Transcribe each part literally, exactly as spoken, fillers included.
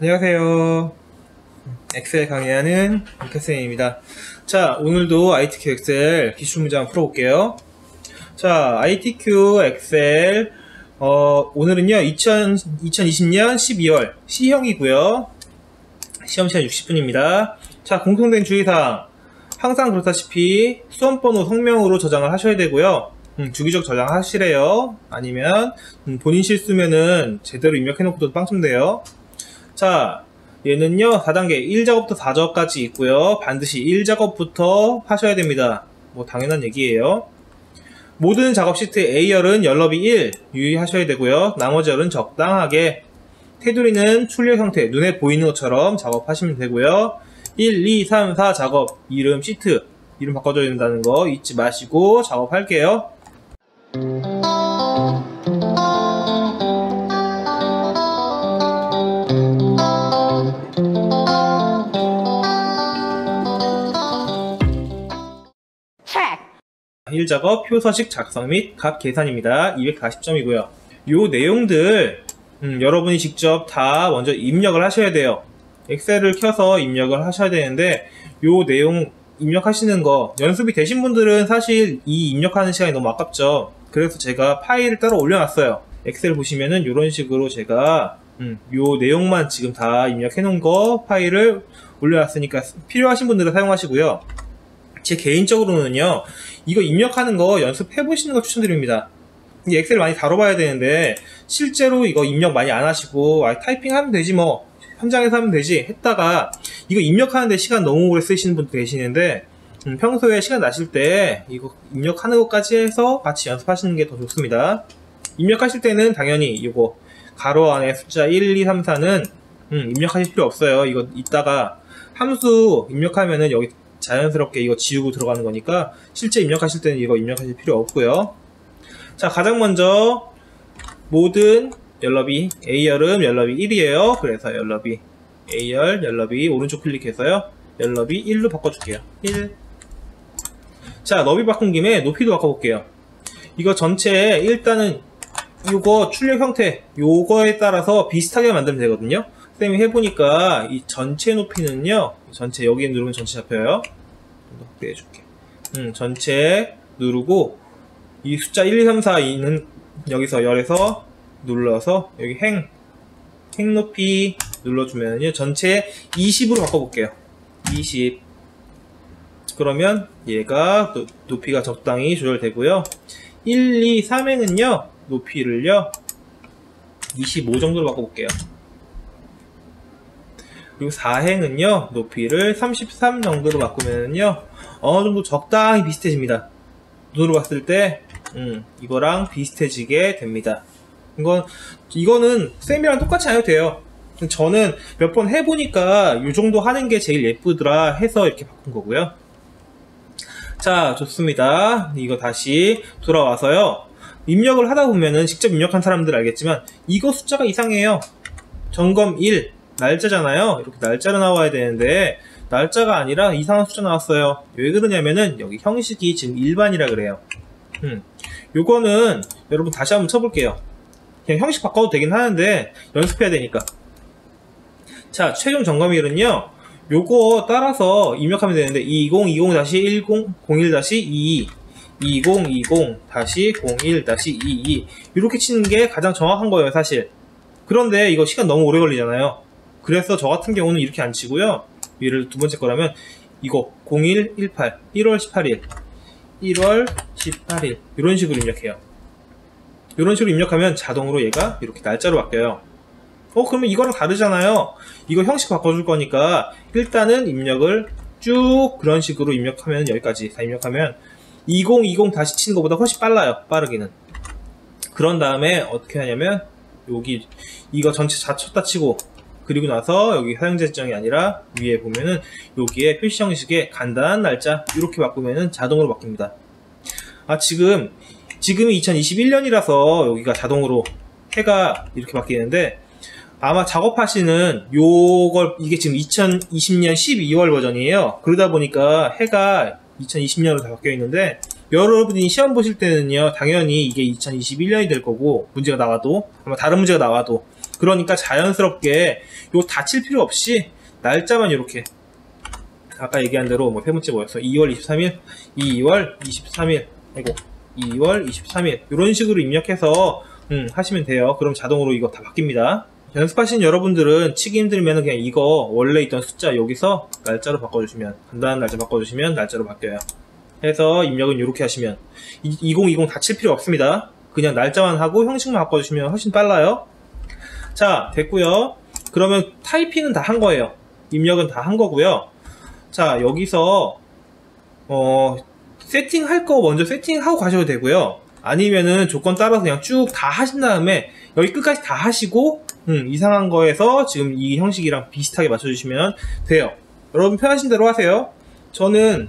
안녕하세요. 엑셀 강의하는 루카쌤입니다. 자, 오늘도 아이티큐 엑셀 기출 문제 한번 풀어볼게요. 자, 아이티큐 엑셀 어, 오늘은요 이천이십 년 십이월 C형이고요. 시험 시간 육십 분입니다. 자, 공통된 주의사항. 항상 그렇다시피 수험번호 성명으로 저장을 하셔야 되고요. 음, 주기적 저장하시래요. 아니면 음, 본인 실수면은 제대로 입력해놓고도 빵점 돼요. 자, 얘는요 사 단계 일 작업부터 사 작업까지 있고요. 반드시 일 작업부터 하셔야 됩니다. 뭐 당연한 얘기예요. 모든 작업 시트 A열은 연럽이 일 유의하셔야 되고요. 나머지 열은 적당하게, 테두리는 출력 형태 눈에 보이는 것처럼 작업하시면 되고요. 일, 이, 삼, 사 작업 이름 시트 이름 바꿔줘야 된다는 거 잊지 마시고 작업할게요. 일 작업 표서식 작성 및 값 계산입니다. 이백사십 점이고요. 요 내용들 음, 여러분이 직접 다 먼저 입력을 하셔야 돼요. 엑셀을 켜서 입력을 하셔야 되는데 요 내용 입력하시는 거 연습이 되신 분들은 사실 이 입력하는 시간이 너무 아깝죠. 그래서 제가 파일을 따로 올려놨어요. 엑셀 보시면은 요런 식으로 제가 음, 요 내용만 지금 다 입력해 놓은 거 파일을 올려놨으니까 필요하신 분들은 사용하시고요. 제 개인적으로는요 이거 입력하는 거 연습해 보시는 거 추천드립니다. 엑셀 많이 다뤄봐야 되는데 실제로 이거 입력 많이 안 하시고 아, 타이핑 하면 되지 뭐 현장에서 하면 되지 했다가 이거 입력하는데 시간 너무 오래 쓰시는 분들 계시는데 음, 평소에 시간 나실 때 이거 입력하는 것까지 해서 같이 연습하시는 게 더 좋습니다. 입력하실 때는 당연히 이거 가로 안에 숫자 일, 이, 삼, 사는 음, 입력하실 필요 없어요. 이거 이따가 함수 입력하면은 여기 자연스럽게 이거 지우고 들어가는 거니까 실제 입력하실 때는 이거 입력하실 필요 없고요. 자, 가장 먼저 모든 연럽이 A열은 연럽이 일이에요. 그래서 연럽이 A열, 연럽이 오른쪽 클릭해서요 연럽이 일로 바꿔줄게요. 일. 자, 너비 바꾼 김에 높이도 바꿔볼게요. 이거 전체 일단은 요거 출력 형태 요거에 따라서 비슷하게 만들면 되거든요. 쌤이 해보니까 이 전체 높이는요 전체 여기에 누르면 전체 잡혀요. 좀 더 확대해줄게. 음, 전체 누르고 이 숫자 일, 이, 삼, 사는 여기서 열에서 눌러서 여기 행, 행 높이 눌러주면요 전체 이십으로 바꿔볼게요. 이십. 그러면 얘가 노, 높이가 적당히 조절되고요. 일, 이, 삼행은요 높이를요 이십오 정도로 바꿔볼게요. 그리고 사행은요 높이를 삼십삼 정도로 바꾸면요 어느 정도 적당히 비슷해집니다. 눈으로 봤을 때 음, 이거랑 비슷해지게 됩니다. 이건, 이거는 쌤이랑 똑같이 안 해도 돼요. 저는 몇 번 해보니까 이 정도 하는 게 제일 예쁘더라 해서 이렇게 바꾼 거고요. 자, 좋습니다. 이거 다시 돌아와서요 입력을 하다 보면은 직접 입력한 사람들 알겠지만 이거 숫자가 이상해요. 점검 일 날짜잖아요. 이렇게 날짜로 나와야 되는데 날짜가 아니라 이상한 숫자 나왔어요. 왜 그러냐면은 여기 형식이 지금 일반이라 그래요. 음, 요거는 여러분 다시 한번 쳐볼게요. 그냥 형식 바꿔도 되긴 하는데 연습해야 되니까. 자, 최종 점검일은요 요거 따라서 입력하면 되는데 이공이공-일공공일-이이, 이공이공-공일-이이 이렇게 치는 게 가장 정확한 거예요 사실. 그런데 이거 시간 너무 오래 걸리잖아요. 그래서 저 같은 경우는 이렇게 안 치고요 얘를 두 번째 거라면 이거 공일 일팔 일월 십팔일 일월 십팔일 이런 식으로 입력해요. 이런 식으로 입력하면 자동으로 얘가 이렇게 날짜로 바뀌어요. 어? 그러면 이거랑 다르잖아요. 이거 형식 바꿔줄 거니까 일단은 입력을 쭉 그런 식으로 입력하면 여기까지 다 입력하면 이공이공 다시 치는 것보다 훨씬 빨라요. 빠르기는. 그런 다음에 어떻게 하냐면 여기 이거 전체 다 쳤다 치고 그리고 나서 여기 사용자 지정이 아니라 위에 보면은 여기에 표시 형식에 간단한 날짜 이렇게 바꾸면은 자동으로 바뀝니다. 아, 지금 지금이 이천이십일 년이라서 여기가 자동으로 해가 이렇게 바뀌는데 아마 작업하시는 요걸 이게 지금 이천이십 년 십이월 버전이에요. 그러다 보니까 해가 이천이십 년으로 다 바뀌어 있는데 여러분이 시험 보실 때는요 당연히 이게 이천이십일 년이 될 거고 문제가 나와도 아마 다른 문제가 나와도 그러니까 자연스럽게 이거 다칠 필요 없이 날짜만 이렇게 아까 얘기한 대로 뭐 세 번째 뭐였어? 이월 이십삼일, 이월 이십삼일, 아이고 이월 이십삼일 이런 식으로 입력해서 음, 하시면 돼요. 그럼 자동으로 이거 다 바뀝니다. 연습하신 여러분들은 치기 힘들면 그냥 이거 원래 있던 숫자 여기서 날짜로 바꿔주시면, 간단한 날짜 바꿔주시면 날짜로 바뀌어요. 해서 입력은 이렇게 하시면 이공이공 다 칠 필요 없습니다. 그냥 날짜만 하고 형식만 바꿔주시면 훨씬 빨라요. 자, 됐고요. 그러면 타이핑은 다 한 거예요. 입력은 다 한 거고요. 자, 여기서 어, 세팅할 거 먼저 세팅하고 가셔도 되고요. 아니면은 조건 따라서 그냥 쭉 다 하신 다음에 여기 끝까지 다 하시고 음, 이상한 거에서 지금 이 형식이랑 비슷하게 맞춰주시면 돼요. 여러분 편하신 대로 하세요. 저는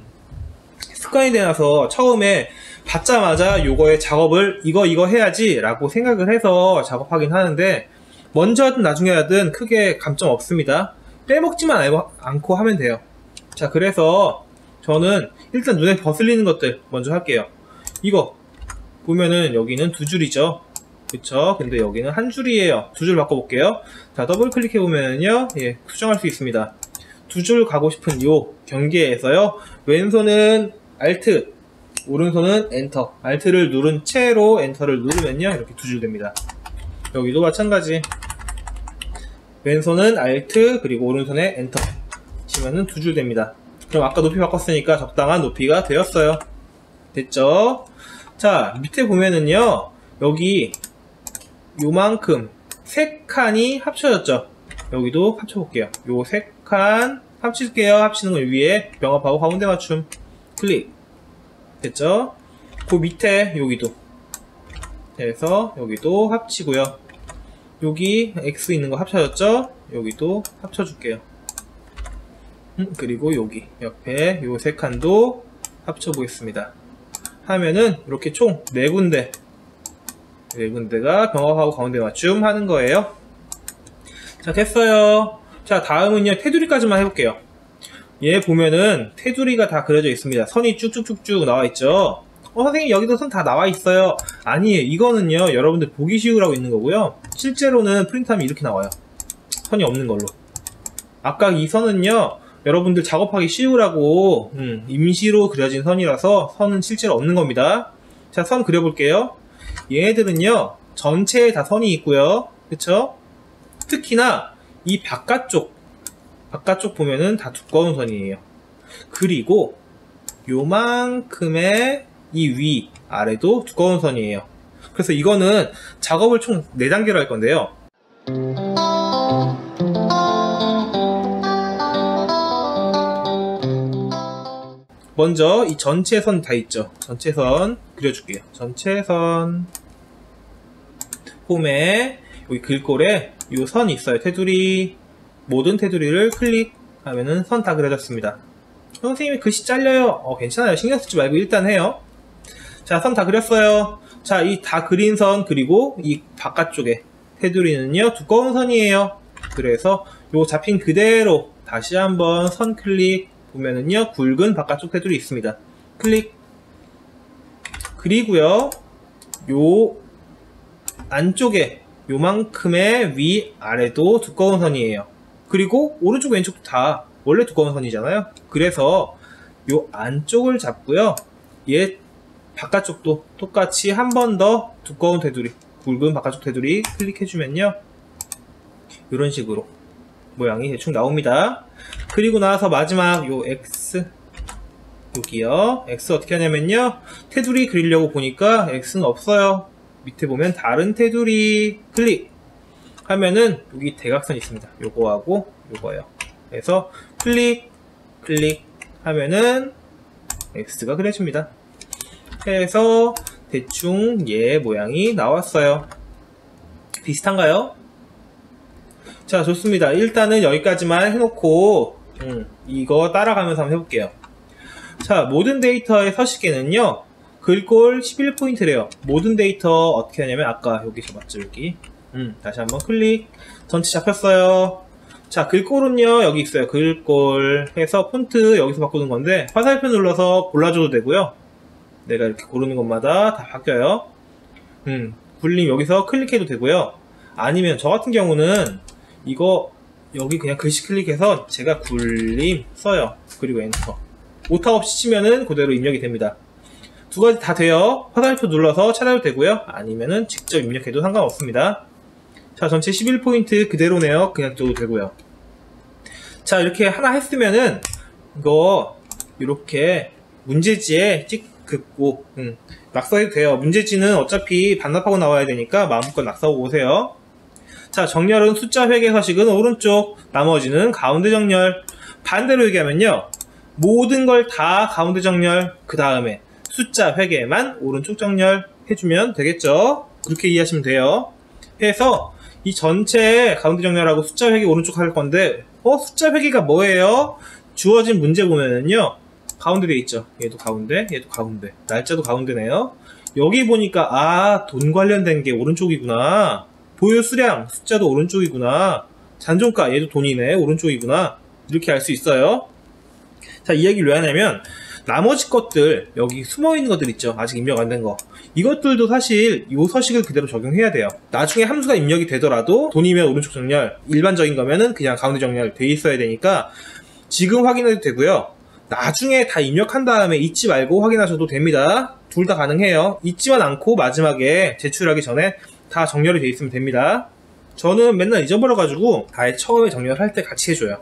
습관이 되어서 처음에 받자마자 요거의 작업을 이거 이거 해야지 라고 생각을 해서 작업하긴 하는데, 먼저 하든 나중에 하든 크게 감점 없습니다. 빼먹지만 않고 하면 돼요. 자, 그래서 저는 일단 눈에 거슬리는 것들 먼저 할게요. 이거 보면은 여기는 두 줄이죠, 그쵸? 근데 여기는 한 줄이에요. 두 줄 바꿔볼게요. 자, 더블 클릭해보면요, 예, 수정할 수 있습니다. 두 줄 가고 싶은 요 경계에서요, 왼손은 Alt, 오른손은 엔터, Alt를 누른 채로 엔터를 누르면요 이렇게 두 줄 됩니다. 여기도 마찬가지, 왼손은 Alt 그리고 오른손에 엔터 치면은 두 줄 됩니다. 그럼 아까 높이 바꿨으니까 적당한 높이가 되었어요. 됐죠? 자, 밑에 보면은요, 여기 요만큼 세 칸이 합쳐졌죠. 여기도 합쳐볼게요. 요 세 칸 합칠게요. 합치는 건 위에 병합하고 가운데 맞춤 클릭. 됐죠? 그 밑에 여기도, 그래서 여기도 합치고요. 여기 X 있는 거 합쳐졌죠? 여기도 합쳐줄게요. 음, 그리고 여기 옆에 요 세 칸도 합쳐보겠습니다. 하면은 이렇게 총 네 군데, 네 군데가 병합하고 가운데 맞춤 하는 거예요. 자, 됐어요. 자, 다음은요, 테두리까지만 해볼게요. 얘 보면은 테두리가 다 그려져 있습니다. 선이 쭉쭉쭉쭉 나와 있죠. 어, 선생님 여기도 선 다 나와 있어요. 아니에요. 이거는요 여러분들 보기 쉬우라고 있는 거고요, 실제로는 프린트하면 이렇게 나와요. 선이 없는 걸로. 아까 이 선은요 여러분들 작업하기 쉬우라고 음, 임시로 그려진 선이라서 선은 실제로 없는 겁니다. 자, 선 그려볼게요. 얘네들은요 전체에 다 선이 있고요, 그쵸? 특히나 이 바깥쪽, 바깥쪽 보면은 다 두꺼운 선이에요. 그리고 요만큼의 이 위, 아래도 두꺼운 선이에요. 그래서 이거는 작업을 총 네 단계로 할 건데요, 먼저 이 전체 선 다 있죠? 전체 선 그려줄게요. 전체 선 홈에 여기 글꼴에 이 선 있어요. 테두리, 모든 테두리를 클릭하면은 선 다 그려졌습니다. 선생님이 글씨 잘려요. 어, 괜찮아요. 신경 쓰지 말고 일단 해요. 자, 선 다 그렸어요. 자, 이 다 그린 선 그리고 이 바깥쪽에 테두리는요 두꺼운 선이에요. 그래서 요 잡힌 그대로 다시 한번 선 클릭 보면은요 굵은 바깥쪽 테두리 있습니다. 클릭. 그리고요 요 안쪽에 요만큼의 위, 아래도 두꺼운 선이에요. 그리고 오른쪽 왼쪽도 다 원래 두꺼운 선이잖아요. 그래서 요 안쪽을 잡고요 얘 바깥쪽도 똑같이 한 번 더 두꺼운 테두리, 굵은 바깥쪽 테두리 클릭해주면요 이런 식으로 모양이 대충 나옵니다. 그리고 나서 마지막 요 X, 여기요 X 어떻게 하냐면요 테두리 그리려고 보니까 X는 없어요. 밑에 보면 다른 테두리 클릭 하면은 여기 대각선 있습니다. 요거하고 요거요. 그래서 클릭 클릭 하면은 X가 그려집니다. 해서 대충 얘 모양이 나왔어요. 비슷한가요? 자, 좋습니다. 일단은 여기까지만 해놓고 음, 이거 따라가면서 한번 해볼게요. 자, 모든 데이터의 서식계는요 글꼴 십일 포인트래요. 모든 데이터 어떻게 하냐면 아까 여기서 맞죠? 여기 음, 다시 한번 클릭. 전체 잡혔어요. 자, 글꼴은요 여기 있어요. 글꼴 해서 폰트 여기서 바꾸는 건데 화살표 눌러서 골라줘도 되고요, 내가 이렇게 고르는 것마다 다 바뀌어요. 음, 굴림 여기서 클릭해도 되고요, 아니면 저 같은 경우는 이거 여기 그냥 글씨 클릭해서 제가 굴림 써요. 그리고 엔터. 오타 없이 치면은 그대로 입력이 됩니다. 두 가지 다 돼요. 화살표 눌러서 찾아도 되고요. 아니면은 직접 입력해도 상관없습니다. 자, 전체 십일 포인트 그대로네요. 그냥 줘도 되고요. 자, 이렇게 하나 했으면은 이거 이렇게 문제지에 찍 긋고 음, 낙서해도 돼요. 문제지는 어차피 반납하고 나와야 되니까 마음껏 낙서하고 오세요. 자, 정렬은 숫자 회계서식은 오른쪽, 나머지는 가운데 정렬. 반대로 얘기하면요, 모든 걸 다 가운데 정렬, 그 다음에 숫자 회계만 오른쪽 정렬 해주면 되겠죠. 그렇게 이해하시면 돼요. 해서 이 전체 가운데 정렬하고 숫자 회계 오른쪽 할 건데, 어? 숫자 회계가 뭐예요? 주어진 문제 보면은요, 가운데 돼 있죠. 얘도 가운데, 얘도 가운데, 날짜도 가운데네요. 여기 보니까 아, 돈 관련된 게 오른쪽이구나. 보유 수량, 숫자도 오른쪽이구나. 잔존가, 얘도 돈이네, 오른쪽이구나. 이렇게 알 수 있어요. 자, 이 얘기를 왜 하냐면 나머지 것들, 여기 숨어있는 것들 있죠, 아직 입력 안 된 거, 이것들도 사실 이 서식을 그대로 적용해야 돼요. 나중에 함수가 입력이 되더라도 돈이면 오른쪽 정렬, 일반적인 거면은 그냥 가운데 정렬 돼 있어야 되니까 지금 확인해도 되고요. 나중에 다 입력한 다음에 잊지 말고 확인하셔도 됩니다. 둘 다 가능해요. 잊지만 않고 마지막에 제출하기 전에 다 정렬이 돼 있으면 됩니다. 저는 맨날 잊어버려가지고 아예 처음에 정렬할 때 같이 해줘요.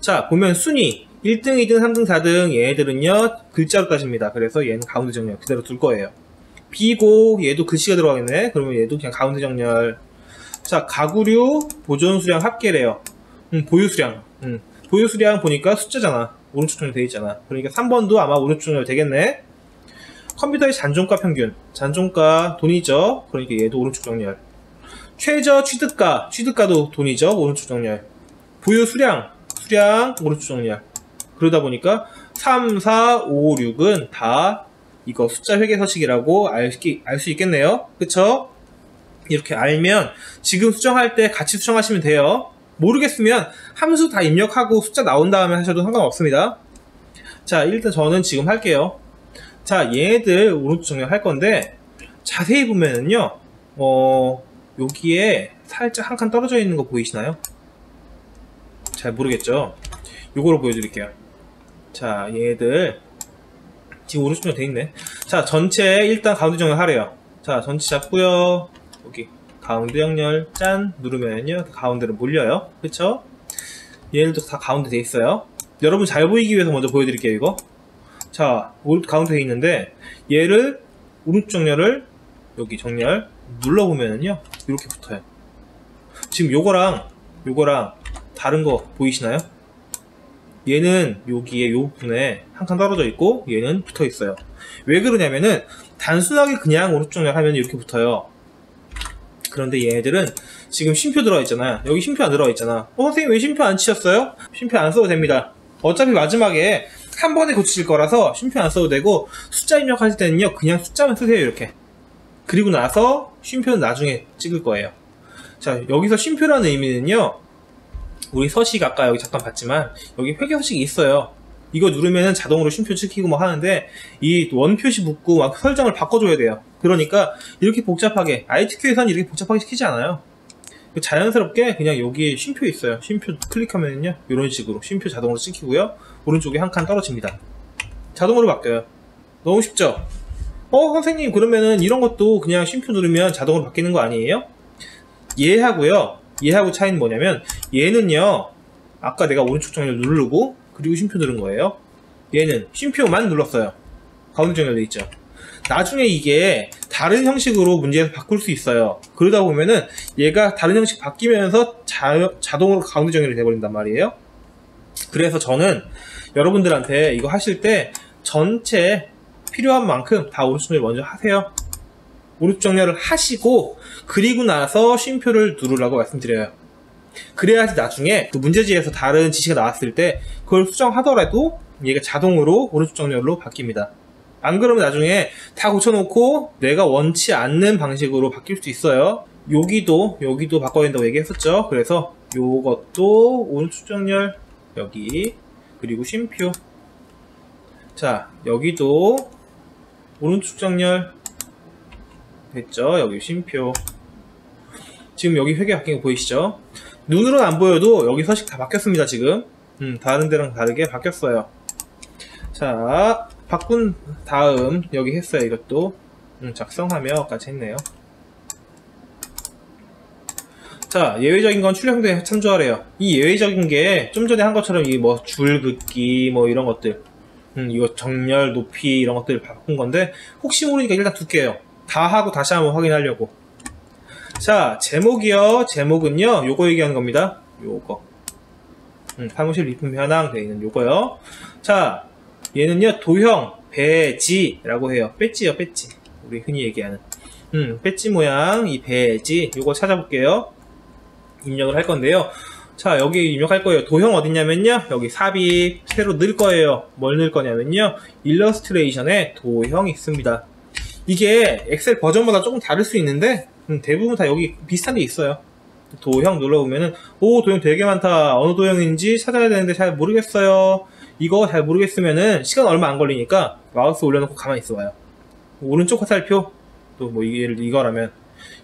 자, 보면 순위 일 등, 이 등, 삼 등, 사 등 얘들은요 글자로 따집니다. 그래서 얘는 가운데 정렬 그대로 둘 거예요. B고 얘도 글씨가 들어가겠네. 그러면 얘도 그냥 가운데 정렬. 자, 가구류, 보존수량 합계래요. 음, 보유수량. 음, 보유수량 보니까 숫자잖아. 오른쪽 정렬 돼 있잖아. 그러니까 삼 번도 아마 오른쪽 정렬 되겠네. 컴퓨터의 잔존가 평균. 잔존가 돈이죠. 그러니까 얘도 오른쪽 정렬. 최저 취득가. 취득가도 돈이죠. 오른쪽 정렬. 보유 수량. 수량 오른쪽 정렬. 그러다 보니까 삼, 사, 오, 육은 다 이거 숫자 회계 서식이라고 알 수 있겠네요. 그쵸? 이렇게 알면 지금 수정할 때 같이 수정하시면 돼요. 모르겠으면 함수 다 입력하고 숫자 나온 다음에 하셔도 상관없습니다. 자, 일단 저는 지금 할게요. 자, 얘들 오른쪽 정렬 할 건데, 자세히 보면은요, 어, 여기에 살짝 한 칸 떨어져 있는 거 보이시나요? 잘 모르겠죠? 요거로 보여드릴게요. 자, 얘들 지금 오른쪽 정렬 돼 있네. 자, 전체 일단 가운데 정렬 하래요. 자, 전체 잡고요. 여기 가운데 정렬 짠 누르면요 가운데로 몰려요. 그쵸? 얘네도 다 가운데 돼 있어요. 여러분 잘 보이기 위해서 먼저 보여드릴게요. 이거 자, 가운데 돼 있는데 얘를 오른쪽 정렬을 여기 정렬 눌러보면은요 이렇게 붙어요. 지금 요거랑 요거랑 다른 거 보이시나요? 얘는 여기에 요 부분에 한 칸 떨어져 있고 얘는 붙어 있어요. 왜 그러냐면은 단순하게 그냥 오른쪽 정렬 하면 이렇게 붙어요. 그런데 얘네들은 지금 쉼표 들어있잖아. 여기 쉼표 안 들어있잖아. 어, 선생님 왜 쉼표 안 치셨어요? 쉼표 안 써도 됩니다. 어차피 마지막에 한 번에 고치실 거라서 쉼표 안 써도 되고, 숫자 입력하실 때는요 그냥 숫자만 쓰세요. 이렇게. 그리고 나서 쉼표는 나중에 찍을 거예요. 자, 여기서 쉼표라는 의미는요, 우리 서식 아까 여기 잠깐 봤지만 여기 회계 서식이 있어요. 이거 누르면은 자동으로 쉼표 찍히고 뭐 하는데, 이 원표시 붙고 막 설정을 바꿔줘야 돼요. 그러니까 이렇게 복잡하게, 아이티큐에서는 이렇게 복잡하게 시키지 않아요. 자연스럽게 그냥 여기에 쉼표 있어요. 쉼표 클릭하면은요 이런 식으로 쉼표 자동으로 찍히고요, 오른쪽에 한 칸 떨어집니다. 자동으로 바뀌어요. 너무 쉽죠? 어, 선생님 그러면은 이런 것도 그냥 쉼표 누르면 자동으로 바뀌는 거 아니에요? 얘하고요, 얘하고 차이는 뭐냐면, 얘는요 아까 내가 오른쪽 정렬 누르고 그리고 쉼표 누른 거예요. 얘는 쉼표만 눌렀어요. 가운데 정렬 돼 있죠. 나중에 이게 다른 형식으로 문제에서 바꿀 수 있어요. 그러다 보면은 얘가 다른 형식 바뀌면서 자, 자동으로 가운데 정렬이 돼버린단 말이에요. 그래서 저는 여러분들한테 이거 하실 때 전체 필요한 만큼 다 오른쪽 정렬 먼저 하세요. 오른쪽 정렬을 하시고 그리고 나서 쉼표를 누르라고 말씀드려요. 그래야지 나중에 그 문제지에서 다른 지시가 나왔을 때 그걸 수정하더라도 얘가 자동으로 오른쪽 정렬로 바뀝니다. 안 그러면 나중에 다 고쳐놓고 내가 원치 않는 방식으로 바뀔 수 있어요. 여기도 여기도 바꿔야 된다고 얘기했었죠. 그래서 요것도 오른쪽 정렬 여기, 그리고 쉼표. 자, 여기도 오른쪽 정렬 됐죠. 여기 쉼표. 지금 여기 회계 바뀐 거 보이시죠? 눈으로는 안 보여도 여기 서식 다 바뀌었습니다. 지금 음, 다른 데랑 다르게 바뀌었어요. 자, 바꾼 다음 여기 했어요. 이것도 음, 작성하며까지 했네요. 자, 예외적인 건 출력형에 참조하래요. 이 예외적인 게 좀 전에 한 것처럼 이 뭐 줄 긋기 뭐 이런 것들, 음, 이거 정렬, 높이 이런 것들을 바꾼 건데 혹시 모르니까 일단 두께요. 다 하고 다시 한번 확인하려고. 자, 제목이요. 제목은요, 요거 얘기하는 겁니다. 요거 음, 사무실 비품 현황 되어 있는 요거요. 자, 얘는요 도형 배지라고 해요. 배지요, 배지. 우리 흔히 얘기하는 음, 배지 모양 이 배지. 요거 찾아볼게요. 입력을 할 건데요. 자, 여기 입력할 거예요. 도형 어딨냐면요, 여기 삽입 새로 넣을 거예요. 뭘 넣을 거냐면요, 일러스트레이션에 도형이 있습니다. 이게 엑셀 버전마다 조금 다를 수 있는데 음, 대부분 다 여기 비슷한 게 있어요. 도형 눌러보면은 오, 도형 되게 많다. 어느 도형인지 찾아야 되는데 잘 모르겠어요. 이거 잘 모르겠으면은 시간 얼마 안 걸리니까 마우스 올려놓고 가만히 있어봐요. 오른쪽 화살표 또 뭐 이거라면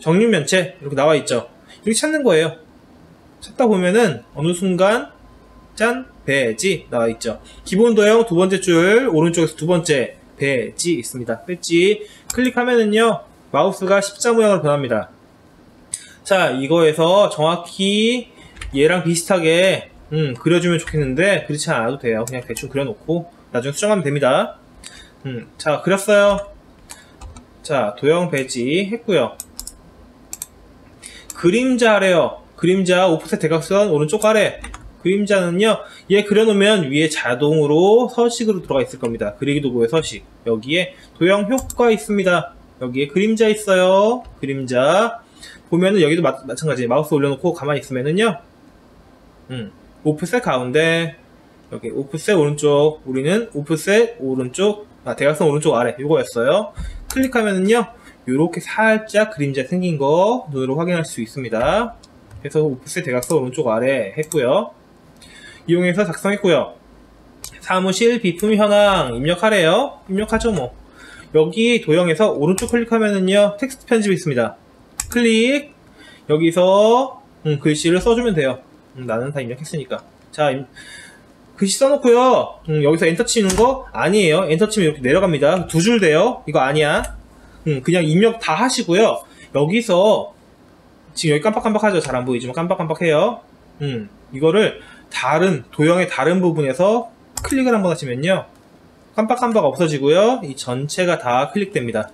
정육면체 이렇게 나와 있죠. 이렇게 찾는 거예요. 찾다 보면은 어느 순간 짠! 배지 나와 있죠. 기본 도형 두 번째 줄 오른쪽에서 두 번째 배지 있습니다. 배지 클릭하면은요 마우스가 십자 모양으로 변합니다. 자, 이거에서 정확히 얘랑 비슷하게 음, 그려주면 좋겠는데 그렇지 않아도 돼요. 그냥 대충 그려놓고 나중에 수정하면 됩니다. 음, 자, 그렸어요. 자, 도형 배지 했고요. 그림자래요. 그림자 오프셋 대각선 오른쪽 아래. 그림자는요 얘 그려놓으면 위에 자동으로 서식으로 들어가 있을 겁니다. 그리기 도구의 서식, 여기에 도형 효과 있습니다. 여기에 그림자 있어요. 그림자 보면은 여기도 마, 마찬가지 마우스 올려놓고 가만히 있으면은요 음, 오프셋 가운데 여기 오프셋 오른쪽, 우리는 오프셋 오른쪽 아 대각선 오른쪽 아래 이거였어요. 클릭하면은요 요렇게 살짝 그림자 생긴 거 눈으로 확인할 수 있습니다. 그래서 오프셋 대각선 오른쪽 아래 했고요. 이용해서 작성했고요. 사무실 비품 현황 입력하래요. 입력하죠 뭐. 여기 도형에서 오른쪽 클릭하면은요 텍스트 편집이 있습니다. 클릭. 여기서 음, 글씨를 써주면 돼요. 음, 나는 다 입력했으니까. 자, 임, 글씨 써놓고요. 음, 여기서 엔터 치는 거 아니에요. 엔터 치면 이렇게 내려갑니다. 두 줄 돼요. 이거 아니야. 음, 그냥 입력 다 하시고요. 여기서 지금 여기 깜빡깜빡하죠. 잘 안 보이지만 깜빡깜빡해요. 음, 이거를 다른 도형의 다른 부분에서 클릭을 한번 하시면요 깜빡깜빡 없어지고요. 이 전체가 다 클릭됩니다.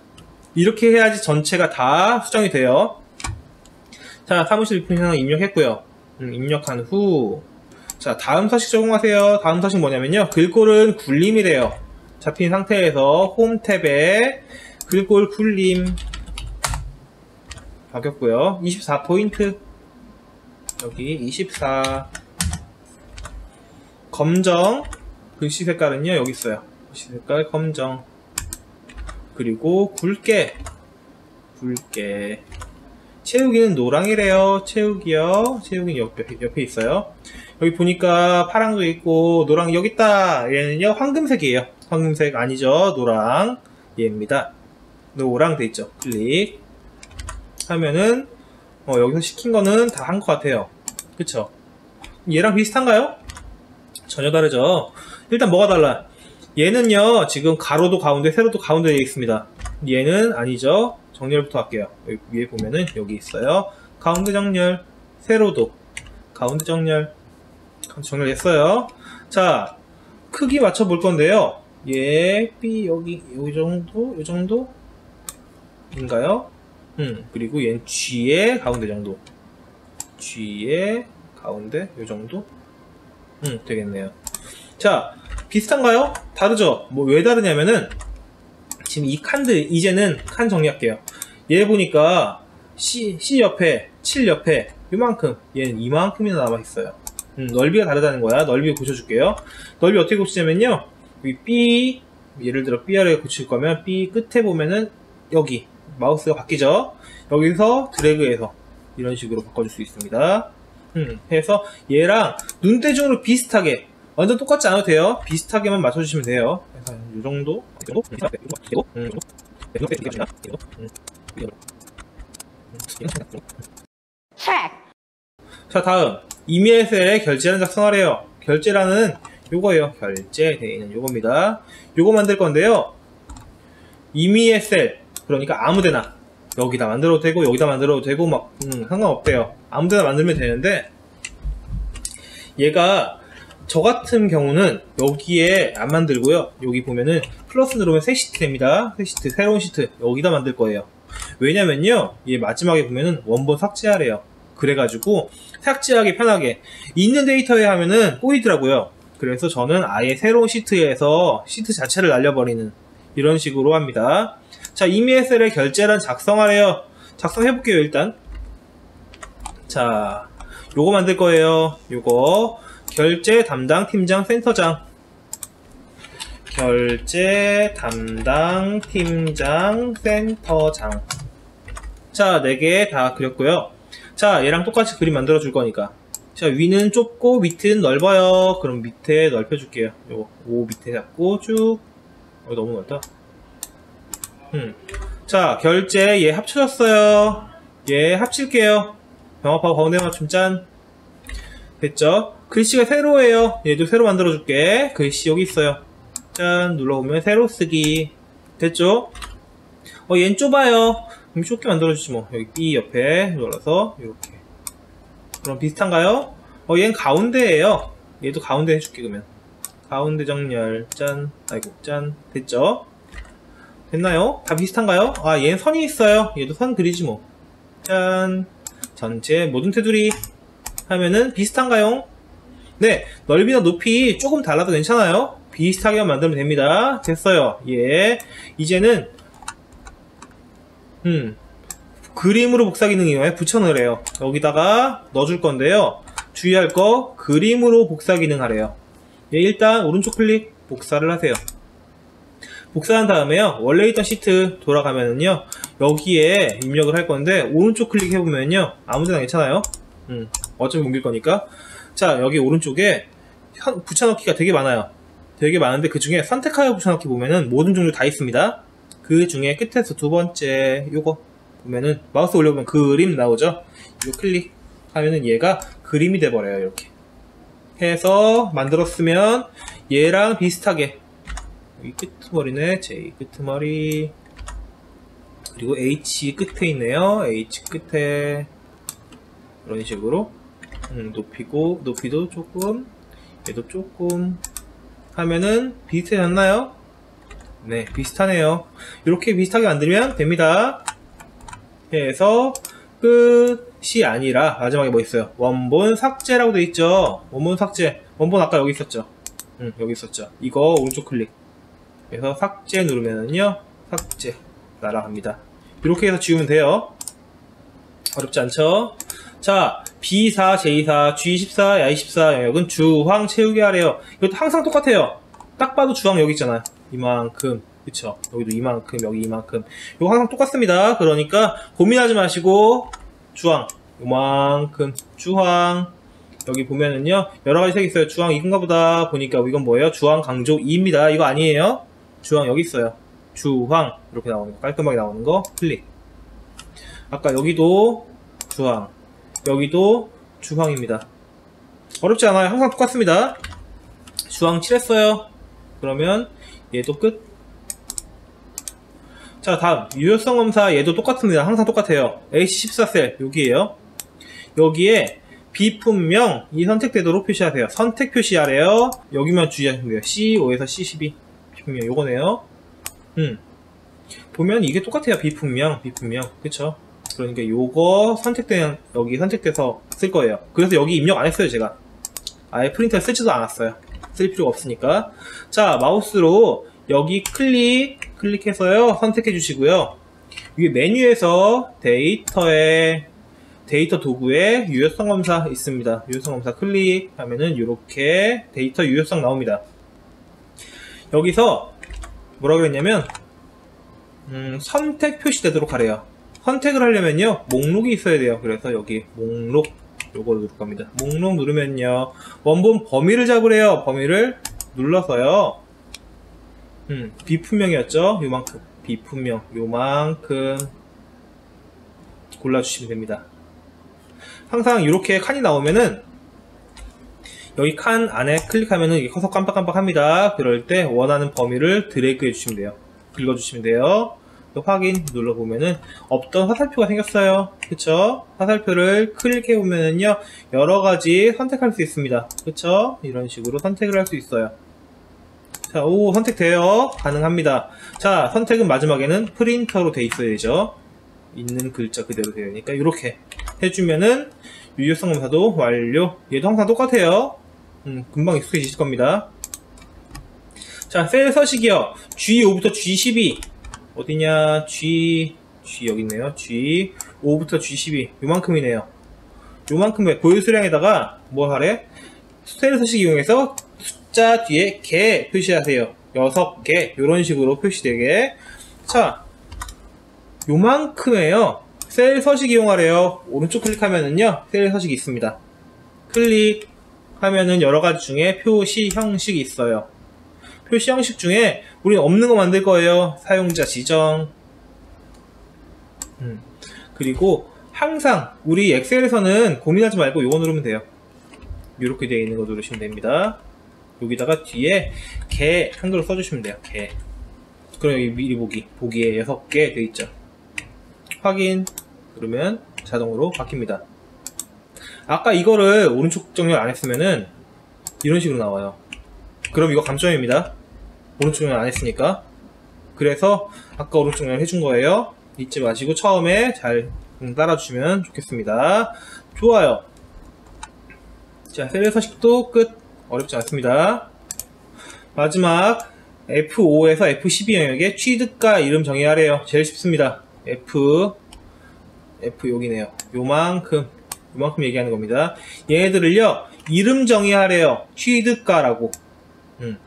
이렇게 해야지 전체가 다 수정이 돼요. 자, 사무실 비품 현황 입력했고요. 음, 입력한 후, 자, 다음 서식 적용하세요. 다음 서식 뭐냐면요 글꼴은 굴림이래요. 잡힌 상태에서 홈 탭에 글꼴 굴림 바뀌었고요. 이십사 포인트 여기 이십사 검정 글씨 색깔은요 여기 있어요. 글씨 색깔 검정. 그리고 굵게 굵게 채우기는 노랑이래요. 채우기요. 채우기는 옆에, 옆에 있어요. 여기 보니까 파랑도 있고 노랑 여기 있다. 얘는요 황금색이에요. 황금색 아니죠. 노랑 얘입니다. 노랑 돼 있죠. 클릭 하면은 어, 여기서 시킨 거는 다 한 것 같아요. 그쵸? 얘랑 비슷한가요? 전혀 다르죠. 일단 뭐가 달라? 얘는요 지금 가로도 가운데 세로도 가운데에 있습니다. 얘는 아니죠. 정렬부터 할게요. 여기 위에 보면은 여기 있어요. 가운데 정렬, 세로도 가운데 정렬. 정렬 됐어요. 자, 크기 맞춰 볼 건데요. 얘 B 여기 요 정도, 요 정도 인가요? 음, 그리고 얘는 G의 가운데 정도. G의 가운데 요 정도. 음, 되겠네요. 자, 비슷한가요? 다르죠? 뭐 왜 다르냐면은 지금 이 칸들 이제는 칸 정리할게요. 얘 보니까 C, C 옆에 칠 옆에 요만큼, 얘는 이만큼이나 남아 있어요. 음, 넓이가 다르다는 거야. 넓이 고쳐줄게요. 넓이 어떻게 고치냐면요 여기 B, 예를 들어 B 아래 고칠 거면 B 끝에 보면은 여기 마우스가 바뀌죠. 여기서 드래그해서 이런 식으로 바꿔줄 수 있습니다. 음, 해서 얘랑 눈대중으로 비슷하게, 완전 똑같지 않아도 돼요. 비슷하게만 맞춰주시면 돼요. 그래서 이 정도, check. 자, 다음 이메일에 결제란 작성하래요. 결제란은 요거예요. 결제되어 있는 요겁니다. 요거 만들 건데요. 이미 엑셀, 그러니까 아무데나 여기다 만들어도 되고 여기다 만들어도 되고 막 음, 상관없대요. 아무데나 만들면 되는데, 얘가 저 같은 경우는 여기에 안 만들고요. 여기 보면은 플러스 누르면 새 시트 됩니다. 새 시트, 새로운 시트 여기다 만들 거예요. 왜냐면요, 얘 마지막에 보면은 원본 삭제하래요. 그래가지고 삭제하기 편하게 있는 데이터에 하면은 꼬이더라고요. 그래서 저는 아예 새로운 시트에서 시트 자체를 날려버리는 이런 식으로 합니다. 자, 이미 엑셀의 결제란 작성하래요. 작성해볼게요. 일단 자, 요거 만들 거예요. 요거 결제 담당 팀장 센터장, 결제 담당 팀장 센터장. 자, 네 개 다 그렸고요. 자, 얘랑 똑같이 그림 만들어 줄 거니까. 자, 위는 좁고 밑은 넓어요. 그럼 밑에 넓혀 줄게요. 요거 오 밑에 잡고 쭉. 어, 너무 넓다. 음. 자, 결제 얘 합쳐졌어요. 얘 합칠게요. 병합하고 가운데 맞춤 짠. 됐죠? 글씨가 세로예요. 얘도 세로 만들어 줄게. 글씨 여기 있어요. 짠. 눌러보면 세로 쓰기. 됐죠? 어, 얘는 좁아요. 그럼 좁게 만들어 주지 뭐. 여기 B 옆에 눌러서 이렇게. 그럼 비슷한가요? 어, 얘는 가운데예요. 얘도 가운데 해줄게. 그러면 가운데 정렬 짠. 아이고 짠. 됐죠? 됐나요? 다 비슷한가요? 아, 얘는 선이 있어요. 얘도 선 그리지 뭐. 짠. 전체 모든 테두리 하면은 비슷한가요? 네, 넓이나 높이 조금 달라도 괜찮아요. 비슷하게만 만들면 됩니다. 됐어요. 예, 이제는 음 그림으로 복사 기능 이용해 붙여넣으래요. 여기다가 넣어줄 건데요. 주의할 거, 그림으로 복사 기능 하래요. 예, 일단 오른쪽 클릭 복사를 하세요. 복사한 다음에요, 원래 있던 시트 돌아가면은요, 여기에 입력을 할 건데, 오른쪽 클릭해보면요, 아무데나 괜찮아요. 음, 어차피 옮길 거니까. 자, 여기 오른쪽에 현, 붙여넣기가 되게 많아요. 되게 많은데, 그 중에 선택하여 붙여넣기 보면은 모든 종류 다 있습니다. 그 중에 끝에서 두 번째, 요거, 보면은, 마우스 올려보면 그림 나오죠? 이거 클릭하면은 얘가 그림이 돼버려요, 이렇게. 해서 만들었으면, 얘랑 비슷하게, 이 끝머리네. J 끝머리, 그리고 H 끝에 있네요. H 끝에 이런 식으로 음, 높이고 높이도 조금, 얘도 조금 하면은 비슷해졌나요? 네, 비슷하네요. 이렇게 비슷하게 만들면 됩니다. 해서 끝이 아니라 마지막에 뭐 있어요? 원본 삭제라고 돼 있죠. 원본 삭제, 원본 아까 여기 있었죠. 음, 여기 있었죠. 이거 오른쪽 클릭. 그래서 삭제 누르면은요, 삭제 날아갑니다. 이렇게 해서 지우면 돼요. 어렵지 않죠? 자, 비 사, 제이 사, 지 이십사, 야 이십사 영역은 주황 채우기 하래요. 이것도 항상 똑같아요. 딱 봐도 주황 여기 있잖아요. 이만큼, 그쵸? 여기도 이만큼, 여기 이만큼. 이거 항상 똑같습니다. 그러니까 고민하지 마시고 주황, 이만큼, 주황. 여기 보면은요, 여러 가지 색이 있어요. 주황 이건가 보다 보니까 이건 뭐예요? 주황 강조 이입니다. 이거 아니에요. 주황 여기 있어요. 주황 이렇게 나오는 거, 깔끔하게 나오는 거 클릭. 아까 여기도 주황, 여기도 주황입니다. 어렵지 않아요. 항상 똑같습니다. 주황 칠했어요. 그러면 얘도 끝. 자, 다음 유효성 검사. 얘도 똑같습니다. 항상 똑같아요. 에이치 십사 셀 여기에요. 여기에 비품명이 선택되도록 표시하세요. 선택 표시하래요. 여기만 주의하시면 돼요. 씨 오에서 씨 십이 비품명 요거네요. 음, 보면 이게 똑같아요. 비품명, 비품명, 그쵸? 그러니까 요거 선택된, 여기 선택돼서 쓸 거예요. 그래서 여기 입력 안 했어요, 제가. 아예 프린터에 쓰지도 않았어요. 쓸 필요가 없으니까. 자, 마우스로 여기 클릭, 클릭해서요, 선택해 주시고요. 위에 메뉴에서 데이터에, 데이터 도구에 유효성 검사 있습니다. 유효성 검사 클릭하면은 이렇게 데이터 유효성 나옵니다. 여기서 뭐라고 그랬냐면 음, 선택 표시되도록 하래요. 선택을 하려면요, 목록이 있어야 돼요. 그래서 여기 목록 요거 누를 겁니다. 목록 누르면요, 원본 범위를 잡으래요. 범위를 눌러서요, 음, 비품명이었죠? 요만큼, 비품명 요만큼 골라주시면 됩니다. 항상 이렇게 칸이 나오면은 여기 칸 안에 클릭하면은 이게 커서 깜빡깜빡합니다. 그럴 때 원하는 범위를 드래그 해주시면 돼요. 긁어주시면 돼요. 확인 눌러보면은 없던 화살표가 생겼어요. 그쵸? 화살표를 클릭해보면은요, 여러가지 선택할 수 있습니다. 그쵸? 이런 식으로 선택을 할 수 있어요. 자, 오, 선택돼요. 가능합니다. 자, 선택은 마지막에는 프린터로 돼 있어야 되죠. 있는 글자 그대로 되어 있으니까 이렇게 해주면은 유효성 검사도 완료. 얘도 항상 똑같아요. 음, 금방 익숙해지실 겁니다. 자, 셀 서식이요. 지 오부터 지 십이. 어디냐, G, G 여기 있네요. 지 오부터 지 십이. 요만큼이네요. 요만큼의 고유수량에다가 뭐 하래? 셀 서식 이용해서 숫자 뒤에 개 표시하세요. 여섯 개. 요런 식으로 표시되게. 자, 요만큼에요. 셀 서식 이용하래요. 오른쪽 클릭하면은요, 셀 서식이 있습니다. 클릭하면은 여러가지 중에 표시 형식이 있어요. 표시 형식 중에 우리는 없는 거 만들 거예요. 사용자 지정. 음. 그리고 항상 우리 엑셀에서는 고민하지 말고 요거 누르면 돼요. 이렇게 되어 있는 거 누르시면 됩니다. 여기다가 뒤에 개 한글로 써주시면 돼요. 개. 그럼 여기 미리 보기. 보기에 여섯 개 되어 있죠. 확인 누르면 자동으로 바뀝니다. 아까 이거를 오른쪽 정렬 안 했으면은 이런 식으로 나와요. 그럼 이거 감점입니다. 오른쪽 정렬 안 했으니까. 그래서 아까 오른쪽 정렬 해준 거예요. 잊지 마시고 처음에 잘 따라주시면 좋겠습니다. 좋아요. 자, 셀 서식도 끝. 어렵지 않습니다. 마지막 에프 오에서 에프 십이 영역에 취득가 이름 정의하래요. 제일 쉽습니다. F, F 여기네요. 요만큼, 요만큼 얘기하는 겁니다. 얘네들을요, 이름 정의하래요. 취득가라고. 음.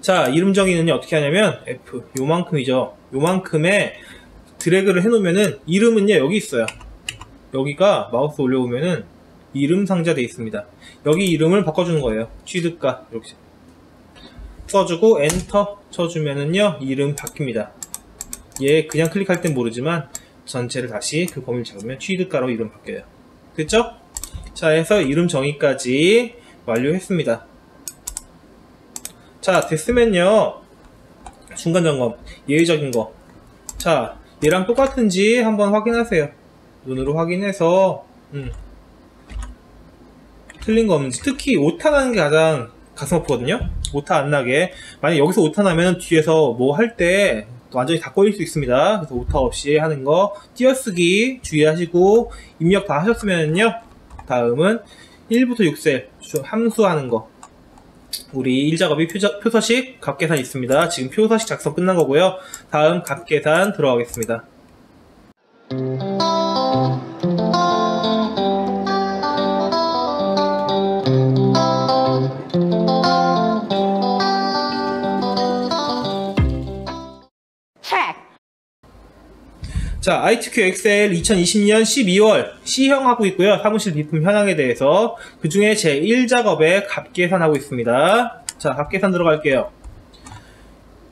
자, 이름 정의는 어떻게 하냐면 F 요만큼이죠. 요만큼에 드래그를 해놓으면은 이름은요 여기 있어요. 여기가 마우스 올려보면은 이름 상자 되어 있습니다. 여기 이름을 바꿔주는 거예요. 취득가 이렇게 써주고 엔터 쳐주면은요 이름 바뀝니다. 얘 그냥 클릭할 땐 모르지만 전체를 다시 그 범위를 잡으면 취득가로 이름 바뀌어요. 됐죠? 자, 해서 이름 정의까지 완료했습니다. 자, 됐으면요 중간 점검 예외적인 거, 자 얘랑 똑같은지 한번 확인하세요. 눈으로 확인해서 음, 틀린 거 없는지. 특히 오타 나는 게 가장 가슴 아프거든요. 오타 안 나게. 만약 여기서 오타 나면 뒤에서 뭐 할 때 완전히 다 꼬일 수 있습니다. 그래서 오타 없이 하는 거 띄어쓰기 주의하시고, 입력 다 하셨으면요 다음은 일부터 육 셀 함수하는 거. 우리 일 작업이 표저, 표서식, 값계산 있습니다. 지금 표서식 작성 끝난 거고요. 다음 값계산 들어가겠습니다. 자, 아이티큐 엑셀 이천이십 년 십이월 C형 하고 있고요. 사무실 비품 현황에 대해서 그 중에 제 일 작업에 값계산 하고 있습니다. 자, 값계산 들어갈게요.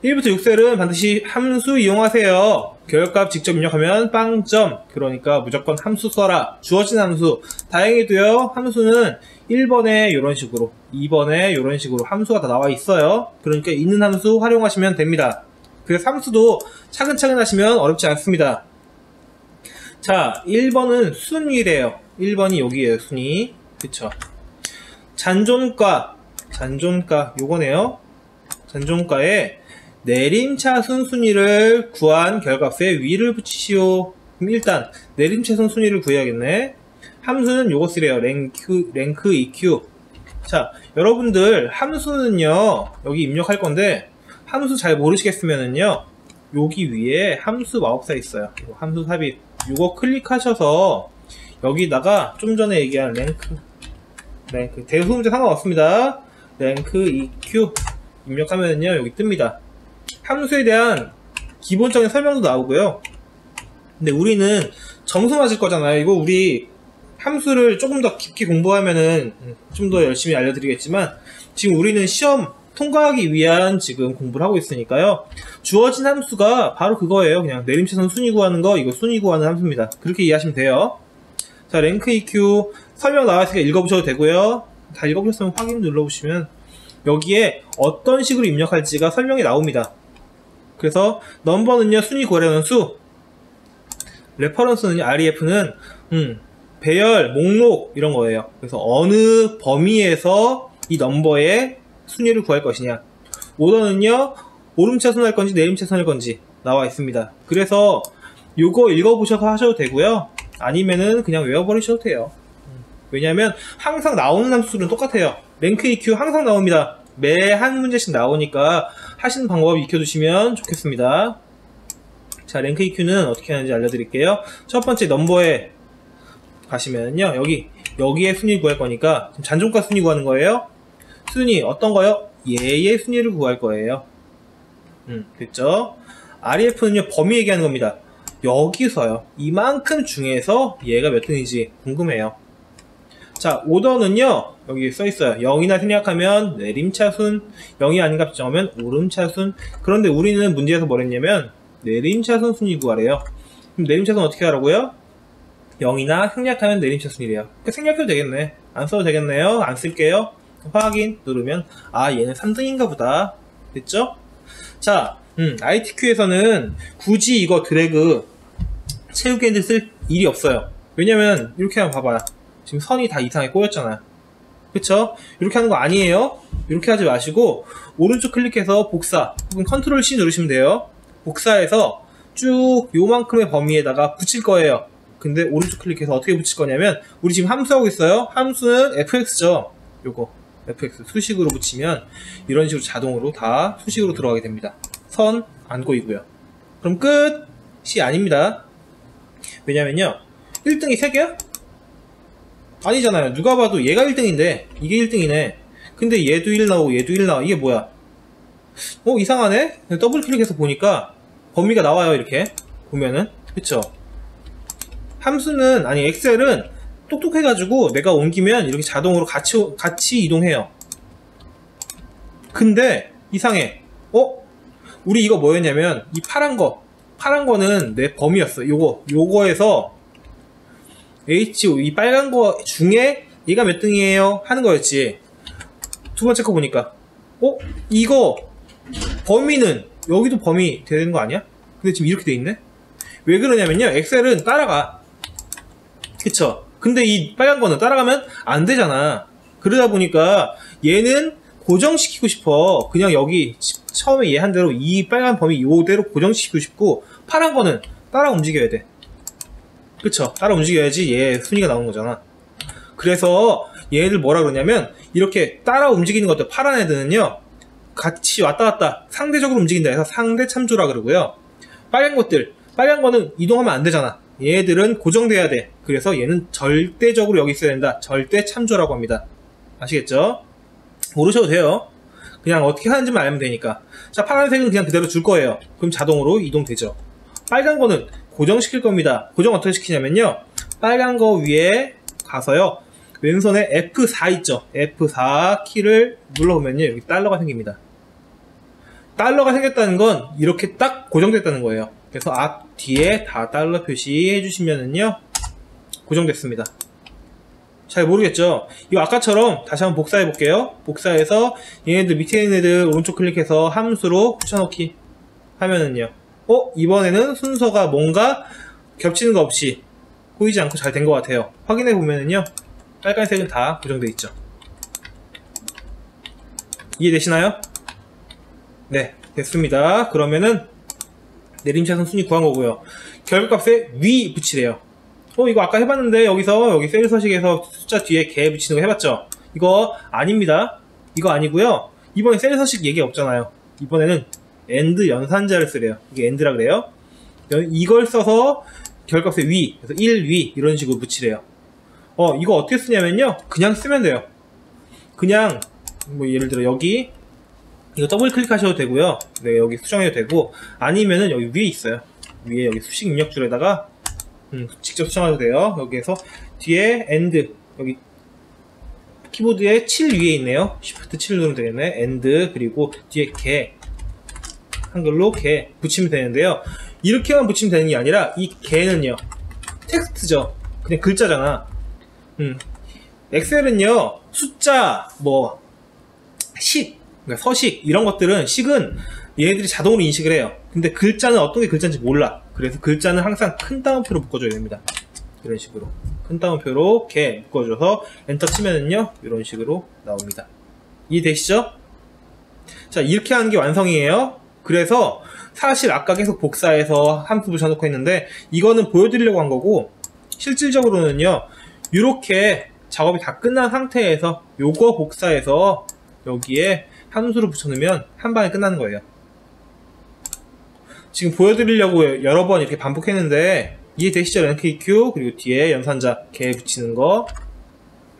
일부터 육 셀은 반드시 함수 이용하세요. 결과값 직접 입력하면 빵점. 그러니까 무조건 함수 써라. 주어진 함수. 다행히도요, 함수는 일 번에 이런 식으로, 이 번에 이런 식으로 함수가 다 나와 있어요. 그러니까 있는 함수 활용하시면 됩니다. 그래서 함수도 차근차근 하시면 어렵지 않습니다. 자, 일 번은 순위래요. 일 번이 여기에요, 순위. 그쵸. 잔존가. 잔존가, 요거네요. 잔존가에 내림차순 순위를 구한 결과값에 위를 붙이시오. 그럼 일단, 내림차순 순위를 구해야겠네. 함수는 요거 쓰래요. 랭크, 랭크 이큐. 자, 여러분들, 함수는요, 여기 입력할 건데, 함수 잘 모르시겠으면은요, 여기 위에 함수 마법사 있어요. 함수 삽입. 이거 클릭하셔서 여기다가 좀 전에 얘기한 랭크, 랭크 대수음자 상관없습니다. 랭크 이큐 입력하면요 여기 뜹니다. 함수에 대한 기본적인 설명도 나오고요. 근데 우리는 점수 맞을 거잖아요. 이거 우리 함수를 조금 더 깊게 공부하면은 좀 더 열심히 알려드리겠지만, 지금 우리는 시험 통과하기 위한 지금 공부를 하고 있으니까요. 주어진 함수가 바로 그거예요. 그냥 내림차순 순위 구하는 거, 이거 순위 구하는 함수입니다. 그렇게 이해하시면 돼요. 자, 랭크 이큐 설명 나왔으니까 읽어보셔도 되고요. 다 읽어보셨으면 확인 눌러보시면 여기에 어떤 식으로 입력할지가 설명이 나옵니다. 그래서 넘버는요 순위 고려하는 수, 레퍼런스는요 알이에프는 음, 배열, 목록 이런 거예요. 그래서 어느 범위에서 이 넘버의 순위를 구할 것이냐. 오더는요 오름차순 할 건지 내림차순 할 건지 나와 있습니다. 그래서 요거 읽어보셔서 하셔도 되고요. 아니면은 그냥 외워버리셔도 돼요. 왜냐면 항상 나오는 함수들은 똑같아요. 랭크 이큐 항상 나옵니다. 매 한 문제씩 나오니까 하시는 방법 익혀두시면 좋겠습니다. 자, 랭크 이큐는 어떻게 하는지 알려드릴게요. 첫 번째 넘버에 가시면요, 여기 여기에 순위 구할 거니까 잔존가 순위 구하는 거예요. 순위 어떤 거요? 얘의 순위를 구할 거예요. 음, 됐죠? 알이에프는요 범위 얘기하는 겁니다. 여기서요 이만큼 중에서 얘가 몇 등인지 궁금해요. 자, 오더는요 여기 써있어요. 영이나 생략하면 내림차순, 영이 아닌 값 정하면 오름차순. 그런데 우리는 문제에서 뭘 했냐면 내림차순 순위 구하래요. 그럼 내림차순 어떻게 하라고요? 영이나 생략하면 내림차순이래요. 그러니까 생략해도 되겠네, 안 써도 되겠네요. 안 쓸게요. 확인 누르면 아 얘는 삼 등인가 보다. 됐죠? 자, 음, 아이티큐에서는 굳이 이거 드래그 채우기엔드 쓸 일이 없어요. 왜냐면 이렇게 하면 봐봐요, 지금 선이 다 이상하게 꼬였잖아요. 그쵸? 이렇게 하는 거 아니에요. 이렇게 하지 마시고 오른쪽 클릭해서 복사 혹은 컨트롤 씨 누르시면 돼요. 복사해서 쭉 요만큼의 범위에다가 붙일 거예요. 근데 오른쪽 클릭해서 어떻게 붙일 거냐면 우리 지금 함수하고 있어요. 함수는 에프엑스죠. 요거 에프엑스 수식으로 붙이면 이런 식으로 자동으로 다 수식으로 들어가게 됩니다. 선 안 꼬이고요. 그럼 끝이 아닙니다. 왜냐면요 일 등이 세 개야? 아니잖아요. 누가 봐도 얘가 일 등인데 이게 일 등이네. 근데 얘도 일 나오고 얘도 일 나와. 이게 뭐야? 어? 이상하네? 더블 클릭해서 보니까 범위가 나와요. 이렇게 보면은. 그쵸? 함수는 아니 엑셀은 똑똑해가지고 내가 옮기면 이렇게 자동으로 같이 같이 이동해요. 근데 이상해. 어? 우리 이거 뭐였냐면 이 파란 거 파란 거는 내 범위였어. 요거 요거에서 에이치 오 이 빨간 거 중에 얘가 몇 등이에요 하는 거였지. 두 번째 거 보니까 어? 이거 범위는 여기도 범위 되는 거 아니야? 근데 지금 이렇게 돼 있네. 왜 그러냐면요 엑셀은 따라가. 그쵸? 근데 이 빨간 거는 따라가면 안 되잖아. 그러다 보니까 얘는 고정시키고 싶어. 그냥 여기 처음에 얘 한 대로 이 빨간 범위 요대로 고정시키고 싶고, 파란 거는 따라 움직여야 돼. 그쵸? 따라 움직여야지 얘 순위가 나온 거잖아. 그래서 얘를 뭐라 그러냐면 이렇게 따라 움직이는 것들, 파란 애들은요 같이 왔다 갔다 상대적으로 움직인다 해서 상대 참조라 그러고요, 빨간 것들 빨간 거는 이동하면 안 되잖아. 얘들은 고정돼야 돼. 그래서 얘는 절대적으로 여기 있어야 된다. 절대 참조라고 합니다. 아시겠죠? 모르셔도 돼요. 그냥 어떻게 하는지만 알면 되니까. 자, 파란색은 그냥 그대로 줄 거예요. 그럼 자동으로 이동되죠. 빨간 거는 고정시킬 겁니다. 고정 어떻게 시키냐면요, 빨간 거 위에 가서요 왼손에 에프 사 있죠, 에프 사 키를 눌러보면요 여기 달러가 생깁니다. 달러가 생겼다는 건 이렇게 딱 고정됐다는 거예요. 그래서 앞 뒤에 다 달러 표시해 주시면은요 고정됐습니다. 잘 모르겠죠? 이거 아까처럼 다시 한번 복사해 볼게요. 복사해서 얘네들 밑에 있는 애들 오른쪽 클릭해서 함수로 붙여넣기 하면은요 어? 이번에는 순서가 뭔가 겹치는 거 없이 보이지 않고 잘 된 것 같아요. 확인해 보면은요 빨간색은 다 고정돼 있죠. 이해되시나요? 네, 됐습니다. 그러면은 내림차순 순위 구한 거고요. 결과값에 위 붙이래요. 어, 이거 아까 해봤는데 여기서 여기 셀 서식에서 숫자 뒤에 개 붙이는 거 해봤죠? 이거 아닙니다. 이거 아니고요. 이번에 셀 서식 얘기 없잖아요. 이번에는 엔드 연산자를 쓰래요. 이게 엔드라 그래요. 이걸 써서 결과값에 위, 그래서 일 위 이런 식으로 붙이래요. 어, 이거 어떻게 쓰냐면요 그냥 쓰면 돼요. 그냥 뭐 예를 들어 여기 이거 더블 클릭하셔도 되고요. 네, 여기 수정해도 되고, 아니면은 여기 위에 있어요. 위에 여기 수식 입력 줄에다가 음, 직접 수정하셔도 돼요. 여기에서 뒤에 엔드 여기 키보드에 칠 위에 있네요. 쉬프트 칠 누르면 되겠네. 엔드 그리고 뒤에 개 한글로 개 붙이면 되는데요. 이렇게만 붙이면 되는 게 아니라 이 개는요 텍스트죠. 그냥 글자잖아. 음. 엑셀은요, 숫자, 뭐, 식, 그러니까 서식, 이런 것들은, 식은 얘네들이 자동으로 인식을 해요. 근데 글자는 어떤 게 글자인지 몰라. 그래서 글자는 항상 큰 따옴표로 묶어줘야 됩니다. 이런 식으로. 큰 따옴표로 이렇게 묶어줘서 엔터 치면은요, 이런 식으로 나옵니다. 이해되시죠? 자, 이렇게 하는 게 완성이에요. 그래서 사실 아까 계속 복사해서 함수 붙여놓고 했는데, 이거는 보여드리려고 한 거고, 실질적으로는요, 이렇게 작업이 다 끝난 상태에서 요거 복사해서 여기에 함수를 붙여놓으면 한 방에 끝나는 거예요. 지금 보여드리려고 여러 번 이렇게 반복했는데 이해되시죠? 랭크 이큐 그리고 뒤에 연산자 개 붙이는 거.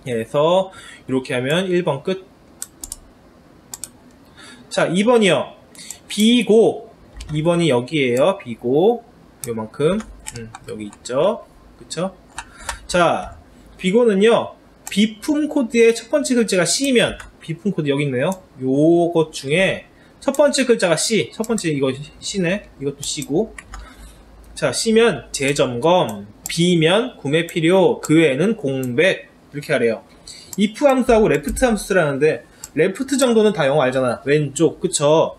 그래서 이렇게 하면 일 번 끝. 자, 이 번이요. B고 이 번이 여기에요. B고 요만큼 음, 여기 있죠. 그쵸? 자, B고는요. 비품 코드의 첫 번째 글자가 C면 비품 코드 여기 있네요. 요것 중에 첫 번째 글자가 C, 첫 번째 이거 C네. 이것도 C고. 자, C면 재점검, B면 구매 필요, 그 외에는 공백 이렇게 하래요. if 함수하고 left 함수 쓰라는데 left 정도는 다 영어 알잖아. 왼쪽, 그쵸?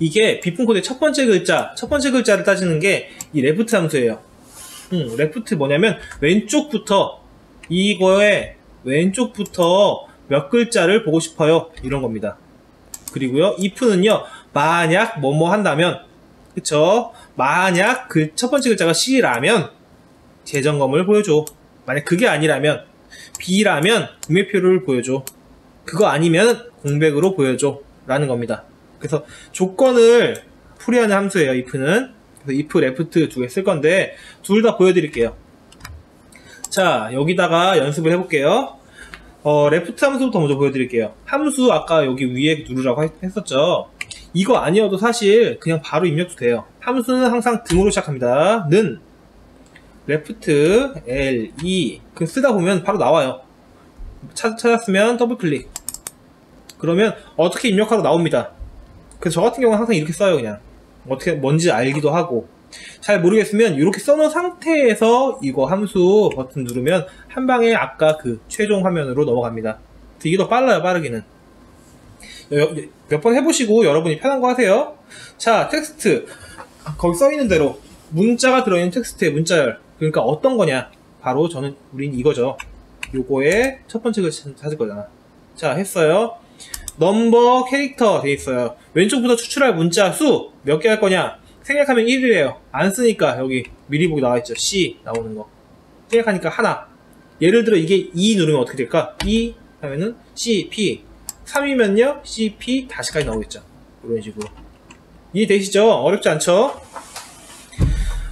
이게 비품 코드의 첫 번째 글자, 첫 번째 글자를 따지는 게 이 left 함수예요. 음, left 뭐냐면 왼쪽부터 이거의 왼쪽부터 몇 글자를 보고 싶어요. 이런 겁니다. 그리고요, if는요, 만약 뭐뭐 한다면, 그쵸? 만약 그 첫 번째 글자가 C라면 재점검을 보여줘. 만약 그게 아니라면 B라면 구매표를 보여줘. 그거 아니면 공백으로 보여줘. 라는 겁니다. 그래서 조건을 풀이하는 함수예요, if는. 그래서 if, left 두 개 쓸 건데 둘 다 보여드릴게요. 자, 여기다가 연습을 해볼게요. 어, left 함수부터 먼저 보여드릴게요. 함수 아까 여기 위에 누르라고 했었죠. 이거 아니어도 사실 그냥 바로 입력도 돼요. 함수는 항상 등으로 시작합니다. 는 left l e 그 쓰다 보면 바로 나와요. 찾, 찾았으면 더블 클릭. 그러면 어떻게 입력하러 나옵니다. 그래서 저 같은 경우는 항상 이렇게 써요. 그냥 어떻게 뭔지 알기도 하고 잘 모르겠으면 이렇게 써놓은 상태에서 이거 함수 버튼 누르면 한 방에 아까 그 최종 화면으로 넘어갑니다. 이게 더 빨라요, 빠르기는. 몇 번 해보시고 여러분이 편한 거 하세요. 자, 텍스트. 거기 써있는 대로 문자가 들어있는 텍스트의 문자열. 그러니까 어떤 거냐. 바로 저는 우린 이거죠. 요거의 첫 번째 글자 찾을 거잖아. 자, 했어요. 넘버 캐릭터 돼 있어요. 왼쪽부터 추출할 문자 수 몇 개 할 거냐. 생략하면 일이에요. 안 쓰니까 여기 미리 보기 나와 있죠. C 나오는 거. 생략하니까 하나. 예를 들어 이게 이 누르면 어떻게 될까? 이 하면은 C, P. 삼이면요? C, P 다시까지 나오겠죠. 이런 식으로. 이해되시죠? 어렵지 않죠?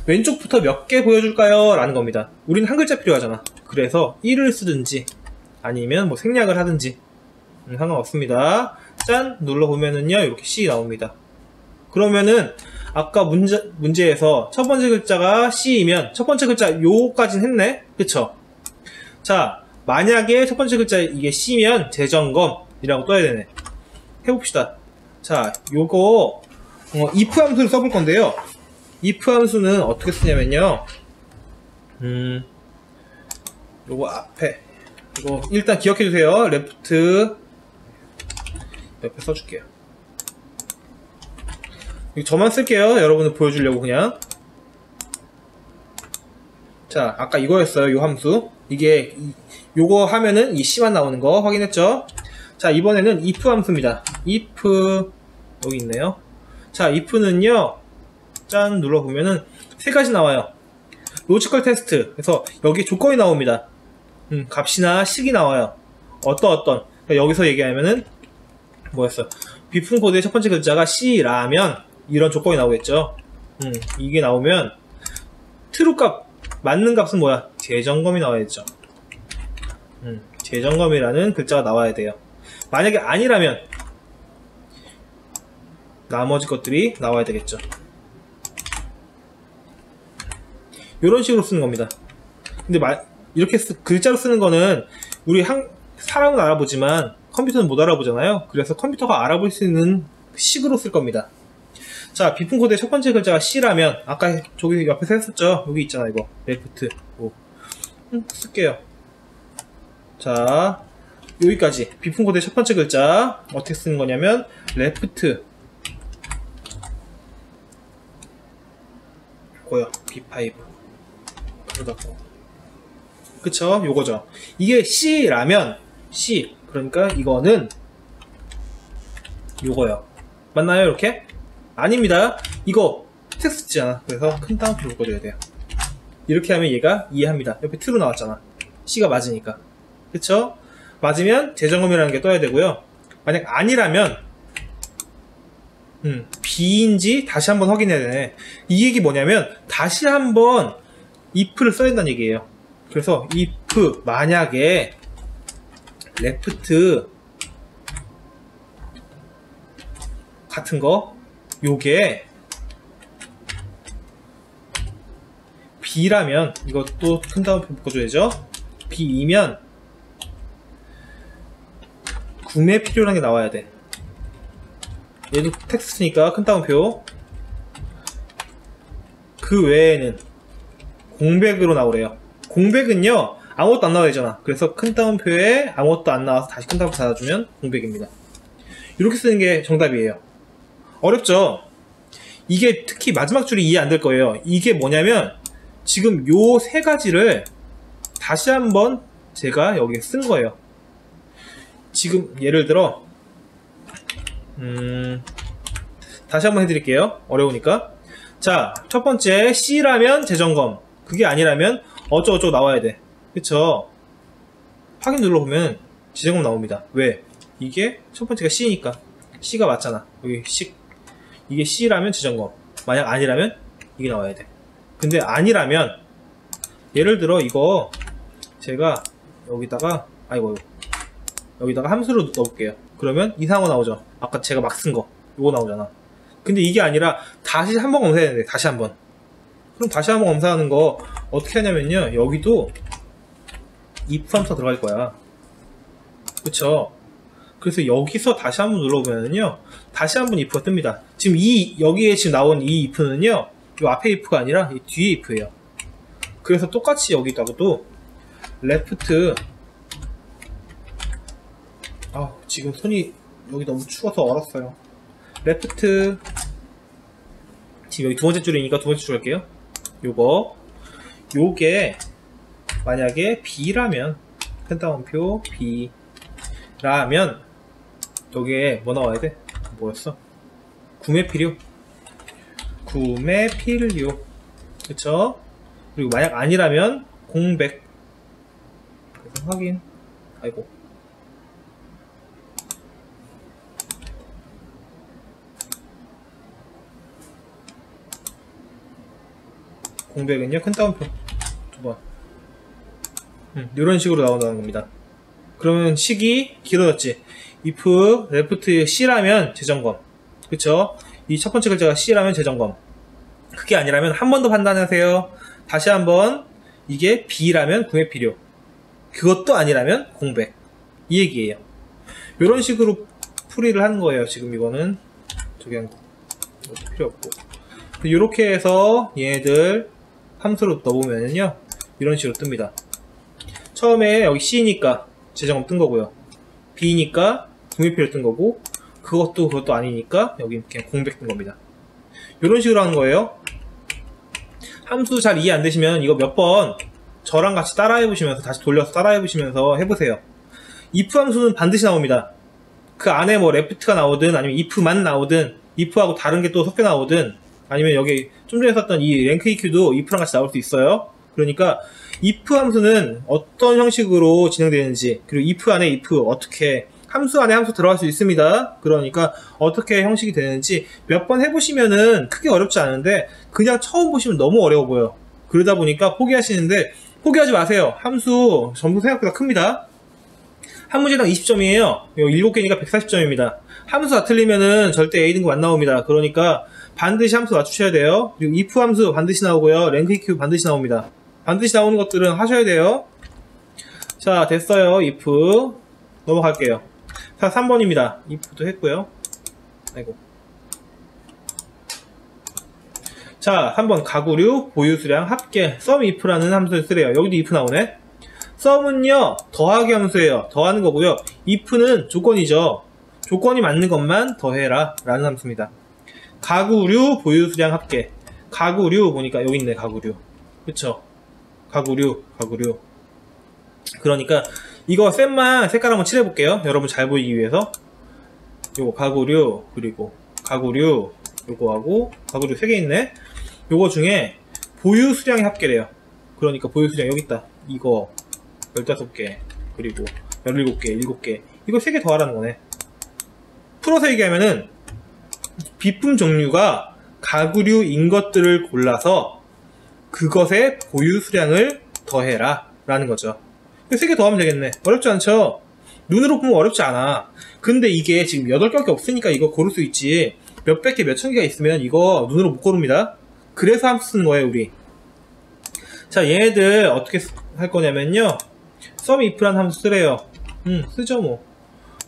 왼쪽부터 몇 개 보여줄까요? 라는 겁니다. 우린 한 글자 필요하잖아. 그래서 일을 쓰든지 아니면 뭐 생략을 하든지 음, 상관없습니다. 짠! 눌러보면은요. 이렇게 C 나옵니다. 그러면은 아까 문제, 문제에서 첫 번째 글자가 C이면 첫 번째 글자 요까진 했네? 그쵸? 자, 만약에 첫 번째 글자 이게 C면 재점검이라고 떠야 되네. 해봅시다. 자, 요거 어, if 함수를 써볼 건데요. if 함수는 어떻게 쓰냐면요. 음, 요거 앞에 이거 일단 기억해주세요. left 옆에 써줄게요. 저만 쓸게요. 여러분을 보여주려고 그냥. 자, 아까 이거였어요. 요 함수. 이게 요거 하면은 이 C만 나오는 거 확인했죠? 자, 이번에는 if 함수입니다. if 여기 있네요. 자, if는요. 짠 눌러보면은 세 가지 나와요. 로지컬 테스트. 그래서 여기 조건이 나옵니다. 음, 값이나 식이 나와요. 어떤 어떤. 그러니까 여기서 얘기하면은 뭐였어? 비품 코드의 첫 번째 글자가 C라면 이런 조건이 나오겠죠. 음, 이게 나오면 트루 값, 맞는 값은 뭐야? 재점검이 나와야겠죠. 음, 재점검이라는 글자가 나와야 돼요. 만약에 아니라면 나머지 것들이 나와야 되겠죠. 이런 식으로 쓰는 겁니다. 근데 마, 이렇게 쓰, 글자로 쓰는 거는 우리 한, 사람은 알아보지만 컴퓨터는 못 알아보잖아요. 그래서 컴퓨터가 알아볼 수 있는 식으로 쓸 겁니다. 자, 비품 코드의 첫 번째 글자가 C라면 아까 저기 옆에서 했었죠. 여기 있잖아 이거. left. 쓸게요. 자, 여기까지 비품 코드의 첫 번째 글자 어떻게 쓰는 거냐면 레프트 요거요. 비 파이브 그렇고 그쵸? 요거죠. 이게 C라면 C, 그러니까 이거는 요거요. 맞나요? 이렇게? 아닙니다. 이거 텍스트잖아. 그래서 큰 따옴표 묶어줘야 돼요. 이렇게 하면 얘가 이해합니다. 옆에 트로 나왔잖아. C가 맞으니까. 그쵸? 맞으면 재점검이라는 게 떠야 되고요. 만약 아니라면 음, B인지 다시 한번 확인해야 되네. 이 얘기 뭐냐면 다시 한번 if를 써야 된다는 얘기예요. 그래서 if 만약에 left 같은 거 요게 B라면 이것도 큰 따옴표 묶어줘야죠. B이면 구매 필요라는 게 나와야 돼. 얘도 텍스트니까 큰 따옴표. 그 외에는 공백으로 나오래요. 공백은요 아무것도 안 나와야 되잖아. 그래서 큰 따옴표에 아무것도 안 나와서 다시 큰 따옴표 닫아주면 공백입니다. 이렇게 쓰는 게 정답이에요. 어렵죠? 이게 특히 마지막 줄이 이해 안 될 거예요. 이게 뭐냐면 지금 요 세 가지를 다시 한번 제가 여기에 쓴 거예요. 지금 예를 들어 음, 다시 한번 해드릴게요. 어려우니까. 자, 첫 번째 C라면 재점검, 그게 아니라면 어쩌고저쩌고 나와야 돼. 그쵸? 확인 눌러보면 재점검 나옵니다. 왜? 이게 첫 번째가 C니까 C가 맞잖아. 여기 C. 이게 C라면 재점검, 만약 아니라면 이게 나와야 돼. 근데 아니라면 예를 들어 이거 제가 여기다가 아이고 여기다가 함수로 넣을게요. 그러면 이상한 거 나오죠. 아까 제가 막 쓴 거 이거 나오잖아. 근데 이게 아니라 다시 한번 검사해야 돼. 다시 한번. 그럼 다시 한번 검사하는 거 어떻게 하냐면요, 여기도 if 함수가 들어갈 거야. 그쵸? 그래서 여기서 다시 한번 눌러보면요 다시 한번 if가 뜹니다. 지금 이 여기에 지금 나온 이 if는요 이 앞에 if가 아니라 이 뒤에 if예요. 그래서 똑같이 여기다가도 left 아 지금 손이 여기 너무 추워서 얼었어요. left 지금 여기 두 번째 줄이니까 두 번째 줄 할게요. 요거 요게 만약에 b라면 큰 따옴표 b라면 여기에 뭐 나와야 돼? 뭐였어? 구매 필요 구매 필요 그쵸? 그리고 만약 아니라면 공백. 그래서 확인. 아이고 공백은요 큰 따옴표 두번 음, 이런 식으로 나온다는 겁니다. 그러면 식이 길어졌지. if left C라면 재점검. 그쵸? 이 첫 번째 글자가 C라면 재점검. 그게 아니라면 한 번 더 판단하세요. 다시 한번 이게 B라면 구매 필요, 그것도 아니라면 공백, 이 얘기예요. 이런 식으로 풀이를 하는 거예요. 지금 이거는 저기 한 것도 필요 없고 이렇게 해서 얘네들 함수로 넣어보면요 이런 식으로 뜹니다. 처음에 여기 C니까 재점검 뜬 거고요, B니까 구매 필요 뜬 거고, 그것도 그것도 아니니까 여기 그냥 공백 뜬 겁니다. 이런 식으로 하는 거예요. 함수 잘 이해 안 되시면 이거 몇 번 저랑 같이 따라해 보시면서 다시 돌려서 따라해 보시면서 해보세요. if 함수는 반드시 나옵니다. 그 안에 뭐 left가 나오든 아니면 if만 나오든 if하고 다른 게 또 섞여 나오든 아니면 여기 좀 전에 썼던 이 랭크 이큐도 if랑 같이 나올 수 있어요. 그러니까 if 함수는 어떤 형식으로 진행되는지, 그리고 if 안에 if 어떻게 함수 안에 함수 들어갈 수 있습니다. 그러니까 어떻게 형식이 되는지 몇 번 해보시면은 크게 어렵지 않은데 그냥 처음 보시면 너무 어려워 보여요. 그러다 보니까 포기하시는데 포기하지 마세요. 함수 전부 생각보다 큽니다. 한 문제당 이십 점이에요. 일곱 개니까 백사십 점입니다. 함수 다 틀리면은 절대 에이 등급 안 나옵니다. 그러니까 반드시 함수 맞추셔야 돼요. 그리고 if 함수 반드시 나오고요. 랭크 이큐 반드시 나옵니다. 반드시 나오는 것들은 하셔야 돼요. 자, 됐어요. if 넘어갈게요. 자, 삼 번입니다. if도 했고요. 아이고. 자, 삼 번 가구류, 보유수량, 합계, 썸 if라는 함수를 쓰래요. 여기도 if 나오네. 썸은요 더하기 함수예요. 더하는 거고요. if는 조건이죠. 조건이 맞는 것만 더해라 라는 함수입니다. 가구류 보유수량 합계. 가구류 보니까 여기 있네. 가구류. 그쵸? 가구류 가구류. 그러니까 이거 셋만 색깔 한번 칠해볼게요. 여러분 잘 보이기 위해서. 요거 가구류 그리고 가구류 요거하고 가구류 세 개 있네. 요거 중에 보유수량이 합계래요. 그러니까 보유수량 여기 있다. 이거 열다섯 개 그리고 열일곱 개 일곱 개 이거 세 개 더 하라는 거네. 풀어서 얘기하면은 비품 종류가 가구류인 것들을 골라서 그것의 보유수량을 더해라 라는 거죠. 이거 세 개 더 하면 되겠네. 어렵지 않죠? 눈으로 보면 어렵지 않아. 근데 이게 지금 여덟 개밖에 없으니까 이거 고를 수 있지 몇백 개 몇천 개가 있으면 이거 눈으로 못 고릅니다. 그래서 함수 쓰는 거예요 우리. 자 얘네들 어떻게 할 거냐면요 SUMIF란 함수 쓰래요. 음 쓰죠 뭐.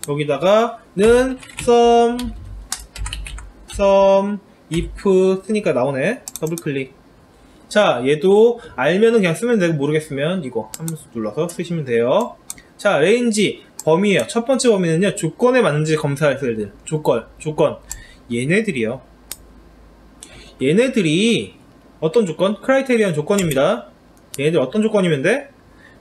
여기다가는 SUM SUM IF 쓰니까 나오네. 더블클릭. 자 얘도 알면은 그냥 쓰면 되고 모르겠으면 이거 함수 눌러서 쓰시면 돼요. 자 레인지 범위에요. 첫 번째 범위는요 조건에 맞는지 검사할 셀들. 조건 조건 얘네들이요. 얘네들이 어떤 조건? 크라이테리언 조건입니다. 얘네들 어떤 조건이면 돼?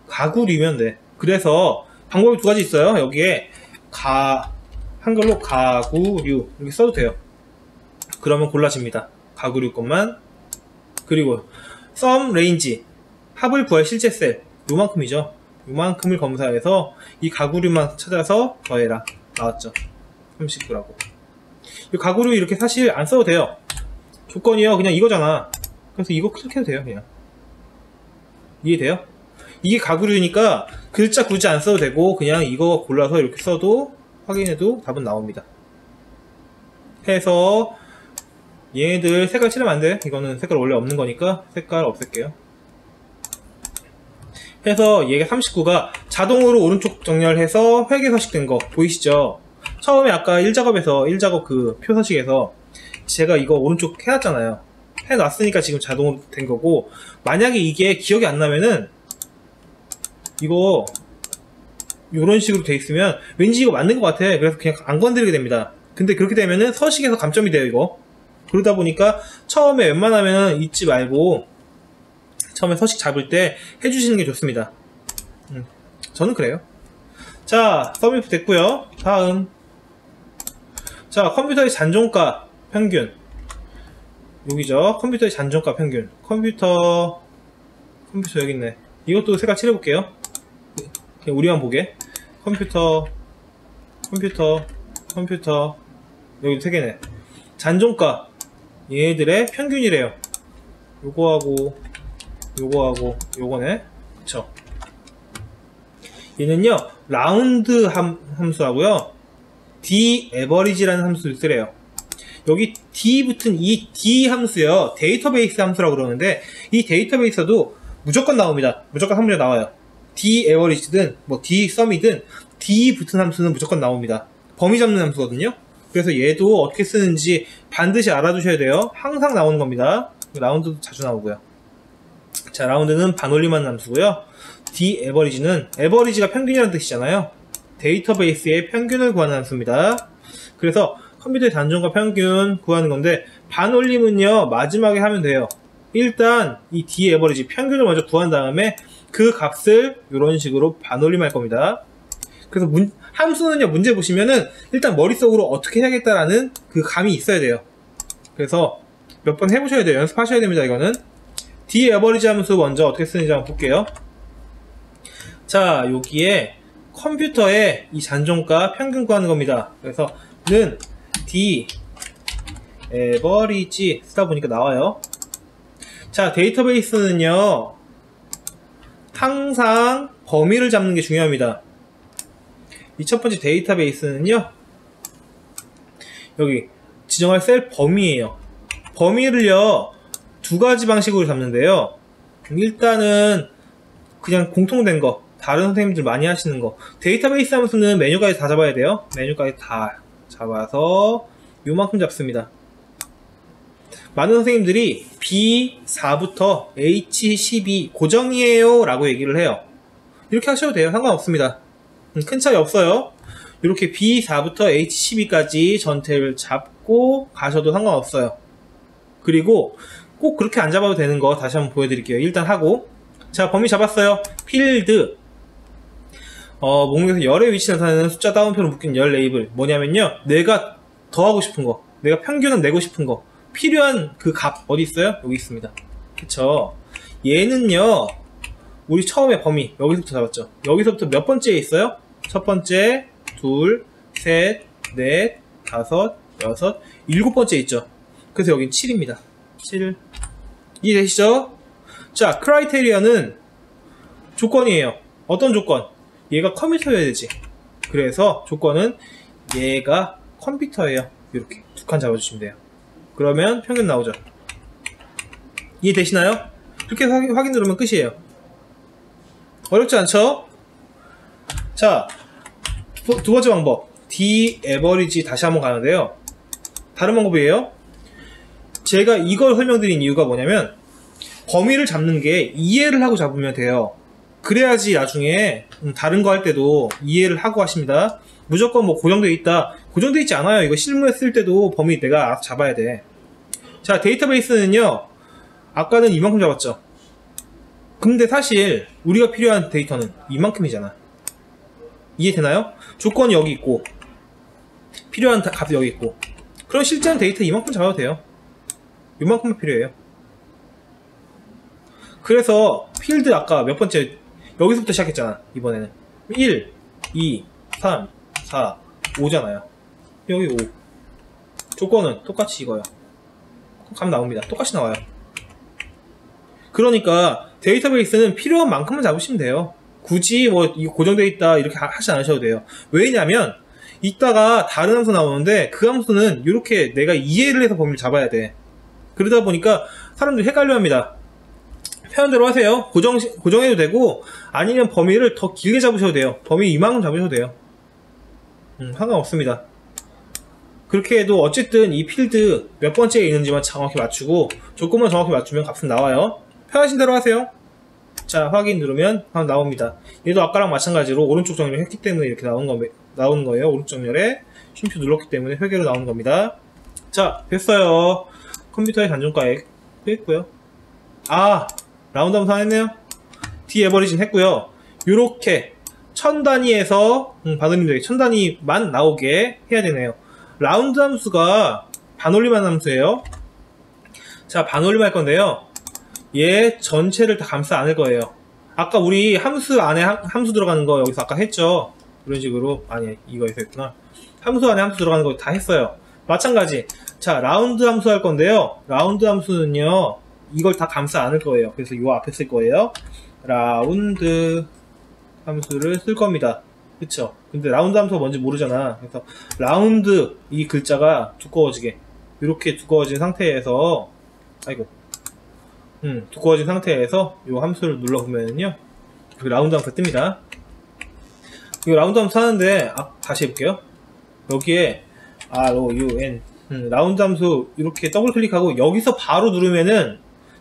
가구류면 돼. 그래서 방법이 두 가지 있어요. 여기에 가 한글로 가구류 이렇게 써도 돼요. 그러면 골라집니다. 가구류 것만. 그리고 썸 레인지 합을 구할 실제 셀 요만큼이죠. 요만큼을 검사해서 이 가구류만 찾아서 더해라. 나왔죠. 삼십구라고. 이 가구류 이렇게 사실 안 써도 돼요. 조건이요 그냥 이거잖아. 그래서 이거 클릭해도 돼요 그냥. 이해돼요? 이게 가구류니까 글자 굳이 안 써도 되고 그냥 이거 골라서 이렇게 써도 확인해도 답은 나옵니다. 해서 얘네들 색깔 칠하면 안 돼. 이거는 색깔 원래 없는 거니까 색깔 없앨게요. 해서 얘가 삼십구가 자동으로 오른쪽 정렬해서 회계 서식된 거 보이시죠? 처음에 아까 일 작업에서 일 작업 그 표 서식에서 제가 이거 오른쪽 해놨잖아요. 해놨으니까 지금 자동으로 된 거고 만약에 이게 기억이 안 나면은 이거 요런 식으로 돼 있으면 왠지 이거 맞는 것 같아. 그래서 그냥 안 건드리게 됩니다. 근데 그렇게 되면은 서식에서 감점이 돼요 이거. 그러다 보니까 처음에 웬만하면은 잊지 말고 처음에 서식 잡을 때 해주시는 게 좋습니다. 음, 저는 그래요. 자 서미프 됐고요. 다음 자 컴퓨터의 잔존가 평균 여기죠. 컴퓨터의 잔존가 평균. 컴퓨터 컴퓨터 여기 있네. 이것도 색깔 칠해볼게요. 그냥 우리만 보게. 컴퓨터 컴퓨터 컴퓨터 여기 세 개네. 잔존가 얘들의 평균이래요. 요거하고 요거하고 요거네. 그쵸. 얘는요 라운드 함, 함수하고요 DAVERAGE라는 함수를 쓰래요. 여기 D 붙은 이 D 함수요 데이터베이스 함수라고 그러는데 이 데이터베이스도 무조건 나옵니다. 무조건 함수에 나와요. D average든 뭐 D sum이든 D 붙은 함수는 무조건 나옵니다. 범위 잡는 함수거든요. 그래서 얘도 어떻게 쓰는지 반드시 알아두셔야 돼요. 항상 나오는 겁니다. 라운드도 자주 나오고요. 자 라운드는 반올림하는 함수고요. D average는 average가 평균이라는 뜻이잖아요. 데이터베이스의 평균을 구하는 함수입니다. 그래서 컴퓨터의 단종과 평균 구하는 건데 반올림은요 마지막에 하면 돼요. 일단 이 D 에버리지 평균을 먼저 구한 다음에 그 값을 이런 식으로 반올림할 겁니다. 그래서 문, 함수는요 문제 보시면은 일단 머릿속으로 어떻게 해야겠다라는 그 감이 있어야 돼요. 그래서 몇 번 해보셔야 돼요. 연습하셔야 됩니다. 이거는 D 에버리지 함수 먼저 어떻게 쓰는지 한번 볼게요. 자 여기에 컴퓨터의 이 잔존가 평균 구하는 겁니다. 그래서 는 D 에버리지 쓰다 보니까 나와요. 자 데이터베이스는요 항상 범위를 잡는 게 중요합니다. 이 첫번째 데이터베이스는요 여기 지정할 셀 범위에요. 범위를요 두가지 방식으로 잡는데요 일단은 그냥 공통된 거 다른 선생님들 많이 하시는 거 데이터베이스 함수는 메뉴까지 다 잡아야 돼요. 메뉴까지 다 잡아서 요만큼 잡습니다. 많은 선생님들이 비 사부터 에이치 십이 고정이에요 라고 얘기를 해요. 이렇게 하셔도 돼요. 상관없습니다. 큰 차이 없어요. 이렇게 비 사부터 에이치 십이까지 전태를 잡고 가셔도 상관없어요. 그리고 꼭 그렇게 안 잡아도 되는 거 다시 한번 보여드릴게요. 일단 하고, 자, 범위 잡았어요. 필드, 어, 목록에서 열의 위치 나타내는 숫자 다운표로 묶인 열 레이블. 뭐냐면요, 내가 더 하고 싶은 거, 내가 평균은 내고 싶은 거, 필요한 그 값 어디 있어요? 여기 있습니다. 그쵸? 얘는요, 우리 처음에 범위 여기서부터 잡았죠. 여기서부터 몇 번째에 있어요? 첫 번째, 둘, 셋, 넷, 다섯, 여섯, 일곱 번째 있죠. 그래서 여긴 칠입니다. 칠. 이해되시죠? 자, 크라이테리아는 조건이에요. 어떤 조건? 얘가 컴퓨터여야 되지. 그래서 조건은 얘가 컴퓨터예요. 이렇게 두 칸 잡아주시면 돼요. 그러면 평균 나오죠. 이해되시나요? 이렇게 확인, 확인 누르면 끝이에요. 어렵지 않죠? 자, 두, 두 번째 방법. D 에버리지 다시 한번 가는데요. 다른 방법이에요. 제가 이걸 설명드린 이유가 뭐냐면, 범위를 잡는 게 이해를 하고 잡으면 돼요. 그래야지 나중에 다른 거 할 때도 이해를 하고 하십니다. 무조건 뭐 고정되어 있다, 고정되어 있지 않아요. 이거 실무에 쓸 때도 범위 내가 알아서 잡아야 돼. 자, 데이터베이스는요, 아까는 이만큼 잡았죠. 근데 사실 우리가 필요한 데이터는 이만큼이잖아. 이해되나요? 조건이 여기 있고 필요한 값이 여기 있고, 그럼 실제는 데이터 이만큼 잡아도 돼요. 이만큼만 필요해요. 그래서 필드 아까 몇 번째, 여기서부터 시작했잖아. 이번에는 일, 이, 삼, 사, 오잖아요. 여기 오. 조건은 똑같이 이거예요. 값 나옵니다. 똑같이 나와요. 그러니까 데이터베이스는 필요한 만큼만 잡으시면 돼요. 굳이 뭐 고정되어 있다 이렇게 하지 않으셔도 돼요. 왜냐면 이따가 다른 함수 나오는데 그 함수는 이렇게 내가 이해를 해서 범위를 잡아야 돼. 그러다 보니까 사람들이 헷갈려 합니다. 표현대로 하세요. 고정, 고정해도 되고, 아니면 범위를 더 길게 잡으셔도 돼요. 범위 이만큼 잡으셔도 돼요. 음, 상관없습니다. 그렇게 해도 어쨌든 이 필드 몇 번째에 있는지만 정확히 맞추고, 조건만 정확히 맞추면 값은 나와요. 편하신 대로 하세요. 자, 확인 누르면 바로 나옵니다. 얘도 아까랑 마찬가지로 오른쪽 정렬을 했기 때문에 이렇게 나온 거, 나온 거예요. 오른쪽 정렬에 쉼표 눌렀기 때문에 회계로 나온 겁니다. 자, 됐어요. 컴퓨터의 단종가액 했고요. 아, 라운드 함수 안 했네요. D 에버리진 했고요. 요렇게 천 단위에서 음, 반올림되게 천 단위만 나오게 해야 되네요. 라운드 함수가 반올림한 함수예요. 자, 반올림 할 건데요, 얘 전체를 다 감싸 안을 거예요. 아까 우리 함수 안에 함, 함수 들어가는 거 여기서 아까 했죠. 이런 식으로. 아니, 이거에서 했구나. 함수 안에 함수 들어가는 거 다 했어요. 마찬가지. 자, 라운드 함수 할 건데요, 라운드 함수는요 이걸 다 감싸 안을 거예요. 그래서 요 앞에 쓸 거예요. 라운드 함수를 쓸 겁니다. 그쵸? 근데 라운드 함수가 뭔지 모르잖아. 그래서 라운드 이 글자가 두꺼워지게, 이렇게 두꺼워진 상태에서, 아이고, 음, 두꺼워진 상태에서 요 함수를 눌러보면요 이렇게 라운드 함수 뜹니다. 이 라운드 함수 하는데, 아, 다시 해볼게요. 여기에 알 오 유 엔 음, 라운드 함수 이렇게 더블 클릭하고 여기서 바로 누르면은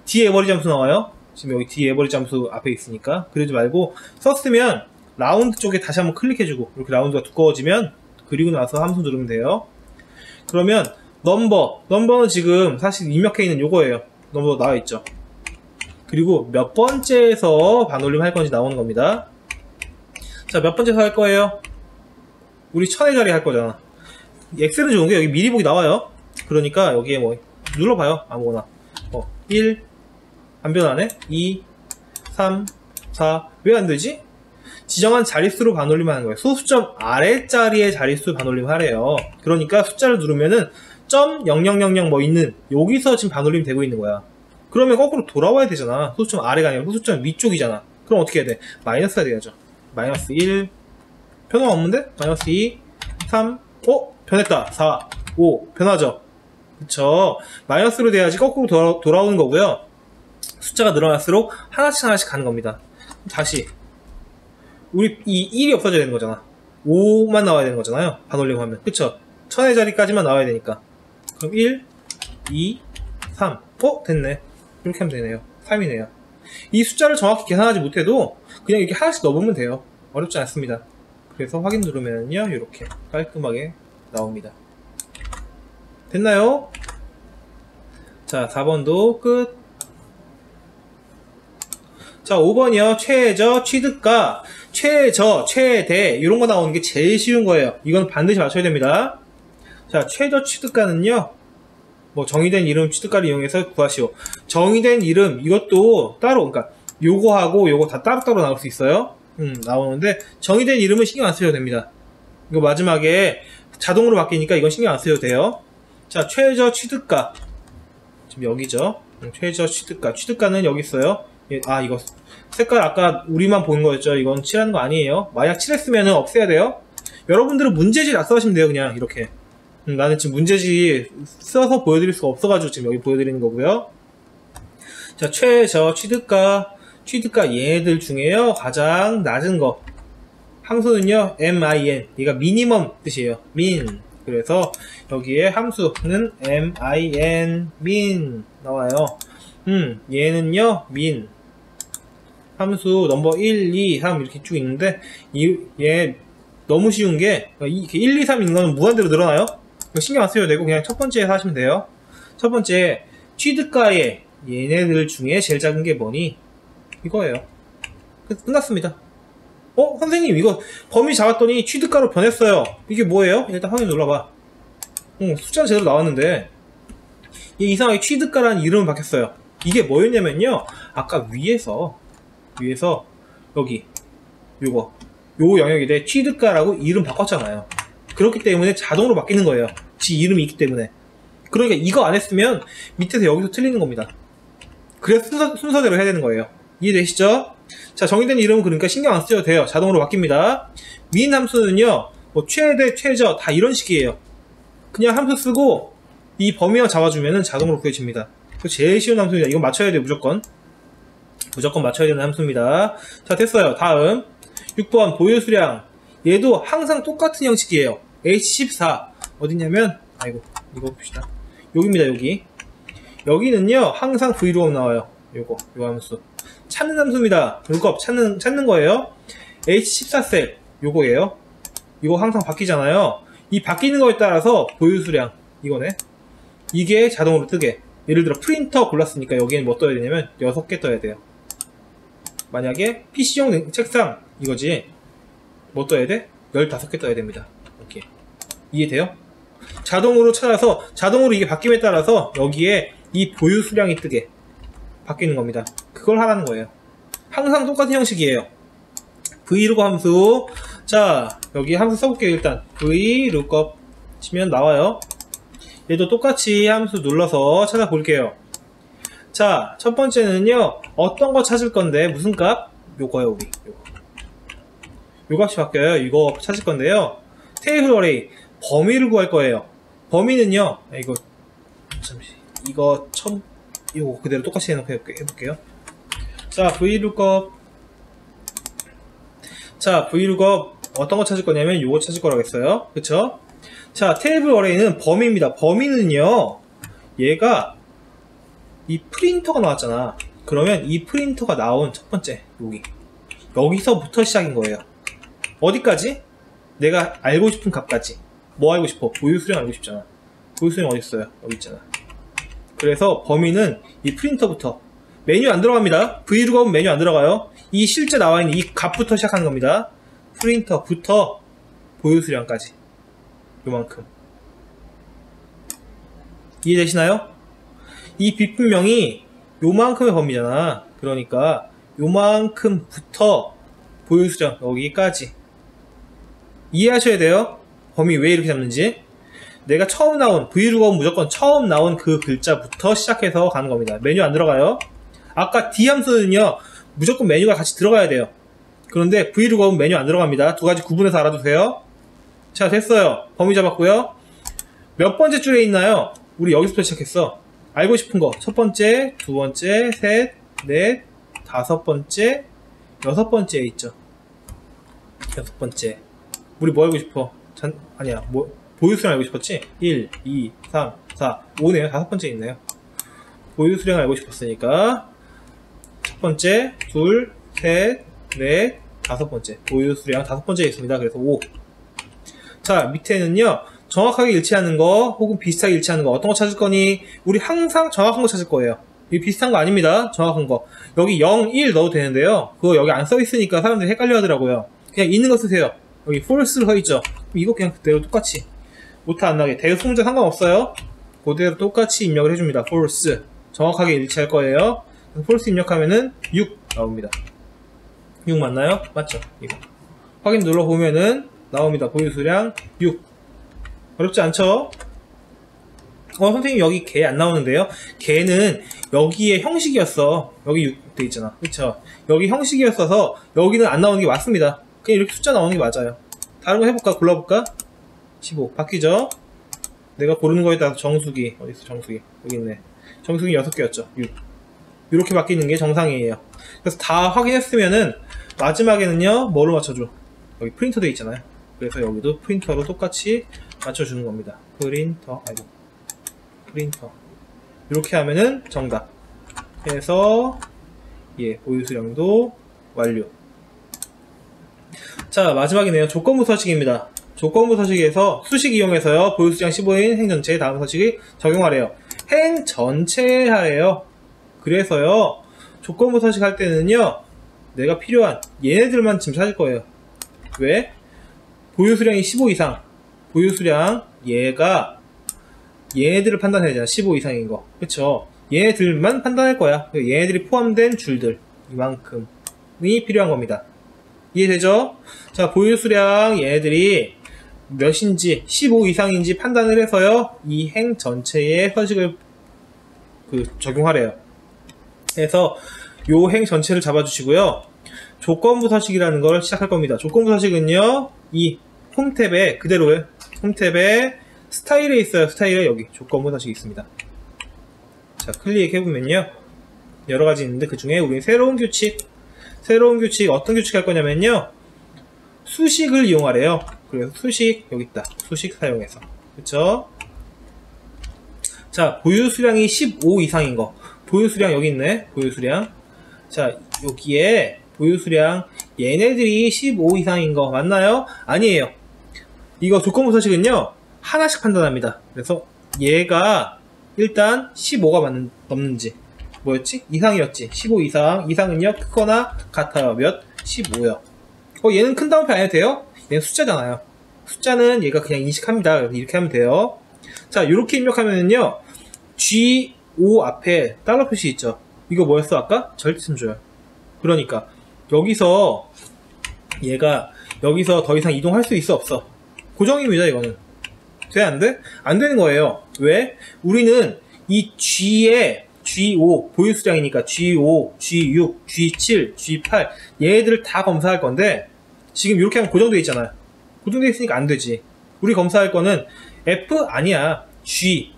D 에버리지 함수 나와요. 지금 여기 D 에버리지 함수 앞에 있으니까 그러지 말고, 썼으면 라운드 쪽에 다시 한번 클릭해주고, 이렇게 라운드가 두꺼워지면 그리고 나서 함수 누르면 돼요. 그러면 넘버, 넘버는 지금 사실 입력해 있는 요거예요. 넘버 나와 있죠. 그리고 몇 번째에서 반올림 할 건지 나오는 겁니다. 자, 몇 번째에서 할 거예요? 우리 천의 자리 할 거잖아. 엑셀은 좋은 게 여기 미리 보기 나와요. 그러니까 여기에 뭐 눌러봐요. 아무거나. 어, 일, 안 변하네. 이, 삼, 사. 왜 안 되지? 지정한 자릿수로 반올림하는 거예요. 소수점 아래자리의 자릿수 반올림하래요. 그러니까 숫자를 누르면은 영 영 영 영 뭐 있는 여기서 지금 반올림 되고 있는 거야. 그러면 거꾸로 돌아와야 되잖아. 소수점 아래가 아니라 소수점 위쪽이잖아. 그럼 어떻게 해야 돼? 마이너스가 돼야죠. 마이너스 일, 변화가 없는데? 마이너스 이, 삼, 오, 변했다. 사, 오, 변하죠. 그쵸? 마이너스로 돼야지 거꾸로 돌아, 돌아오는 거고요. 숫자가 늘어날수록 하나씩 하나씩 가는 겁니다. 다시 우리 이 일이 없어져야 되는 거잖아. 오만 나와야 되는 거잖아요. 반올림 하면. 그쵸? 천의 자리까지만 나와야 되니까. 그럼 일, 이, 삼. 어? 됐네. 이렇게 하면 되네요. 삼이네요. 이 숫자를 정확히 계산하지 못해도 그냥 이렇게 하나씩 넣어보면 돼요. 어렵지 않습니다. 그래서 확인 누르면요, 이렇게 깔끔하게 나옵니다. 됐나요? 자, 사 번도 끝. 자, 오 번이요. 최저, 취득가, 최저, 최대 이런 거 나오는 게 제일 쉬운 거예요. 이건 반드시 맞춰야 됩니다. 자, 최저 취득가는요, 뭐 정의된 이름 취득가를 이용해서 구하시오. 정의된 이름 이것도 따로, 그러니까 요거하고 요거 다 따로따로 나올 수 있어요. 음, 나오는데 정의된 이름은 신경 안 쓰셔도 됩니다. 이거 마지막에 자동으로 바뀌니까 이건 신경 안 쓰셔도 돼요. 자, 최저 취득가 지금 여기죠. 음, 최저 취득가, 취득가는 여기 있어요. 예, 아, 이거 색깔 아까 우리만 본 거였죠. 이건 칠하는 거 아니에요. 만약 칠했으면은 없애야 돼요. 여러분들은 문제지 다 써가시면 돼요. 그냥 이렇게. 음, 나는 지금 문제지 써서 보여드릴 수가 없어가지고 지금 여기 보여드리는 거고요. 자, 최저 취득가, 취득가 얘네들 중에요, 가장 낮은 거 함수는요 min, 얘가 미니멈 뜻이에요. min. 그래서 여기에 함수는 min, min 나와요. 음, 얘는요 min 함수 넘버 일, 이, 삼 이렇게 쭉 있는데, 이, 얘 너무 쉬운 게 이렇게 일, 이, 삼 있는 거는 무한대로 늘어나요. 신경 안 쓰셔도 되고 그냥 첫 번째에서 하시면 돼요. 첫 번째 취득가의 얘네들 중에 제일 작은 게 뭐니? 이거예요. 끝났습니다. 어? 선생님, 이거 범위 잡았더니 취득가로 변했어요. 이게 뭐예요? 일단 확인 눌러봐. 응, 숫자 제대로 나왔는데 얘 이상하게 취득가라는 이름은 바뀌었어요. 이게 뭐였냐면요, 아까 위에서 위에서 여기 요거 요 영역에 대해 취득가라고 이름 바꿨잖아요. 그렇기 때문에 자동으로 바뀌는 거예요. 지 이름이 있기 때문에. 그러니까 이거 안 했으면 밑에서 여기서 틀리는 겁니다. 그래서 순서, 순서대로 해야 되는 거예요. 이해되시죠? 자, 정의된 이름은 그러니까 신경 안 쓰셔도 돼요. 자동으로 바뀝니다. 민 함수는요, 뭐 최대, 최저 다 이런 식이에요. 그냥 함수 쓰고 이 범위만 잡아주면은 자동으로 구해집니다. 제일 쉬운 함수입니다. 이건 맞춰야 돼요. 무조건 무조건 맞춰야 되는 함수입니다. 자, 됐어요. 다음 육 번 보유수량. 얘도 항상 똑같은 형식이에요. 에이치 십사 어디냐면, 아이고 이거 봅시다. 여기입니다. 여기 여기는요 항상 브이룩업 나와요. 요거 요 함수 찾는 함수입니다. 룩업 찾는 찾는 거예요. 에이치 십사 셀 요거예요. 이거 항상 바뀌잖아요. 이 바뀌는 거에 따라서 보유수량 이거네. 이게 자동으로 뜨게. 예를 들어 프린터 골랐으니까 여기에는 뭐 떠야 되냐면 여섯 개 떠야 돼요. 만약에 피씨용 책상 이거지, 뭐 떠야 돼? 열다섯 개 떠야 됩니다. 이렇게. 이해돼요? 자동으로 찾아서 자동으로 이게 바뀜에 따라서 여기에 이 보유수량이 뜨게 바뀌는 겁니다. 그걸 하라는 거예요. 항상 똑같은 형식이에요. 브이룩업 함수. 자, 여기 함수 써볼게요. 일단 브이룩업 치면 나와요. 얘도 똑같이 함수 눌러서 찾아볼게요. 자, 첫 번째는요 어떤 거 찾을 건데 무슨 값? 요거요. 우리 요거. 요 값이 바뀌어요. 이거 찾을 건데요, 테이블 어레이 범위를 구할 거예요. 범위는요, 이거 잠시 이거 첨 이거 그대로 똑같이 해놓고 해볼게요. 자, 브이룩업. 자, 브이룩업 어떤 거 찾을 거냐면 요거 찾을 거라고 했어요. 그쵸? 자, 테이블 어레이는 범위입니다. 범위는요, 얘가 이 프린터가 나왔잖아. 그러면 이 프린터가 나온 첫 번째 여기 여기서부터 시작인 거예요. 어디까지? 내가 알고 싶은 값까지. 뭐 알고 싶어? 보유수량 알고 싶잖아. 보유수량 어디 있어요? 여기 있잖아. 그래서 범위는 이 프린터부터. 메뉴 안 들어갑니다. 브이룩업은 메뉴 안 들어가요. 이 실제 나와 있는 이 값부터 시작하는 겁니다. 프린터부터 보유수량까지. 요만큼. 이해되시나요? 이 비품명이 요만큼의 범위잖아. 그러니까 요만큼부터 보유수량 여기까지. 이해하셔야 돼요. 범위 왜 이렇게 잡는지. 내가 처음 나온 브이룩업은 무조건 처음 나온 그 글자부터 시작해서 가는 겁니다. 메뉴 안 들어가요. 아까 D 함수는요 무조건 메뉴가 같이 들어가야 돼요. 그런데 브이룩업은 메뉴 안 들어갑니다. 두 가지 구분해서 알아두세요. 자, 됐어요. 범위 잡았고요. 몇 번째 줄에 있나요? 우리 여기서부터 시작했어. 알고 싶은 거 첫 번째, 두 번째, 셋, 넷, 다섯 번째, 여섯 번째에 있죠. 여섯 번째. 우리 뭐 알고 싶어? 잔, 아니야. 뭐 보유수량 알고 싶었지? 일, 이, 삼, 사, 오네요. 다섯 번째 있네요. 보유수량 알고 싶었으니까 첫 첫 번째, 둘, 셋, 넷, 다섯 번째. 보유 수량 다섯 번째에 있습니다. 그래서 오. 자, 밑에는요. 정확하게 일치하는 거 혹은 비슷하게 일치하는 거 어떤 거 찾을 거니? 우리 항상 정확한 거 찾을 거예요. 이 비슷한 거 아닙니다. 정확한 거. 여기 영, 일 넣어도 되는데요. 그거 여기 안 써 있으니까 사람들이 헷갈려 하더라고요. 그냥 있는 거 쓰세요. 여기 false로 써 있죠. 이거 그냥 그대로 똑같이. 오타 안 나게. 대소문자 상관없어요. 그대로 똑같이 입력을 해줍니다. false. 정확하게 일치할 거예요. false 입력하면은 육 나옵니다. 육 맞나요? 맞죠? 이거. 확인 눌러보면은 나옵니다. 보유수량 육. 어렵지 않죠? 어, 선생님 여기 개 안 나오는데요? 개는 여기에 형식이었어. 여기 육 돼 있잖아. 그쵸? 여기 형식이었어서 여기는 안 나오는 게 맞습니다. 그냥 이렇게 숫자 나오는 게 맞아요. 다른 거 해볼까? 골라볼까? 십오. 바뀌죠? 내가 고르는 거에 따라서 정수기. 어디 있어? 정수기. 여기 있네. 정수기 여섯 개였죠. 육. 이렇게 바뀌는 게 정상이에요. 그래서 다 확인했으면은 마지막에는요, 뭐로 맞춰줘? 여기 프린터 돼 있잖아요. 그래서 여기도 프린터로 똑같이 맞춰주는 겁니다. 프린터, 아이고. 프린터. 이렇게 하면은 정답. 해서, 예, 보유수량도 완료. 자, 마지막이네요. 조건부 서식입니다. 조건부 서식에서 수식 이용해서요, 보유수량 십오인 행 전체에 다음 서식이 적용하래요. 행 전체에 하래요. 그래서요, 조건부 서식 할 때는요, 내가 필요한 얘네들만 지금 찾을 거예요. 왜? 보유수량이 십오 이상. 보유수량 얘가 얘네들을 판단해야 되잖아. 십오 이상인 거. 그쵸? 얘네들만 판단할 거야. 얘네들이 포함된 줄들. 이만큼이 필요한 겁니다. 이해되죠? 자, 보유수량 얘네들이 몇인지, 십오 이상인지 판단을 해서요, 이 행 전체에 서식을 그 적용하래요. 해서 요 행 전체를 잡아주시고요. 조건부 서식이라는 걸 시작할 겁니다. 조건부 서식은요, 이 홈탭에 그대로의 홈탭에 스타일에 있어요. 스타일에 여기 조건부 서식이 있습니다. 자, 클릭해보면요, 여러 가지 있는데 그 중에 우리 새로운 규칙, 새로운 규칙 어떤 규칙 할 거냐면요, 수식을 이용하래요. 그래서 수식 여기 있다. 수식 사용해서, 그쵸? 자, 보유 수량이 십오 이상인 거. 보유 수량 여기 있네. 보유 수량. 자, 여기에 보유 수량 얘네들이 십오 이상인 거 맞나요? 아니에요. 이거 조건부 서식은요, 하나씩 판단합니다. 그래서 얘가 일단 십오가 맞는, 넘는지, 뭐였지? 이상이었지. 십오 이상. 이상은요, 크거나 같아요. 몇? 십오요. 어, 얘는 큰 다운표 안 해도 돼요? 얘는 숫자잖아요. 숫자는 얘가 그냥 인식합니다. 그래서 이렇게 하면 돼요. 자, 이렇게 입력하면은요, 지 오 앞에 달러 표시 있죠. 이거 뭐였어 아까? 절대점 조열. 그러니까 여기서 얘가 여기서 더 이상 이동할 수 있어 없어? 고정입니다. 이거는 돼? 안 돼? 안 되는 거예요. 왜? 우리는 이 G에 지 오 보유수량이니까 지 오, 지 육, 지 칠, 지 팔 얘들을 다 검사할 건데 지금 이렇게 하면 고정되어 있잖아요. 고정되어 있으니까 안 되지. 우리 검사할 거는 F 아니야. G.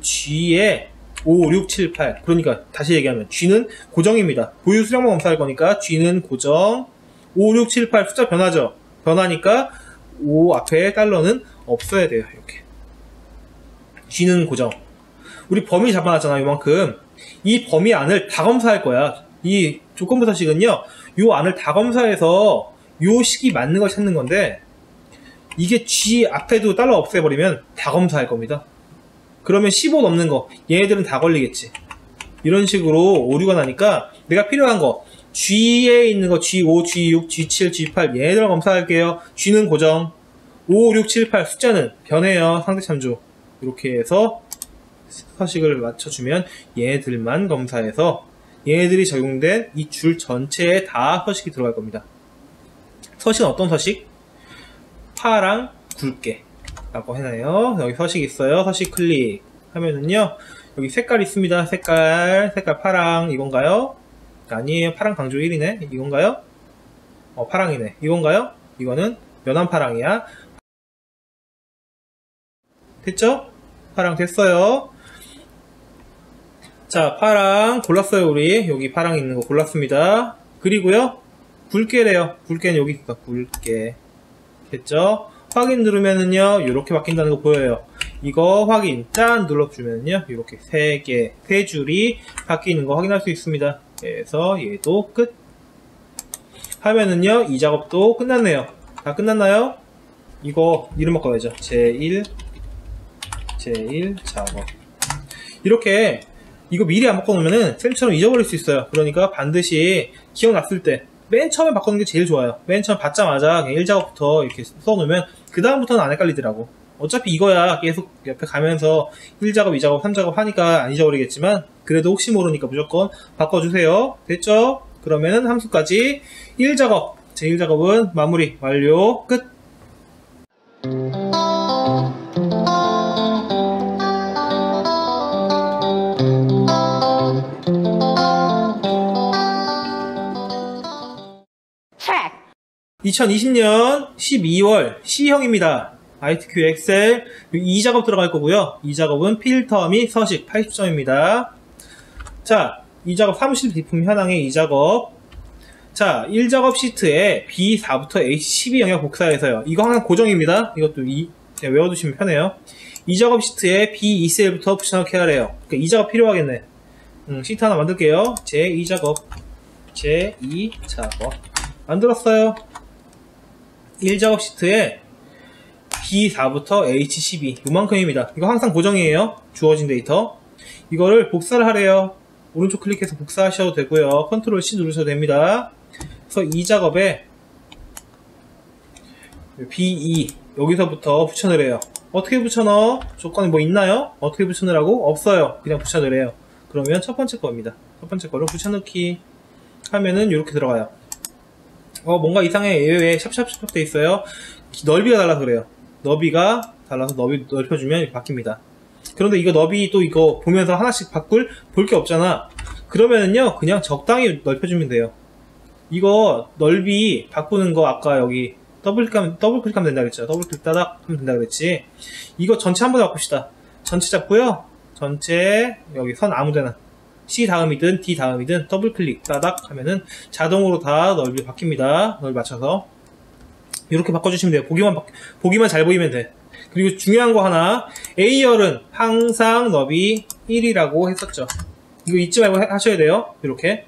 G에 오, 육, 칠, 팔. 그러니까 다시 얘기하면 G는 고정입니다. 보유 수량만 검사할 거니까 G는 고정. 오, 육, 칠, 팔 숫자 변하죠. 변하니까 오 앞에 달러는 없어야 돼요. 이렇게 G는 고정. 우리 범위 잡아놨잖아. 요만큼 이 범위 안을 다 검사할 거야. 이 조건부 서식은요, 요 안을 다 검사해서 요 식이 맞는 걸 찾는 건데 이게 G 앞에도 달러 없애버리면 다 검사할 겁니다. 그러면 십오 넘는 거 얘네들은 다 걸리겠지. 이런 식으로 오류가 나니까 내가 필요한 거 G에 있는 거 지 오, 지 육, 지 칠, 지 팔 얘네들만 검사할게요. G는 고정. 오, 육, 칠, 팔 숫자는 변해요. 상대 참조. 이렇게 해서 서식을 맞춰주면 얘네들만 검사해서 얘네들이 적용된 이 줄 전체에 다 서식이 들어갈 겁니다. 서식은 어떤 서식? 파랑 굵게 라고 해놔요. 여기 서식 있어요. 서식 클릭 하면은요, 여기 색깔 있습니다. 색깔, 색깔 파랑 이건가요? 아니에요. 파랑 강조 일이네. 이건가요? 어, 파랑이네. 이건가요? 이거는 연한 파랑이야. 됐죠? 파랑 됐어요. 자, 파랑 골랐어요. 우리 여기 파랑 있는 거 골랐습니다. 그리고요, 굵게래요. 굵게는 여기 있다. 굵게 됐죠? 확인 누르면은요, 이렇게 바뀐다는 거 보여요. 이거 확인 짠 눌러주면은요, 이렇게 세 개, 세 줄이 바뀌는 거 확인할 수 있습니다. 그래서 얘도 끝 하면은요 이 작업도 끝났네요. 다 끝났나요? 이거 이름 바꿔야죠. 제일 제일 작업. 이렇게 이거 미리 안 바꿔놓으면은 쌤처럼 잊어버릴 수 있어요. 그러니까 반드시 기억났을 때 맨 처음에 바꾸는 게 제일 좋아요. 맨 처음 받자마자 그냥 일 작업부터 이렇게 써놓으면 그 다음부터는 안 헷갈리더라고. 어차피 이거야 계속 옆에 가면서 일 작업, 이 작업, 삼 작업 하니까 안 잊어버리겠지만 그래도 혹시 모르니까 무조건 바꿔주세요. 됐죠? 그러면은 함수까지 일 작업, 제일 작업은 마무리, 완료, 끝! 이천이십 년 십이월 C형입니다. 아이티큐 엑셀 이 작업 들어갈 거고요. 이 작업은 필터 및 서식 팔십 점입니다. 자, 이 작업 사무실 비품 현황의 이 작업. 자, 일 작업 시트에 비 사부터 에이치 십이 영역 복사해서요. 이거 항상 고정입니다. 이것도 이, 외워두시면 편해요. 이 작업 시트에 비 이 셀부터 붙여넣기 하래요. 그러니까 이 작업 필요하겠네. 음, 시트 하나 만들게요. 제이 작업, 제이 작업 만들었어요. 일 작업 시트에 비 사부터 에이치 십이 요만큼입니다. 이거 항상 고정이에요. 주어진 데이터 이거를 복사를 하래요. 오른쪽 클릭해서 복사하셔도 되고요. 컨트롤 씨 누르셔도 됩니다. 그래서 이 작업에 비 이 여기서부터 붙여넣으래요. 어떻게 붙여넣어? 조건이 뭐 있나요? 어떻게 붙여넣으라고? 없어요. 그냥 붙여넣으래요. 그러면 첫 번째 겁니다. 첫 번째 거를 붙여넣기 하면은 이렇게 들어가요. 어 뭔가 이상해. 예외에 샵샵샵 돼 있어요. 넓이가 달라서 그래요. 너비가 달라서 너비 넓혀주면 바뀝니다. 그런데 이거 너비 또 이거 보면서 하나씩 바꿀 볼 게 없잖아. 그러면은요 그냥 적당히 넓혀주면 돼요. 이거 넓이 바꾸는 거 아까 여기 더블클릭하면 더블클릭하면 된다 그랬죠. 더블클릭 따닥 하면 된다 그랬지. 이거 전체 한번 바꿉시다. 전체 잡고요. 전체 여기 선 아무데나 씨 다음이든 디 다음이든 더블클릭 따닥 하면은 자동으로 다 넓이 바뀝니다. 넓이 맞춰서. 이렇게 바꿔주시면 돼요. 보기만, 보기만 잘 보이면 돼. 그리고 중요한 거 하나. A열은 항상 너비 일이라고 했었죠. 이거 잊지 말고 하셔야 돼요. 이렇게.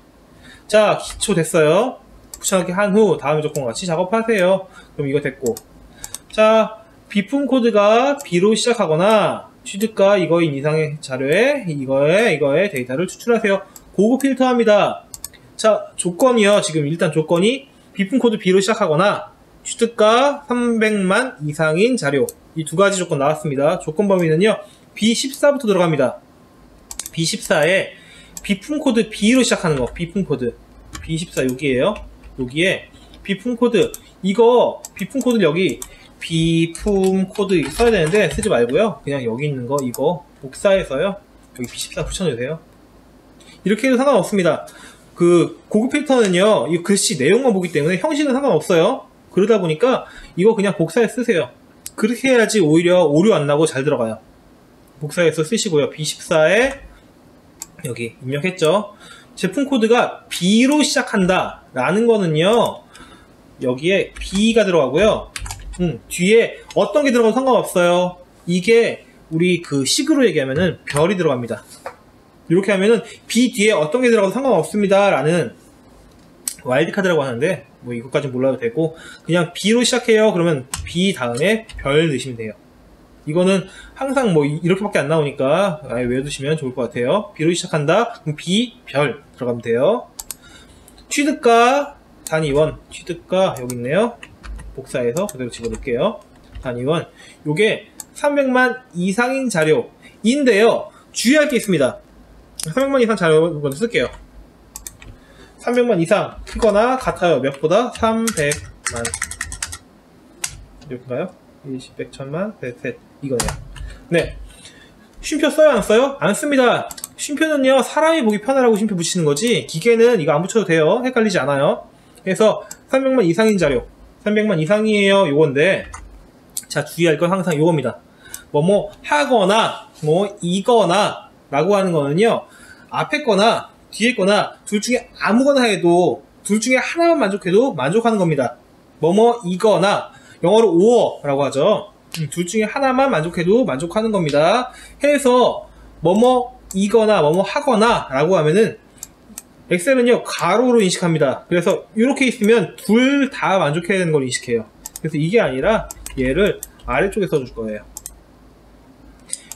자, 기초 됐어요. 붙여넣기 한 후 다음 조건과 같이 작업하세요. 그럼 이거 됐고. 자, 비품 코드가 B로 시작하거나 취득가 이거인 이상의 자료에 이거에 이거에 데이터를 추출하세요. 고급 필터합니다. 자, 조건이요. 지금 일단 조건이 비품 코드 B로 시작하거나 취득가 삼백만 이상인 자료 이 두 가지 조건 나왔습니다. 조건 범위는요 비 십사부터 들어갑니다. 비 십사에 비품코드 B로 시작하는 거 비품코드 비 십사 여기에요. 여기에 비품코드 이거 비품코드 여기 비품코드 써야 되는데 쓰지 말고요 그냥 여기 있는 거 이거 복사해서요 여기 비 십사 붙여주세요. 이렇게 해도 상관없습니다. 그 고급 필터는요 이 글씨 내용만 보기 때문에 형식은 상관없어요. 그러다 보니까 이거 그냥 복사해 쓰세요. 그렇게 해야지 오히려 오류 안 나고 잘 들어가요. 복사해서 쓰시고요. 비 십사에 여기 입력했죠. 제품 코드가 B로 시작한다 라는 거는요 여기에 B가 들어가고요 음, 뒤에 어떤 게 들어가도 상관없어요. 이게 우리 그 식으로 얘기하면은 별이 들어갑니다. 이렇게 하면은 B 뒤에 어떤 게 들어가도 상관없습니다 라는 와일드카드라고 하는데 뭐 이것까지 몰라도 되고 그냥 B로 시작해요. 그러면 B 다음에 별 넣으시면 돼요. 이거는 항상 뭐 이렇게밖에 안 나오니까 아예 외워두시면 좋을 것 같아요. B로 시작한다. 그럼 B, 별 들어가면 돼요. 취득가 단위원 취득가 여기 있네요. 복사해서 그대로 집어넣을게요. 단위원 요게 삼백만 이상인 자료인데요. 주의할 게 있습니다. 삼백만 이상 자료 먼저 쓸게요. 삼백만 이상 크거나 같아요. 몇보다? 삼백만 이렇게인가요? 이십, 백, 천만, 백, 백 이거네요. 네 쉼표 써요? 안 써요? 안 씁니다. 쉼표는요 사람이 보기 편하라고 쉼표 붙이는 거지 기계는 이거 안 붙여도 돼요. 헷갈리지 않아요. 그래서 삼백만 이상인 자료 삼백만 이상이에요. 요건데 자 주의할 건 항상 요겁니다. 뭐뭐 하거나 뭐 이거나 라고 하는 거는요 앞에 거나 뒤에 거나 둘 중에 아무거나 해도 둘 중에 하나만 만족해도 만족하는 겁니다. 뭐뭐 이거나 영어로 or 라고 하죠. 둘 중에 하나만 만족해도 만족하는 겁니다. 해서 뭐뭐 이거나 뭐뭐 하거나 라고 하면은 엑셀은요 가로로 인식합니다. 그래서 이렇게 있으면 둘 다 만족해야 되는 걸 인식해요. 그래서 이게 아니라 얘를 아래쪽에 써줄 거예요.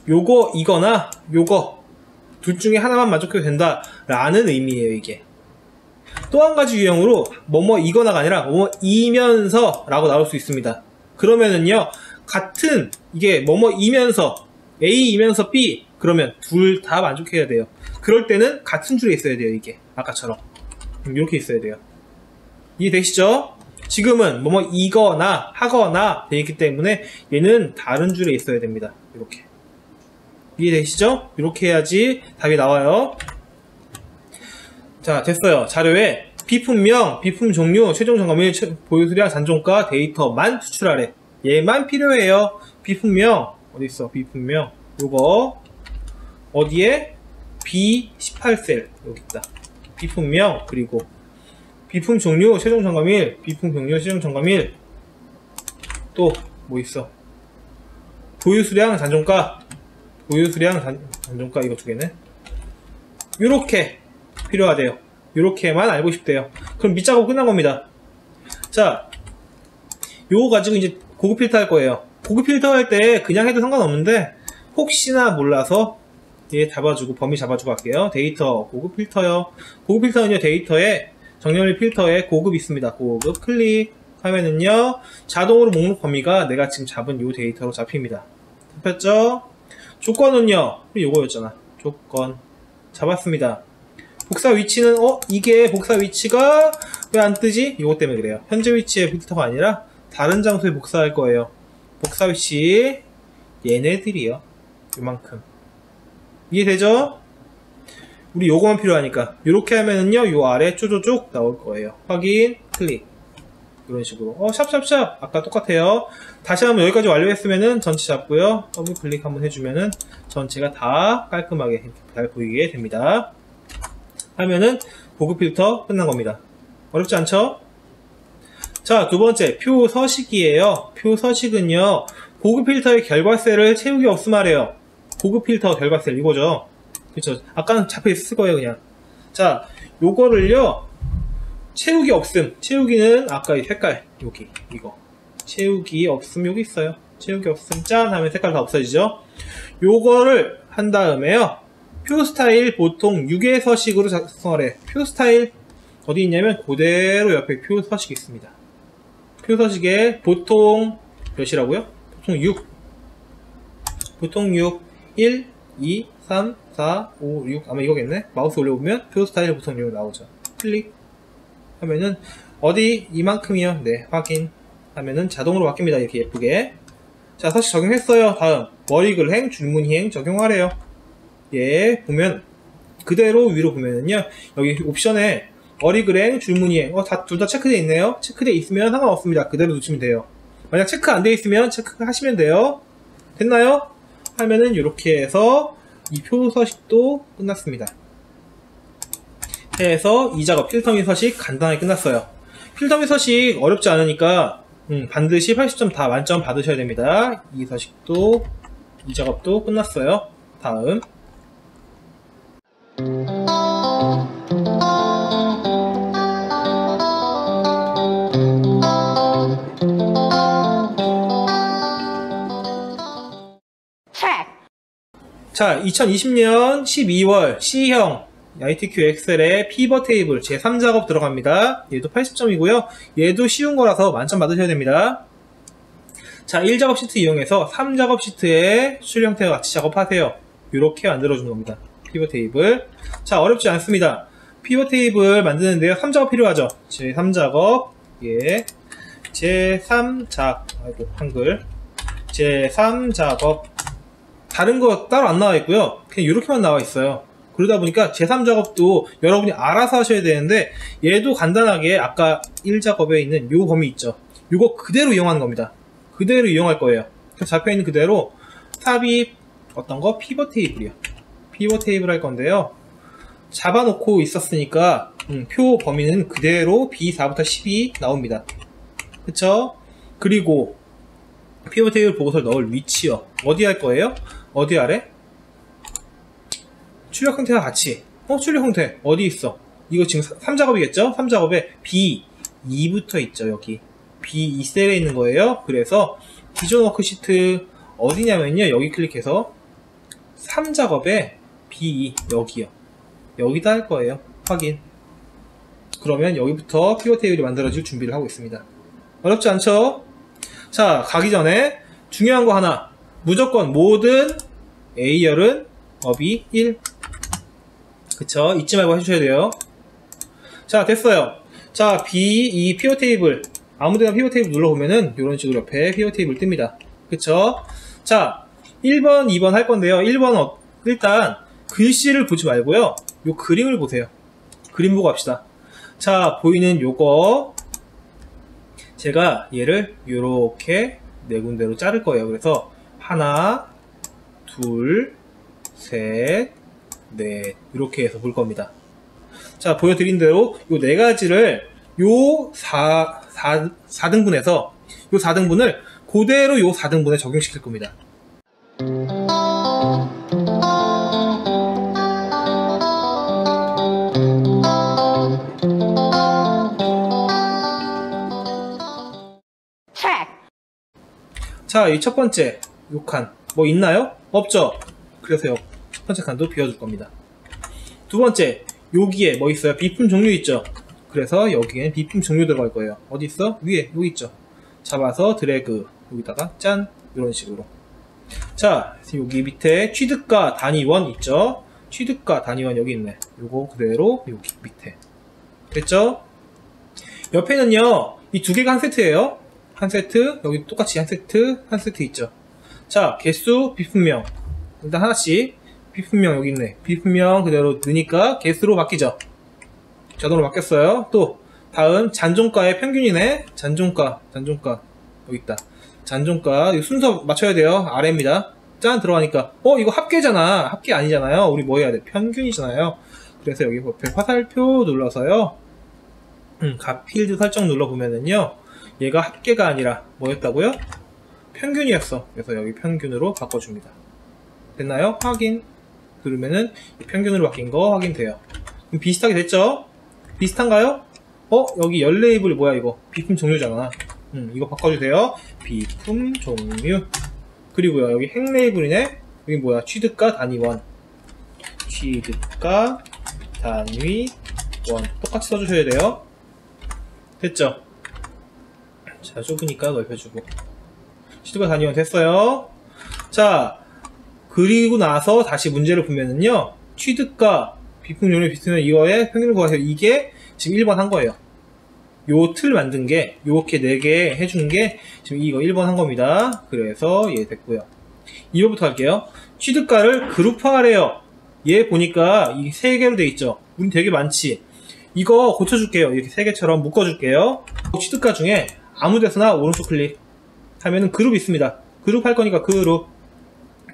요거 이거나 요거 둘 중에 하나만 만족해도 된다 라는 의미예요. 이게 또 한 가지 유형으로 뭐뭐 이거나가 아니라 뭐뭐 이면서 라고 나올 수 있습니다. 그러면은요 같은 이게 뭐뭐 이면서 A 이면서 B 그러면 둘 다 만족해야 돼요. 그럴 때는 같은 줄에 있어야 돼요. 이게 아까처럼 이렇게 있어야 돼요. 이해되시죠? 지금은 뭐뭐 이거나 하거나 되어 있기 때문에 얘는 다른 줄에 있어야 됩니다. 이렇게 이해되시죠? 이렇게 해야지 답이 나와요. 자, 됐어요. 자료에 비품명, 비품 종류, 최종 점검일, 보유수량, 잔존가, 데이터만 추출하래. 얘만 필요해요. 비품명 어디있어? 비품명 요거 어디에? 비 십팔 셀 여기있다. 비품명 그리고 비품 종류, 최종 점검일, 비품 종류, 최종 점검일. 또 뭐있어? 보유수량, 잔존가. 보유수량, 잔, 잔존가 이거 두개네. 요렇게 필요하대요. 요렇게만 알고 싶대요. 그럼 밑작업 끝난 겁니다. 자, 요거 가지고 이제 고급 필터 할 거예요. 고급 필터 할 때 그냥 해도 상관없는데 혹시나 몰라서 얘 잡아주고 범위 잡아주고 할게요. 데이터 고급 필터요. 고급 필터는요 데이터에 정렬 필터에 고급 있습니다. 고급 클릭하면은요 자동으로 목록 범위가 내가 지금 잡은 요 데이터로 잡힙니다. 잡혔죠? 조건은요 요거였잖아. 조건 잡았습니다. 복사 위치는 어? 이게 복사 위치가 왜 안 뜨지? 이것 때문에 그래요. 현재 위치의 필터가 아니라 다른 장소에 복사할 거예요. 복사 위치 얘네들이요. 요만큼 이해되죠? 우리 요거만 필요하니까 요렇게 하면은요 요 아래 쪼쪼쪽 나올 거예요. 확인 클릭 이런 식으로 어 샵샵샵 아까 똑같아요. 다시 한번 여기까지 완료했으면은 전체 잡고요 더블 클릭 한번 해주면은 전체가 다 깔끔하게 잘 보이게 됩니다. 하면은 보급 필터 끝난 겁니다. 어렵지 않죠? 자, 두 번째 표 서식이에요. 표 서식은요 보급 필터의 결과셀을 채우기 없음하래요. 보급 필터 결과셀 이거죠. 그렇죠. 아까는 잡혀 있을 거예요 그냥. 자, 요거를요 채우기 없음. 채우기는 아까 이 색깔 여기 이거. 채우기 없음 여기 있어요. 채우기 없음 짠 하면 색깔 다 없어지죠. 요거를 한 다음에요. 표 스타일 보통 육 개 서식으로 작성하래. 표 스타일 어디 있냐면 그대로 옆에 표 서식이 있습니다. 표 서식에 보통 몇이라고요? 보통 육. 보통 육. 일, 이, 삼, 사, 오, 육 아마 이거겠네. 마우스 올려보면 표 스타일 보통 육 나오죠. 클릭 하면은 어디 이만큼이요. 네 확인 하면은 자동으로 바뀝니다. 이렇게 예쁘게. 자 서식 적용했어요. 다음 머리글행 줄무늬행 적용하래요. 예 보면 그대로 위로 보면은요 여기 옵션에 머리글행 줄무늬행 어, 다 둘 다 체크되어 있네요. 체크되어 있으면 상관없습니다. 그대로 놓치면 돼요. 만약 체크 안 되어 있으면 체크하시면 돼요. 됐나요? 하면은 이렇게 해서 이 표 서식도 끝났습니다. 해서 이 작업 필터 및 서식 간단하게 끝났어요. 필터 및 서식 어렵지 않으니까 음, 반드시 팔십 점 다 만점 받으셔야 됩니다. 이 서식도 이 작업도 끝났어요. 다음 자, 이천이십 년 십이 월 C형 아이티큐 엑셀의 피벗 테이블 제삼 작업 들어갑니다. 얘도 팔십 점이고요. 얘도 쉬운 거라서 만점 받으셔야 됩니다. 자, 일 작업 시트 이용해서 삼 작업 시트의 수출 형태와 같이 작업하세요. 이렇게 만들어주는 겁니다. 피벗 테이블. 자, 어렵지 않습니다. 피벗 테이블 만드는데요. 삼 작업 필요하죠. 제삼 작업. 예. 제삼 작. 아이고, 한글. 제삼 작업. 다른 거 따로 안 나와 있고요. 그냥 이렇게만 나와 있어요. 그러다 보니까 제삼 작업도 여러분이 알아서 하셔야 되는데 얘도 간단하게 아까 일 작업에 있는 요 범위 있죠. 요거 그대로 이용하는 겁니다. 그대로 이용할 거예요. 잡혀있는 그대로 삽입 어떤 거? 피벗 테이블이요. 피벗 테이블 할 건데요. 잡아놓고 있었으니까 음, 표 범위는 그대로 비 사부터 십이 나옵니다. 그쵸? 그리고 피벗 테이블 보고서를 넣을 위치요. 어디 할 거예요? 어디 아래? 출력 형태와 같이. 어? 출력 형태. 어디 있어? 이거 지금 삼 작업이겠죠? 삼 작업에 비 이부터 있죠, 여기. 비 이 셀에 있는 거예요. 그래서 기존 워크시트 어디냐면요, 여기 클릭해서 삼 작업에 비 이, 여기요. 여기다 할 거예요. 확인. 그러면 여기부터 피벗 테이블이 만들어질 준비를 하고 있습니다. 어렵지 않죠? 자, 가기 전에 중요한 거 하나. 무조건 모든 에이열은 업이 일. 그쵸? 잊지 말고 해주셔야 돼요. 자, 됐어요. 자, 비 이 피벗 테이블. 아무데나 피벗 테이블 눌러보면은 이런 식으로 옆에 피벗 테이블 뜹니다. 그쵸? 자, 일 번, 이 번 할 건데요. 일 번은 어, 일단 글씨를 보지 말고요. 요 그림을 보세요. 그림 보고 합시다. 자, 보이는 요거 제가 얘를 요렇게 네 군데로 자를 거예요. 그래서 하나, 둘, 셋, 넷 이렇게 해서 볼 겁니다. 자, 보여드린 대로 요 네 가지를 요 사, 사, 사등분에서 요 사등분을 그대로 요 사등분에 적용시킬 겁니다. 자, 이 첫 번째 요 칸 뭐 있나요? 없죠? 그래서 요 첫 번째 칸도 비워줄 겁니다. 두 번째 여기에 뭐 있어요? 비품 종류 있죠? 그래서 여기엔 비품 종류 들어갈 거예요. 어디 있어? 위에 여기 있죠? 잡아서 드래그 여기다가 짠 이런 식으로. 자, 여기 밑에 취득가 단위원 있죠? 취득가 단위원 여기 있네. 요거 그대로 여기 밑에. 됐죠? 옆에는요 이 두 개가 한 세트예요. 한 세트, 여기 똑같이 한 세트, 한 세트 있죠. 자, 개수, 비품명. 일단 하나씩. 비품명 여기 있네. 비품명 그대로 넣으니까 개수로 바뀌죠. 자동으로 바뀌었어요. 또, 다음, 잔존가의 평균이네. 잔존가, 잔존가. 여기 있다. 잔존가. 이거 순서 맞춰야 돼요. 아래입니다. 짠! 들어가니까. 어, 이거 합계잖아. 합계 아니잖아요. 우리 뭐 해야 돼? 평균이잖아요. 그래서 여기 옆에 화살표 눌러서요. 음, 값 필드 설정 눌러보면은요. 얘가 합계가 아니라 뭐였다고요? 평균이었어. 그래서 여기 평균으로 바꿔줍니다. 됐나요? 확인 누르면은 평균으로 바뀐 거 확인돼요. 그럼 비슷하게 됐죠? 비슷한가요? 어? 여기 열 레이블 뭐야 이거? 비품 종류잖아. 음, 이거 바꿔주세요. 비품 종류. 그리고요 여기 행 레이블이네. 여기 뭐야? 취득가 단위원. 취득가 단위원. 똑같이 써주셔야 돼요. 됐죠? 자, 좁으니까 넓혀주고. 취득가 단위원 됐어요. 자, 그리고 나서 다시 문제를 보면은요. 취득가, 비품 종류 비슷하면 이거에 평균을 구하세요. 이게 지금 일 번 한 거예요. 요 틀 만든 게, 요렇게 네 개 해준 게 지금 이거 일 번 한 겁니다. 그래서 얘 됐고요. 이 번부터 할게요. 취득가를 그룹화하래요. 얘 보니까 이게 세 개로 돼 있죠. 우린 되게 많지. 이거 고쳐줄게요. 이렇게 세 개처럼 묶어줄게요. 취득가 중에 아무데서나 오른쪽 클릭 하면은 그룹 있습니다. 그룹 할 거니까 그룹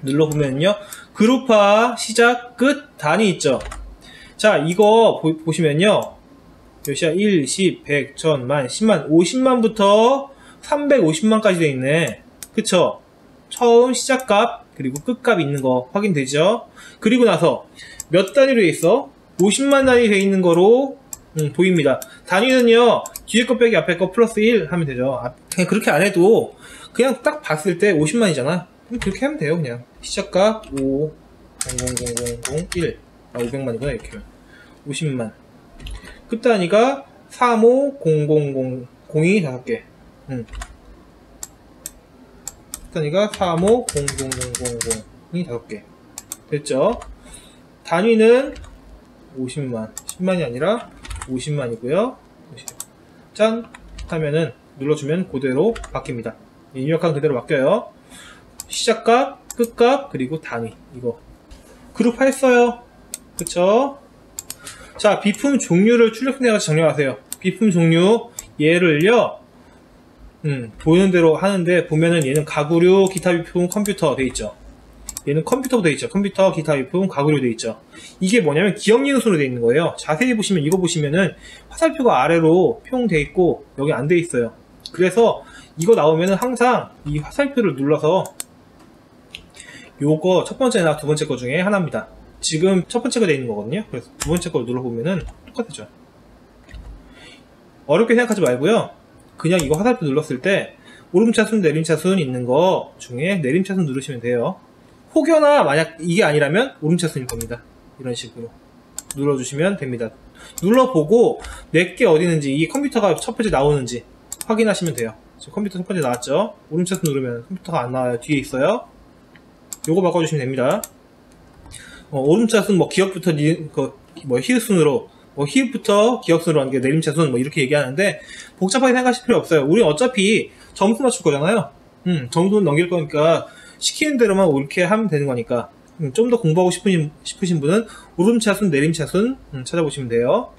눌러보면요 그룹화 시작 끝 단위 있죠. 자, 이거 보, 보시면요 몇이야? 일, 십, 백, 천, 만, 십만, 오십만부터 삼백오십만까지 돼 있네. 그쵸? 처음 시작값 그리고 끝값 있는 거 확인되죠? 그리고 나서 몇 단위로 돼 있어? 오십만 단위 돼 있는 거로 음, 보입니다. 단위는요 뒤에 거 빼기 앞에 거 플러스 일 하면 되죠. 아, 그냥 그렇게 안 해도 그냥 딱 봤을 때 오십만이잖아. 그럼 그렇게 하면 돼요. 그냥 시작값 오, 공, 공, 공, 공, 일. 아, 오백만이구나 이렇게 하면 오십만. 끝 단위가 삼, 오, 공, 공, 공, 공이 다섯 개. 응. 끝 단위가 삼, 오, 공, 공, 공, 공이 다섯 개. 됐죠? 단위는 오십만. 십만이 아니라 오십만이고요. 짠! 하면은 눌러주면 그대로 바뀝니다. 입력한 그대로 바뀌어요. 시작값, 끝값, 그리고 단위 이거 그룹화 했어요. 그쵸? 자, 비품 종류를 출력선에 가서 정렬하세요. 비품 종류 얘를요 음, 보이는 대로 하는데 보면은 얘는 가구류, 기타 비품, 컴퓨터 돼 있죠. 얘는 컴퓨터도 돼 있죠. 컴퓨터, 기타 비품, 가구류 돼 있죠. 이게 뭐냐면 기억리노선으로 돼 있는 거예요. 자세히 보시면 이거 보시면은 화살표가 아래로 뿅 돼 있고 여기 안 돼 있어요. 그래서 이거 나오면은 항상 이 화살표를 눌러서 요거 첫 번째나 두 번째 거 중에 하나입니다. 지금 첫 번째 거 돼 있는 거거든요. 그래서 두 번째 거 눌러보면은 똑같죠. 어렵게 생각하지 말고요. 그냥 이거 화살표 눌렀을 때 오름차순 내림차순 있는 거 중에 내림차순 누르시면 돼요. 혹여나 만약 이게 아니라면 오름차순일 겁니다. 이런 식으로 눌러주시면 됩니다. 눌러보고 내게 어디 있는지, 이 컴퓨터가 첫 번째 나오는지 확인하시면 돼요. 지금 컴퓨터 첫 번째 나왔죠. 오름차순 누르면 컴퓨터가 안 나와요. 뒤에 있어요. 요거 바꿔주시면 됩니다. 어, 오름차순 뭐 기억부터 리, 그, 뭐 히읗순으로, 뭐 히읗부터 기억순으로 하는 게 내림차순, 뭐 이렇게 얘기하는데 복잡하게 생각하실 필요 없어요. 우리 어차피 점수 맞출 거잖아요. 음, 점수는 넘길 거니까 시키는 대로만 옳게 하면 되는 거니까. 음, 좀 더 공부하고 싶으신, 싶으신 분은 오름차순 내림차순 음, 찾아보시면 돼요.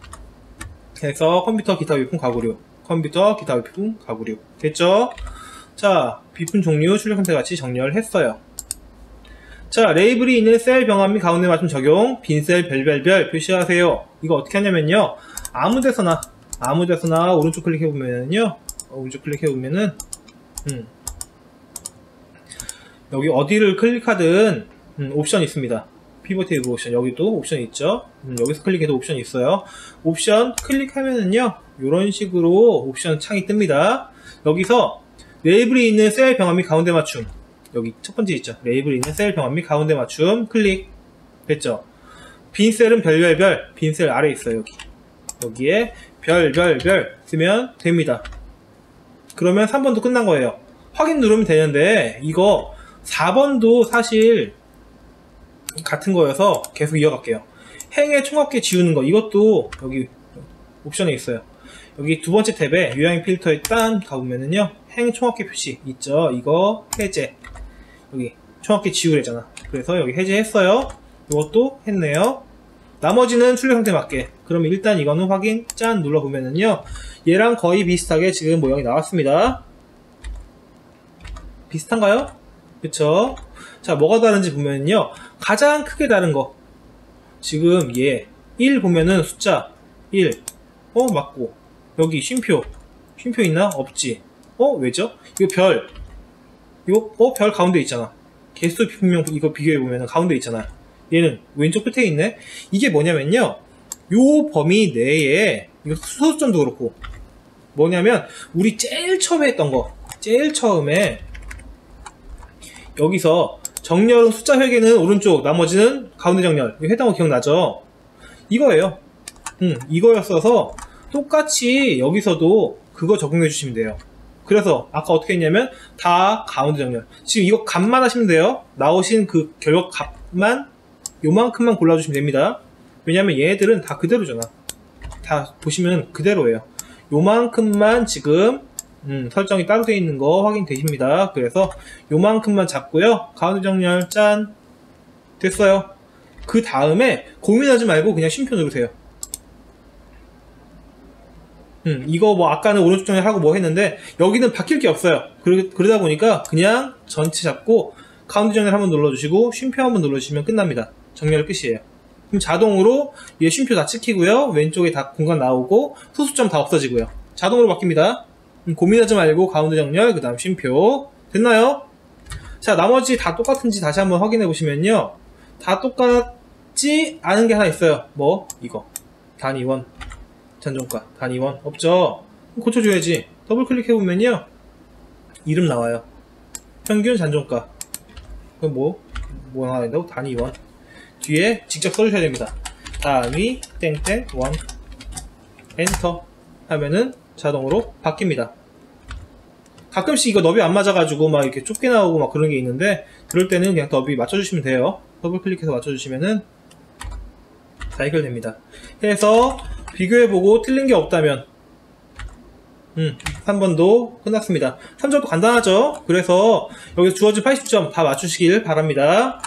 그래서 컴퓨터 기타 비품 가구류, 컴퓨터 기타 비품 가구류 됐죠? 자, 비품 종류 출력 형태 같이 정렬했어요. 자, 레이블이 있는 셀 병합 및 가운데 맞춤 적용, 빈셀 별별별 표시하세요. 이거 어떻게 하냐면요, 아무데서나 아무데서나 오른쪽 클릭해보면요, 오른쪽 클릭해보면은 음, 여기 어디를 클릭하든 음, 옵션이 있습니다. 피벗 테이블 옵션, 여기도 옵션이 있죠. 음, 여기서 클릭해도 옵션이 있어요. 옵션 클릭하면은요, 이런 식으로 옵션 창이 뜹니다. 여기서 레이블이 있는 셀 병합 및 가운데 맞춤, 여기 첫 번째 있죠. 레이블 있는 셀 병합 및 가운데 맞춤 클릭 됐죠. 빈 셀은 별별별, 빈 셀 아래 있어요. 여기 여기에 별별별 쓰면 됩니다. 그러면 삼 번도 끝난 거예요. 확인 누르면 되는데 이거 사 번도 사실 같은 거여서 계속 이어갈게요. 행의 총합계 지우는 거, 이것도 여기 옵션에 있어요. 여기 두 번째 탭에 유형의 필터에 딴 가보면은요, 행 총합계 표시 있죠. 이거 해제, 여기 총합계 지우래잖아. 그래서 여기 해제했어요. 이것도 했네요. 나머지는 출력 형태 맞게. 그러면 일단 이거는 확인 짠 눌러보면은요, 얘랑 거의 비슷하게 지금 모양이 나왔습니다. 비슷한가요? 그쵸? 자, 뭐가 다른지 보면은요, 가장 크게 다른 거 지금 얘 일 보면은 숫자 일 어? 맞고, 여기 쉼표 쉼표 있나? 없지. 어? 왜죠? 이거 별, 이거 어? 별 가운데 있잖아. 개수 분명 이거 비교해보면 가운데 있잖아. 얘는 왼쪽 끝에 있네. 이게 뭐냐면요, 요 범위 내에 이거 소수점도 그렇고 뭐냐면, 우리 제일 처음에 했던 거, 제일 처음에 여기서 정렬은 숫자 회계는 오른쪽, 나머지는 가운데 정렬, 이거 했던 거 기억나죠? 이거예요. 음, 이거였어서 똑같이 여기서도 그거 적용해 주시면 돼요. 그래서 아까 어떻게 했냐면 다 가운데 정렬, 지금 이거 값만 하시면 돼요. 나오신 그 결과 값만 요만큼만 골라주시면 됩니다. 왜냐면 얘들은 다 그대로잖아. 다 보시면 그대로예요. 요만큼만 지금 음, 설정이 따로 되어 있는 거 확인되십니다. 그래서 요만큼만 잡고요, 가운데 정렬 짠 됐어요. 그 다음에 고민하지 말고 그냥 쉼표 누르세요. 음, 이거 뭐 아까는 오른쪽 정렬하고 뭐 했는데 여기는 바뀔 게 없어요. 그러, 그러다 보니까 그냥 전체 잡고 가운데 정렬 한번 눌러주시고 쉼표 한번 눌러주시면 끝납니다. 정렬 끝이에요. 그럼 자동으로 얘 쉼표 다 찍히고요, 왼쪽에 다 공간 나오고 소수점 다 없어지고요. 자동으로 바뀝니다. 음, 고민하지 말고 가운데 정렬, 그 다음 쉼표 됐나요? 자, 나머지 다 똑같은지 다시 한번 확인해 보시면요, 다 똑같지 않은 게 하나 있어요. 뭐? 이거 단위원 전종가 단위원 없죠? 고쳐줘야지. 더블 클릭해보면요, 이름 나와요. 평균 잔존가. 그럼 뭐, 뭐 나와야 된다고? 단위원. 뒤에 직접 써주셔야 됩니다. 단위, 땡땡, 원. 엔터 하면은 자동으로 바뀝니다. 가끔씩 이거 너비 안 맞아가지고 막 이렇게 좁게 나오고 막 그런 게 있는데, 그럴 때는 그냥 너비 맞춰주시면 돼요. 더블 클릭해서 맞춰주시면은 다 해결됩니다. 그래서 비교해보고 틀린 게 없다면 음, 삼 번도 끝났습니다. 삼 점도 간단하죠? 그래서 여기서 주어진 팔십 점 다 맞추시길 바랍니다.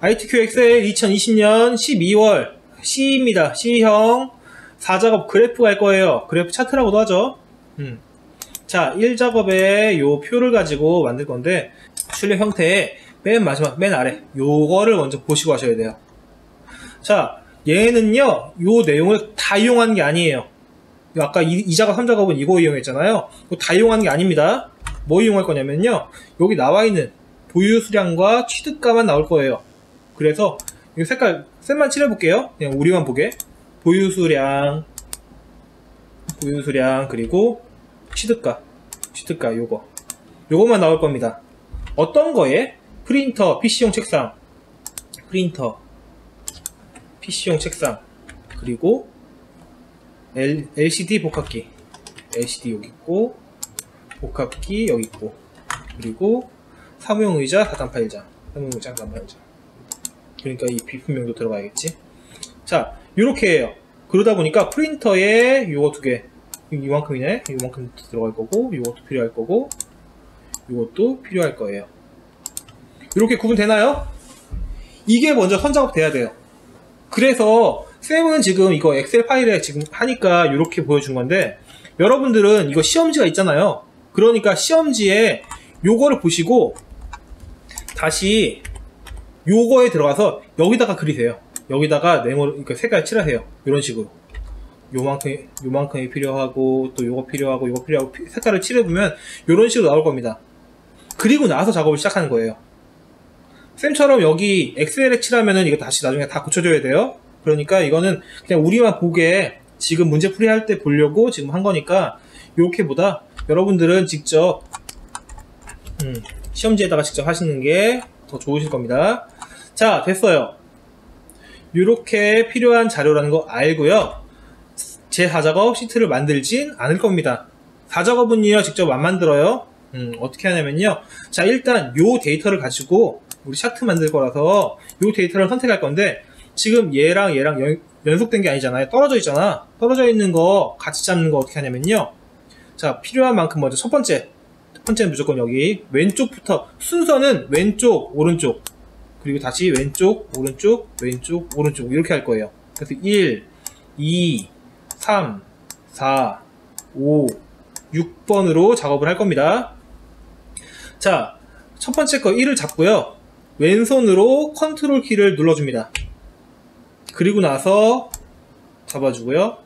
아이티큐 엑셀 이천이십 년 십이 월 C입니다. C형 사 작업 그래프 갈 거예요. 그래프 차트라고도 하죠. 음. 자, 일 작업에 요 표를 가지고 만들 건데, 출력 형태의 맨 마지막, 맨 아래, 요거를 먼저 보시고 하셔야 돼요. 자, 얘는요, 요 내용을 다 이용하는 게 아니에요. 아까 이 작업, 삼 작업은 이거 이용했잖아요. 다 이용하는 게 아닙니다. 뭐 이용할 거냐면요, 여기 나와 있는 보유 수량과 취득가만 나올 거예요. 그래서 이 색깔 셋만 칠해볼게요. 그냥 우리만 보게. 보유 수량, 보유 수량, 그리고 취득가, 취득가 요거, 요거만 나올 겁니다. 어떤 거에? 프린터, 피씨용 책상, 프린터, 피씨용 책상, 그리고 L, 엘시디 복합기, 엘시디 여기 있고, 복합기 여기 있고, 그리고 사무용 의자 사단팔 장, 사무용 의자 사단팔 장. 그러니까 이 비품명도 들어가야겠지. 자, 요렇게 해요. 그러다 보니까 프린터에 요거 두 개, 이만큼이네, 요만큼 들어갈 거고, 요것도 필요할 거고, 요것도 필요할 거예요. 이렇게 구분되나요? 이게 먼저 선작업 돼야 돼요. 그래서 쌤은 지금 이거 엑셀 파일에 지금 하니까 이렇게 보여준 건데, 여러분들은 이거 시험지가 있잖아요. 그러니까 시험지에 요거를 보시고 다시 요거에 들어가서 여기다가 그리세요. 여기다가 네모, 그러니까 색깔 칠하세요. 이런 식으로 요만큼, 요만큼이 필요하고, 또 요거 필요하고, 요거 필요하고, 색깔을 칠해보면 요런 식으로 나올 겁니다. 그리고 나서 작업을 시작하는 거예요. 쌤처럼 여기 엑셀에 칠하면은 이거 다시 나중에 다 고쳐줘야 돼요. 그러니까 이거는 그냥 우리만 보게, 지금 문제 풀이할 때 보려고 지금 한 거니까, 요렇게보다 여러분들은 직접, 음, 시험지에다가 직접 하시는 게 더 좋으실 겁니다. 자, 됐어요. 요렇게 필요한 자료라는 거 알고요. 제 사 작업 시트를 만들진 않을 겁니다. 사 작업은요, 직접 안 만들어요. 음, 어떻게 하냐면요. 자, 일단 요 데이터를 가지고, 우리 차트 만들 거라서 요 데이터를 선택할 건데, 지금 얘랑 얘랑 연, 연속된 게 아니잖아요. 떨어져 있잖아. 떨어져 있는 거 같이 잡는 거 어떻게 하냐면요. 자, 필요한 만큼 먼저 첫 번째. 첫 번째는 무조건 여기. 왼쪽부터, 순서는 왼쪽, 오른쪽. 그리고 다시 왼쪽, 오른쪽, 왼쪽, 오른쪽. 이렇게 할 거예요. 그래서 일, 이, 삼, 사, 오, 육 번으로 작업을 할 겁니다. 자, 첫 번째 거 일을 잡고요. 왼손으로 컨트롤 키를 눌러줍니다. 그리고 나서 잡아주고요.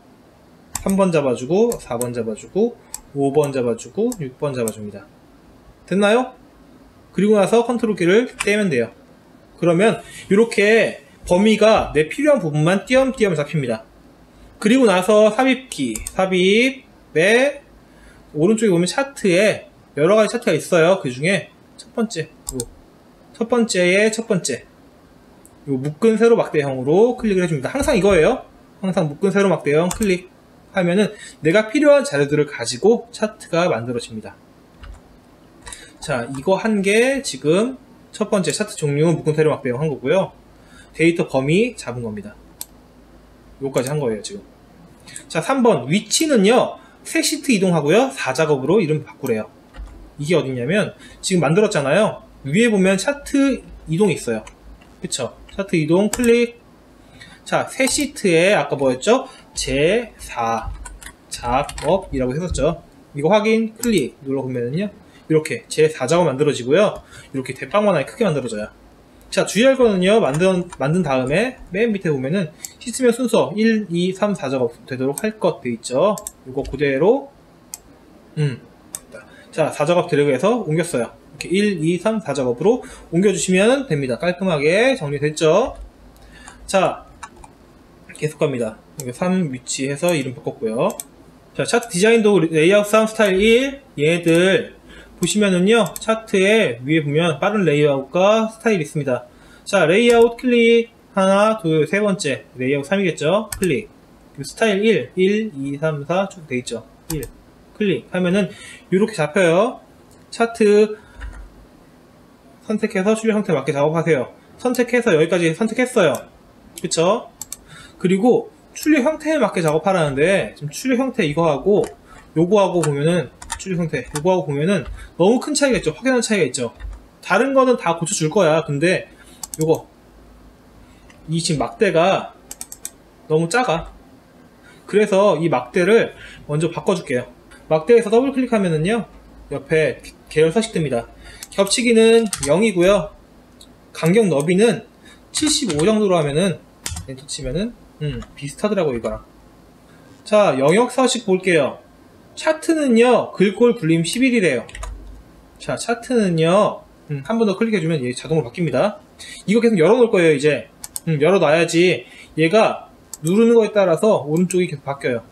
삼 번 잡아주고, 사 번 잡아주고, 오 번 잡아주고, 육 번 잡아줍니다. 됐나요? 그리고 나서 컨트롤 키를 떼면 돼요. 그러면 이렇게 범위가 내 필요한 부분만 띄엄띄엄 잡힙니다. 그리고 나서 삽입키, 삽입에 오른쪽에 보면 차트에 여러 가지 차트가 있어요. 그 중에 첫 번째, 요 첫 번째의 첫 번째, 요 묶은 세로 막대형으로 클릭을 해줍니다. 항상 이거예요. 항상 묶은 세로 막대형 클릭하면은 내가 필요한 자료들을 가지고 차트가 만들어집니다. 자, 이거 한 개 지금 첫 번째 차트 종류는 묶은 세로 막대형 한 거고요. 데이터 범위 잡은 겁니다. 요까지 한 거예요, 지금. 자, 삼 번 위치는요, 새 시트 이동하고요, 사 작업으로 이름 바꾸래요. 이게 어디냐면, 지금 만들었잖아요. 위에 보면 차트 이동이 있어요. 그쵸? 차트 이동 클릭. 자, 새 시트에 아까 뭐였죠? 제사 작업이라고 했었죠. 이거 확인 클릭 눌러보면은요, 이렇게 제사 작업 만들어지고요. 이렇게 대빵만하게 크게 만들어져요. 자, 주의할 거는요, 만든, 만든 다음에 맨 밑에 보면은 시스템 순서 일, 이, 삼, 사 작업 되도록 할 것 돼 있죠. 이거 그대로, 음. 자, 사 작업 드래그해서 옮겼어요. 이렇게 일, 이, 삼, 사 작업으로 옮겨주시면 됩니다. 깔끔하게 정리됐죠. 자, 계속 갑니다. 여기 삼 위치해서 이름 바꿨고요. 자, 차트 디자인도 레이아웃 삼 스타일 일, 얘들, 보시면은요, 차트에 위에 보면 빠른 레이아웃과 스타일이 있습니다. 자, 레이아웃 클릭, 하나, 둘, 세 번째, 레이아웃 삼이겠죠? 클릭. 그리고 스타일 일, 일, 이, 삼, 사 쭉 돼있죠? 일. 클릭하면은, 요렇게 잡혀요. 차트 선택해서 출력 형태 맞게 작업하세요. 선택해서 여기까지 선택했어요. 그쵸? 그리고 출력 형태에 맞게 작업하라는데, 지금 출력 형태 이거하고, 요거하고 보면은, 출력 형태 요거하고 보면은 너무 큰 차이가 있죠. 확연한 차이가 있죠. 다른 거는 다 고쳐줄 거야. 근데 요거 이 지금 막대가 너무 작아. 그래서 이 막대를 먼저 바꿔줄게요. 막대에서 더블 클릭하면은요, 옆에 계열 서식 뜹니다. 겹치기는 영이고요, 간격 너비는 칠십오 정도로 하면은 엔터 치면은 음, 비슷하더라고 이거랑. 자, 영역 서식 볼게요. 차트는요, 글꼴 불림 십일이래요. 자, 차트는요, 음, 한 번 더 클릭해주면 얘 자동으로 바뀝니다. 이거 계속 열어놓을 거예요, 이제. 음, 열어놔야지 얘가 누르는 거에 따라서 오른쪽이 계속 바뀌어요.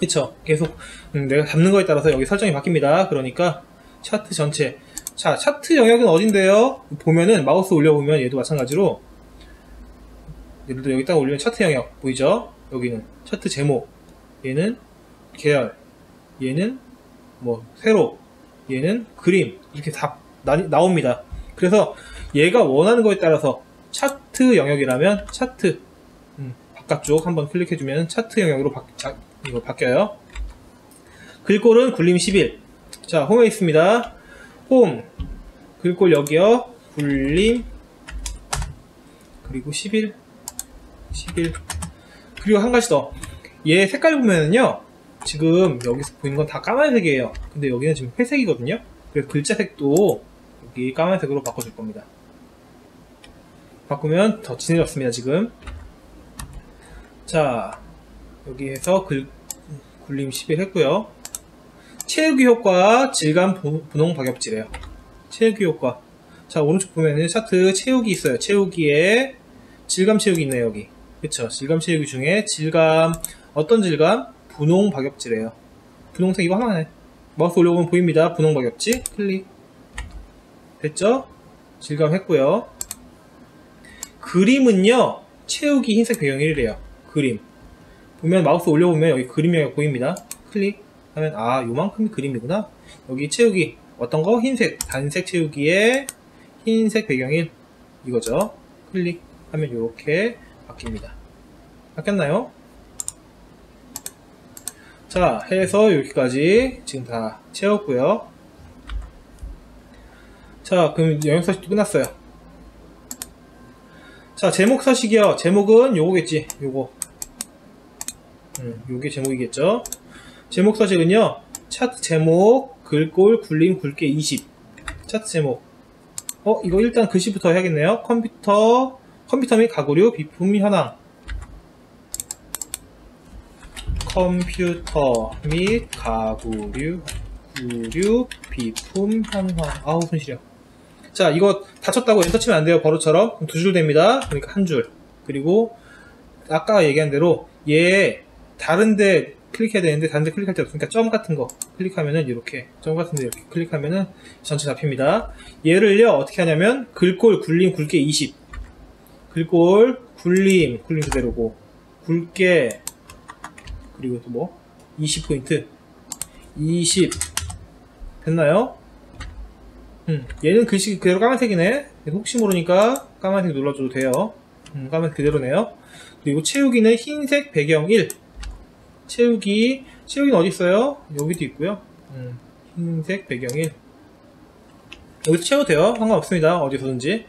그쵸? 계속 음, 내가 잡는 거에 따라서 여기 설정이 바뀝니다. 그러니까 차트 전체. 자, 차트 영역은 어딘데요? 보면은 마우스 올려보면 얘도 마찬가지로 예를 들어 여기 딱 올리면 차트 영역 보이죠? 여기는 차트 제목, 얘는 계열, 얘는 뭐 세로, 얘는 그림, 이렇게 다 나, 나옵니다. 그래서 얘가 원하는 거에 따라서 차트 영역이라면 차트 음, 바깥쪽 한번 클릭해주면 차트 영역으로 바, 자, 이거 바뀌어요. 글꼴은 굴림 십일. 자, 홈에 있습니다. 홈 글꼴 여기요. 굴림 그리고 십일 십일. 그리고 한 가지 더, 얘 색깔 보면은요 지금 여기서 보이는 건 다 까만색이에요. 근데 여기는 지금 회색이거든요. 그래서 글자 색도 여기 까만색으로 바꿔줄 겁니다. 바꾸면 더 진해졌습니다, 지금. 자, 여기에서 글, 굴림 십일 했고요. 채우기 효과, 질감 분홍 박엽질이에요. 채우기 효과. 자, 오른쪽 보면은 차트 채우기 있어요. 채우기에 질감 채우기 있네요, 여기. 그쵸? 질감 채우기 중에 질감, 어떤 질감? 분홍 박엽질이에요. 분홍색 이거 하나네. 마우스 올려보면 보입니다. 분홍 박엽질. 클릭. 됐죠? 질감 했고요. 그림은요, 채우기 흰색 배경일이래요. 그림. 보면, 마우스 올려보면 여기 그림 영역 보입니다. 클릭. 하면, 아, 요만큼이 그림이구나. 여기 채우기. 어떤 거? 흰색. 단색 채우기에 흰색 배경일. 이거죠. 클릭. 하면 요렇게 바뀝니다. 바뀌었나요? 자, 해서 여기까지 지금 다 채웠고요. 자, 그럼 영역 서식도 끝났어요. 자, 제목 서식이요. 제목은 요거겠지. 요거. 음, 요게 제목이겠죠. 제목 서식은요, 차트 제목, 글꼴, 굴림, 굵게 이십. 차트 제목. 어, 이거 일단 글씨부터 해야겠네요. 컴퓨터, 컴퓨터 및 가구류, 비품 현황. 컴퓨터 및 가구류, 구류, 비품 현황. 아우, 손 시려. 자, 이거 다쳤다고 엔터 치면 안 돼요. 버릇처럼. 두 줄 됩니다. 그러니까 한 줄. 그리고 아까 얘기한 대로 얘 다른데 클릭해야 되는데 다른데 클릭할 데 없으니까 점 같은 거 클릭하면은 이렇게 점 같은데 이렇게 클릭하면은 전체 잡힙니다. 얘를요 어떻게 하냐면 글꼴 굴림 굵게 이십, 글꼴 굴림 굴림 그대로고 굵게 그리고 또 뭐 이십 포인트 이십 됐나요? 음, 얘는 글씨 그대로 까만색이네. 혹시 모르니까 까만색 눌러줘도 돼요. 음, 까만색 그대로네요. 그리고 채우기는 흰색 배경 일. 채우기, 채우기는 어디 있어요? 여기도 있고요. 음, 흰색 배경 일. 여기서 채워도 돼요. 상관없습니다. 어디서든지.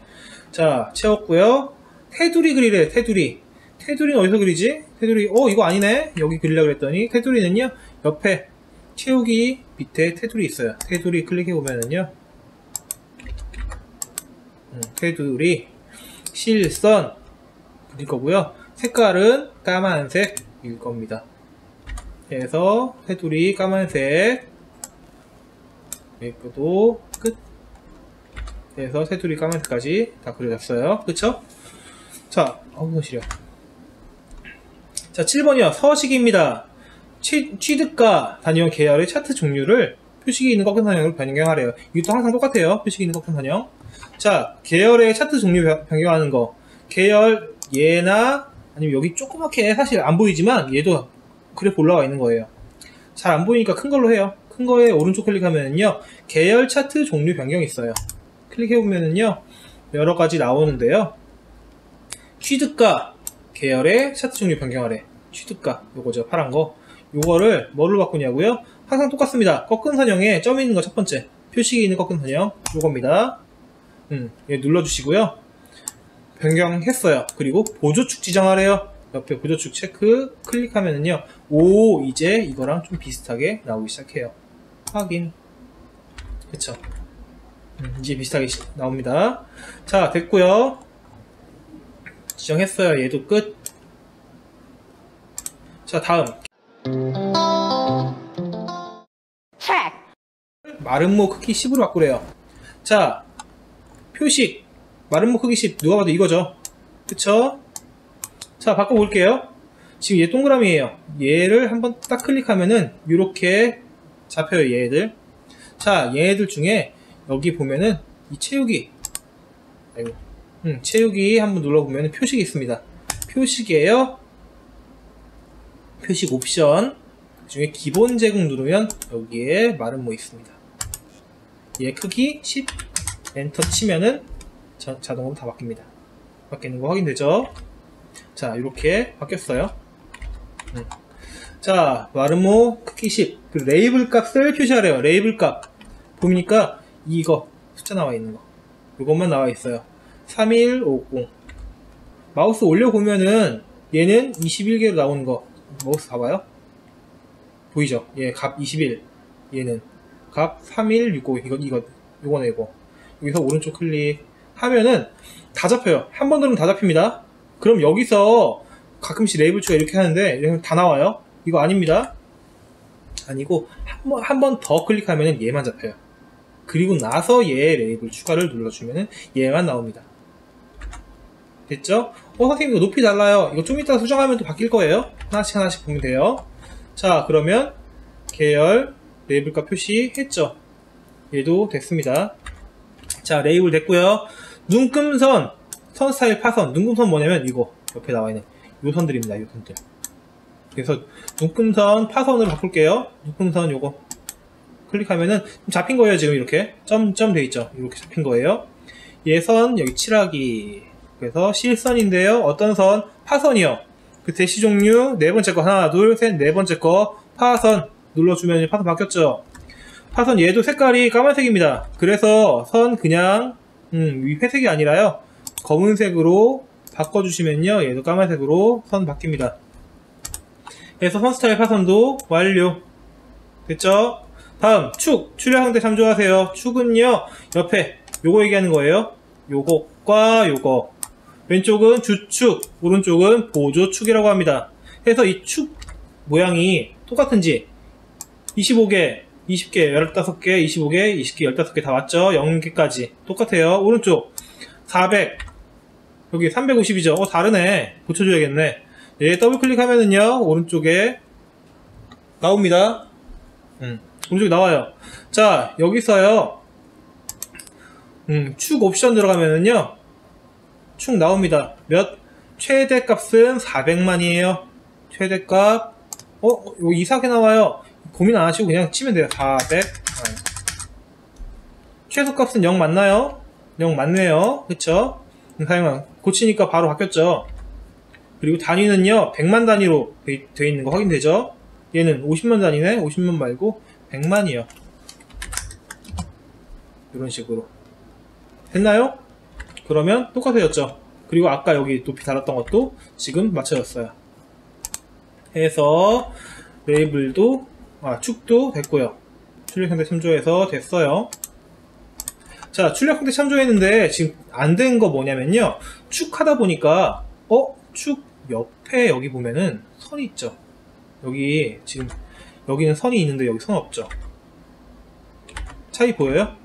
자, 채웠고요. 테두리 그리래. 테두리. 테두리는 어디서 그리지? 테두리, 어 이거 아니네. 여기 그리려고 그랬더니 테두리는요 옆에 채우기 밑에 테두리 있어요. 테두리 클릭해 보면은요. 음, 테두리, 실선 그릴 거고요. 색깔은 까만색일 겁니다. 그래서 테두리 까만색, 이것도 끝. 그래서 테두리 까만색까지 다 그려졌어요. 그쵸? 자, 어우 시려. 자, 칠 번이요. 서식입니다. 취, 취득가 단위형 계열의 차트 종류를 표식이 있는 꺾은 선형으로 변경하래요. 이것도 항상 똑같아요. 표식이 있는 꺾은 선형. 자, 계열의 차트 종류 변경하는 거. 계열 얘나 아니면 여기 조그맣게 사실 안 보이지만 얘도 그래프 올라와 있는 거예요. 잘 안 보이니까 큰 걸로 해요. 큰 거에 오른쪽 클릭하면은요 계열 차트 종류 변경이 있어요. 클릭해 보면은요 여러 가지 나오는데요. 취득가 계열의 차트 종류 변경하래. 취득가 요거죠, 파란 거. 요거를 뭐로 바꾸냐고요? 항상 똑같습니다. 꺾은 선형에 점 있는 거 첫 번째. 표식이 있는 꺾은 선형 요겁니다. 음, 얘 눌러주시고요. 변경했어요. 그리고 보조축 지정하래요. 옆에 보조축 체크 클릭하면은요 오, 이제 이거랑 좀 비슷하게 나오기 시작해요. 확인. 그쵸? 음, 이제 비슷하게 나옵니다. 자, 됐고요. 지정했어요. 얘도 끝. 자, 다음. Check. 마름모 크기 십으로 바꾸래요. 자, 표식. 마름모 크기 십. 누가 봐도 이거죠. 그쵸? 자, 바꿔볼게요. 지금 얘 동그라미예요. 얘를 한번 딱 클릭하면은 이렇게 잡혀요, 얘들. 자, 얘들 중에 여기 보면은 이 채우기, 아이고, 음, 채우기 한번 눌러보면은 표식이 있습니다. 표식이에요. 표식 옵션. 그 중에 기본 제공 누르면 여기에 마름모 있습니다. 얘 크기 십. 엔터 치면은 자, 자동으로 다 바뀝니다. 바뀌는 거 확인되죠? 자, 이렇게 바뀌었어요. 음. 자, 마름모 크기 십. 그리고 레이블 값을 표시하래요. 레이블 값 보니까 이거 숫자 나와 있는 거, 이것만 나와 있어요. 삼일오공. 마우스 올려 보면은 얘는 이십일 개로 나오는 거. 마우스 봐봐요. 보이죠? 얘 값 이십일. 얘는 값 삼일육오. 이거 이거 요거네 이거. 여기서 오른쪽 클릭 하면은 다 잡혀요. 한 번 누르면 다 잡힙니다. 그럼 여기서 가끔씩 레이블 추가 이렇게 하는데 이렇게 다 나와요. 이거 아닙니다. 아니고 한 번 한 번 더 클릭하면은 얘만 잡혀요. 그리고 나서 얘 레이블 추가를 눌러주면은 얘만 나옵니다. 됐죠? 어, 선생님 이거 높이 달라요. 이거 좀 이따 수정하면 또 바뀔 거예요. 하나씩 하나씩 보면 돼요. 자, 그러면 계열 레이블값 표시했죠. 얘도 됐습니다. 자, 레이블 됐고요. 눈금선, 선 스타일 파선. 눈금선 뭐냐면 이거 옆에 나와 있는 요 선들입니다. 요 선들. 그래서 눈금선 파선으로 바꿀게요. 눈금선 요거 클릭하면은 잡힌 거예요. 지금 이렇게 점점 돼 있죠. 이렇게 잡힌 거예요. 예선 여기 칠하기. 그래서 실선인데요. 어떤 선? 파선이요. 그 대시 종류 네 번째 거 하나 둘 셋 네 번째 거 파선 눌러주면 파선 바뀌었죠. 파선 얘도 색깔이 까만색입니다. 그래서 선 그냥 음, 회색이 아니라요 검은색으로 바꿔주시면요 얘도 까만색으로 선 바뀝니다. 그래서 선 스타일 파선도 완료. 됐죠? 다음, 축! 출력 상태 참조하세요. 축은요, 옆에 요거 얘기하는 거예요. 요거과 요거. 왼쪽은 주축, 오른쪽은 보조축이라고 합니다. 그래서 이 축 모양이 똑같은지 이십오 개, 이십 개, 십오 개, 이십오 개, 이십 개, 십오 개 다 왔죠? 영 개까지. 똑같아요. 오른쪽 사백, 여기 삼백오십이죠? 어, 다르네. 고쳐줘야겠네. 얘 더블클릭하면은요, 오른쪽에 나옵니다. 음. 오른쪽에 나와요. 자, 여기서요, 음, 축 옵션 들어가면은요, 축 나옵니다. 몇? 최대 값은 사백만이에요. 최대 값, 어? 여기 이상하게 나와요. 고민 안 하시고 그냥 치면 돼요. 사백. 최소 값은 영 맞나요? 영 맞네요. 그쵸? 사용한, 고치니까 바로 바뀌었죠. 그리고 단위는요, 백만 단위로 돼, 돼 있는 거 확인되죠? 얘는 오십만 단위네? 오십만 말고, 백만이요. 이런 식으로. 됐나요? 그러면 똑같아졌죠. 그리고 아까 여기 높이 달았던 것도 지금 맞춰졌어요. 해서 레이블도, 아, 축도 됐고요. 출력 상태 참조해서 됐어요. 자, 출력 상태 참조했는데 지금 안 된 거 뭐냐면요. 축 하다 보니까, 어? 축 옆에 여기 보면은 선이 있죠. 여기 지금 여기는 선이 있는데 여기 선 없죠. 차이 보여요?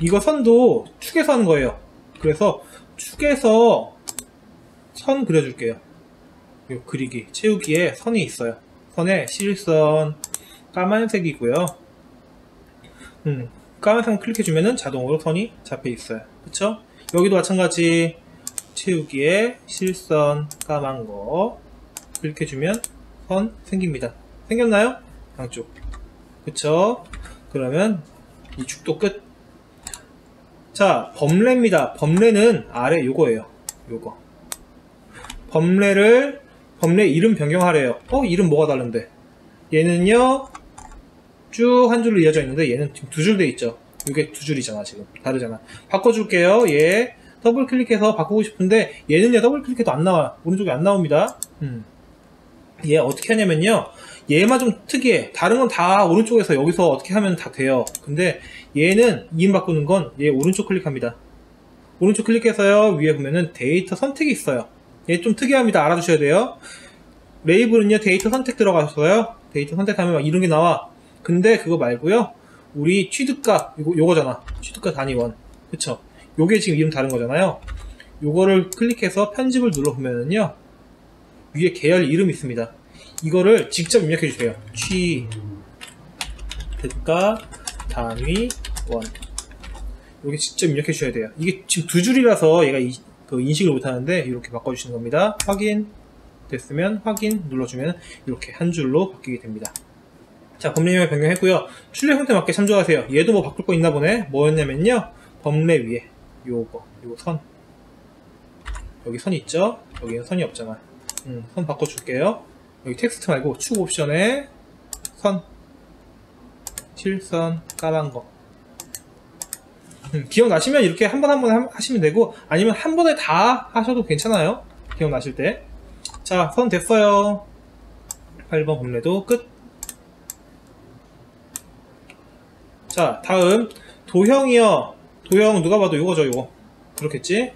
이거 선도 축에서 하는 거예요. 그래서 축에서 선 그려줄게요. 요 그리기, 채우기에 선이 있어요. 선에 실선 까만색이고요. 음, 까만색 클릭해주면은 자동으로 선이 잡혀 있어요. 그쵸? 여기도 마찬가지. 채우기에 실선 까만 거 클릭해주면 선 생깁니다. 생겼나요? 양쪽. 그쵸? 그러면 이 축도 끝. 자, 범례입니다. 범례는 아래 요거예요. 요거. 범례를, 범례 이름 변경하래요. 어? 이름 뭐가 다른데? 얘는요, 쭉 한 줄로 이어져 있는데 얘는 지금 두 줄 돼 있죠. 요게 두 줄이잖아, 지금. 다르잖아. 바꿔줄게요. 얘 더블 클릭해서 바꾸고 싶은데 얘는요, 더블 클릭해도 안 나와요. 오른쪽에 안 나옵니다. 음. 얘 어떻게 하냐면요, 얘만 좀 특이해. 다른 건 다 오른쪽에서 여기서 어떻게 하면 다 돼요. 근데 얘는 이름 바꾸는 건 얘 오른쪽 클릭합니다. 오른쪽 클릭해서요, 위에 보면은 데이터 선택이 있어요. 얘 좀 특이합니다. 알아두셔야 돼요. 레이블은요 데이터 선택 들어가서요 데이터 선택하면 이런게 나와. 근데 그거 말고요 우리 취득가 요거, 요거잖아. 취득가 단위원. 그쵸? 요게 지금 이름 다른 거잖아요. 요거를 클릭해서 편집을 눌러보면은요 위에 계열 이름 있습니다. 이거를 직접 입력해주세요. 취득가 단위원. 요게 직접 입력해주셔야 돼요. 이게 지금 두 줄이라서 얘가 이, 그 인식을 못하는데 이렇게 바꿔주시는 겁니다. 확인 됐으면 확인 눌러주면 이렇게 한 줄로 바뀌게 됩니다. 자, 범례명 변경했고요. 출력 형태 맞게 참조하세요. 얘도 뭐 바꿀 거 있나 보네. 뭐였냐면요 범례 위에 요거 요거 선, 여기 선 있죠? 여기는 선이 없잖아. 음, 선 바꿔줄게요. 여기 텍스트 말고 축 옵션에 선 실선 까만 거 음, 기억나시면 이렇게 한 번 한 번 하시면 되고 아니면 한 번에 다 하셔도 괜찮아요. 기억나실 때. 자, 선 됐어요. 팔 번 범례도 끝. 자, 다음 도형이요. 도형 누가 봐도 요거죠, 요거. 그렇겠지?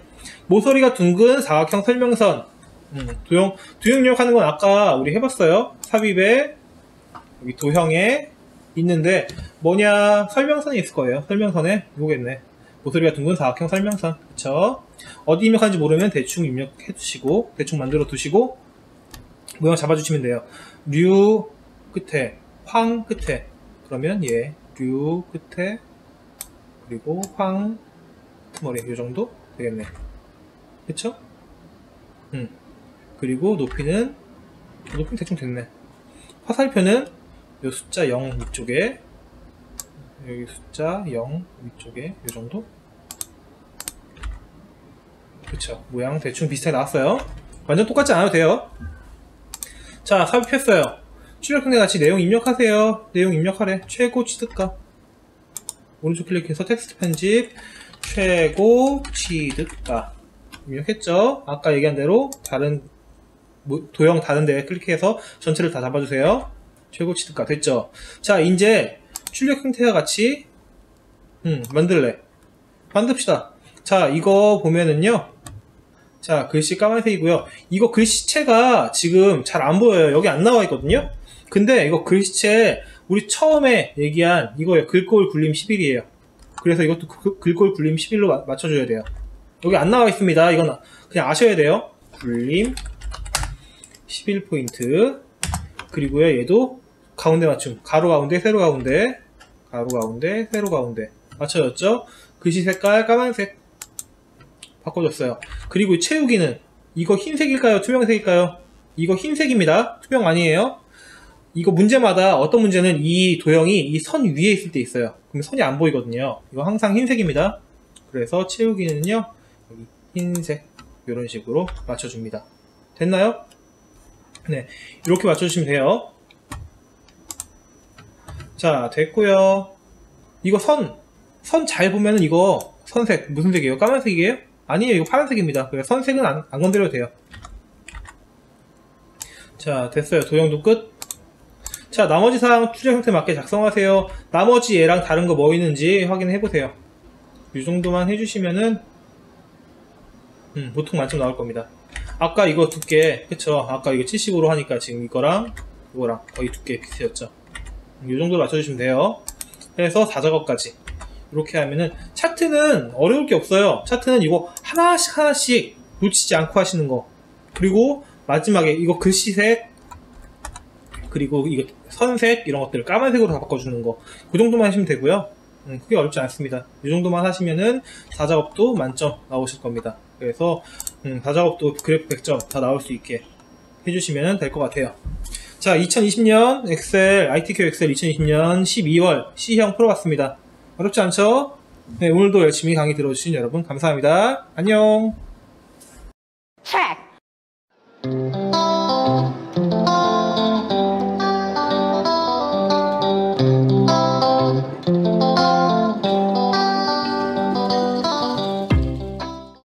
모서리가 둥근 사각형 설명선. 음, 도형 도형 입력하는 건 아까 우리 해봤어요. 삽입에 여기 도형에 있는데 뭐냐, 설명선이 있을 거예요. 설명선에 요겠네. 모서리가 둥근 사각형 설명선. 그쵸? 어디 입력하는지 모르면 대충 입력해 두시고 대충 만들어 두시고 모양 잡아주시면 돼요. 류 끝에 황 끝에 그러면 예, 류 끝에 그리고 황 틈머리 요정도 되겠네. 그쵸? 음. 그리고 높이는 높이는 대충 됐네. 화살표는 요 숫자 영 위쪽에 여기 숫자 영 위쪽에 요정도. 그쵸, 모양 대충 비슷하게 나왔어요. 완전 똑같지 않아도 돼요. 자, 삽입했어요. 출력 형태 같이 내용 입력하세요. 내용 입력하래. 최고 취득가 오른쪽 클릭해서 텍스트 편집 최고 취득가 입력했죠. 아까 얘기한 대로 다른 도형 다른 데 클릭해서 전체를 다 잡아주세요. 최고 취득가 됐죠. 자, 이제 출력 형태와 같이 음, 만들래. 만듭시다. 자, 이거 보면은요 자, 글씨 까만색이고요. 이거 글씨체가 지금 잘 안 보여요. 여기 안 나와 있거든요. 근데 이거 글씨체 우리 처음에 얘기한 이거예요. 글꼴 굴림 십일이에요. 그래서 이것도 그, 글꼴 굴림 십일로 마, 맞춰줘야 돼요. 여기 안 나와 있습니다. 이건 그냥 아셔야 돼요. 굴림 십일 포인트. 그리고요 얘도 가운데 맞춤. 가로 가운데 세로 가운데 가로 가운데 세로 가운데 맞춰졌죠? 글씨 색깔 까만색 바꿔줬어요. 그리고 채우기는 이거 흰색일까요? 투명색일까요? 이거 흰색입니다. 투명 아니에요. 이거 문제마다 어떤 문제는 이 도형이 이 선 위에 있을 때 있어요. 그럼 선이 안 보이거든요. 이거 항상 흰색입니다. 그래서 채우기는요 여기 흰색 이런 식으로 맞춰줍니다. 됐나요? 네, 이렇게 맞춰주시면 돼요. 자, 됐고요. 이거 선, 선 잘 보면은 이거 선색 무슨 색이에요? 까만색이에요? 아니에요, 이거 파란색입니다. 그래서 선색은 안, 안 건드려도 돼요. 자, 됐어요. 도형도 끝. 자, 나머지 사항 출력 형태 맞게 작성하세요. 나머지 얘랑 다른 거 뭐 있는지 확인해 보세요. 이 정도만 해주시면은 음, 보통 만점 나올 겁니다. 아까 이거 두께, 그쵸? 아까 이거 칠십으로 하니까 지금 이거랑 이거랑 거의 두께 비슷해졌죠? 이 정도로 맞춰주시면 돼요. 그래서 사 작업까지 이렇게 하면은 차트는 어려울 게 없어요. 차트는 이거 하나씩 하나씩 놓치지 않고 하시는 거. 그리고 마지막에 이거 글씨색 그리고 이거 선색 이런 것들을 까만색으로 다 바꿔주는 거. 그 정도만 하시면 되고요. 음, 크게 어렵지 않습니다. 이 정도만 하시면은 사 작업도 만점 나오실 겁니다. 그래서 음, 사 작업도 그래프 백 점 다 나올 수 있게 해주시면 될 것 같아요. 자, 이천이십 년 엑셀, 아이티큐 엑셀 이천이십 년 십이월 C형 풀어봤습니다. 어렵지 않죠? 네, 오늘도 열심히 강의 들어주신 여러분 감사합니다. 안녕! 트랙.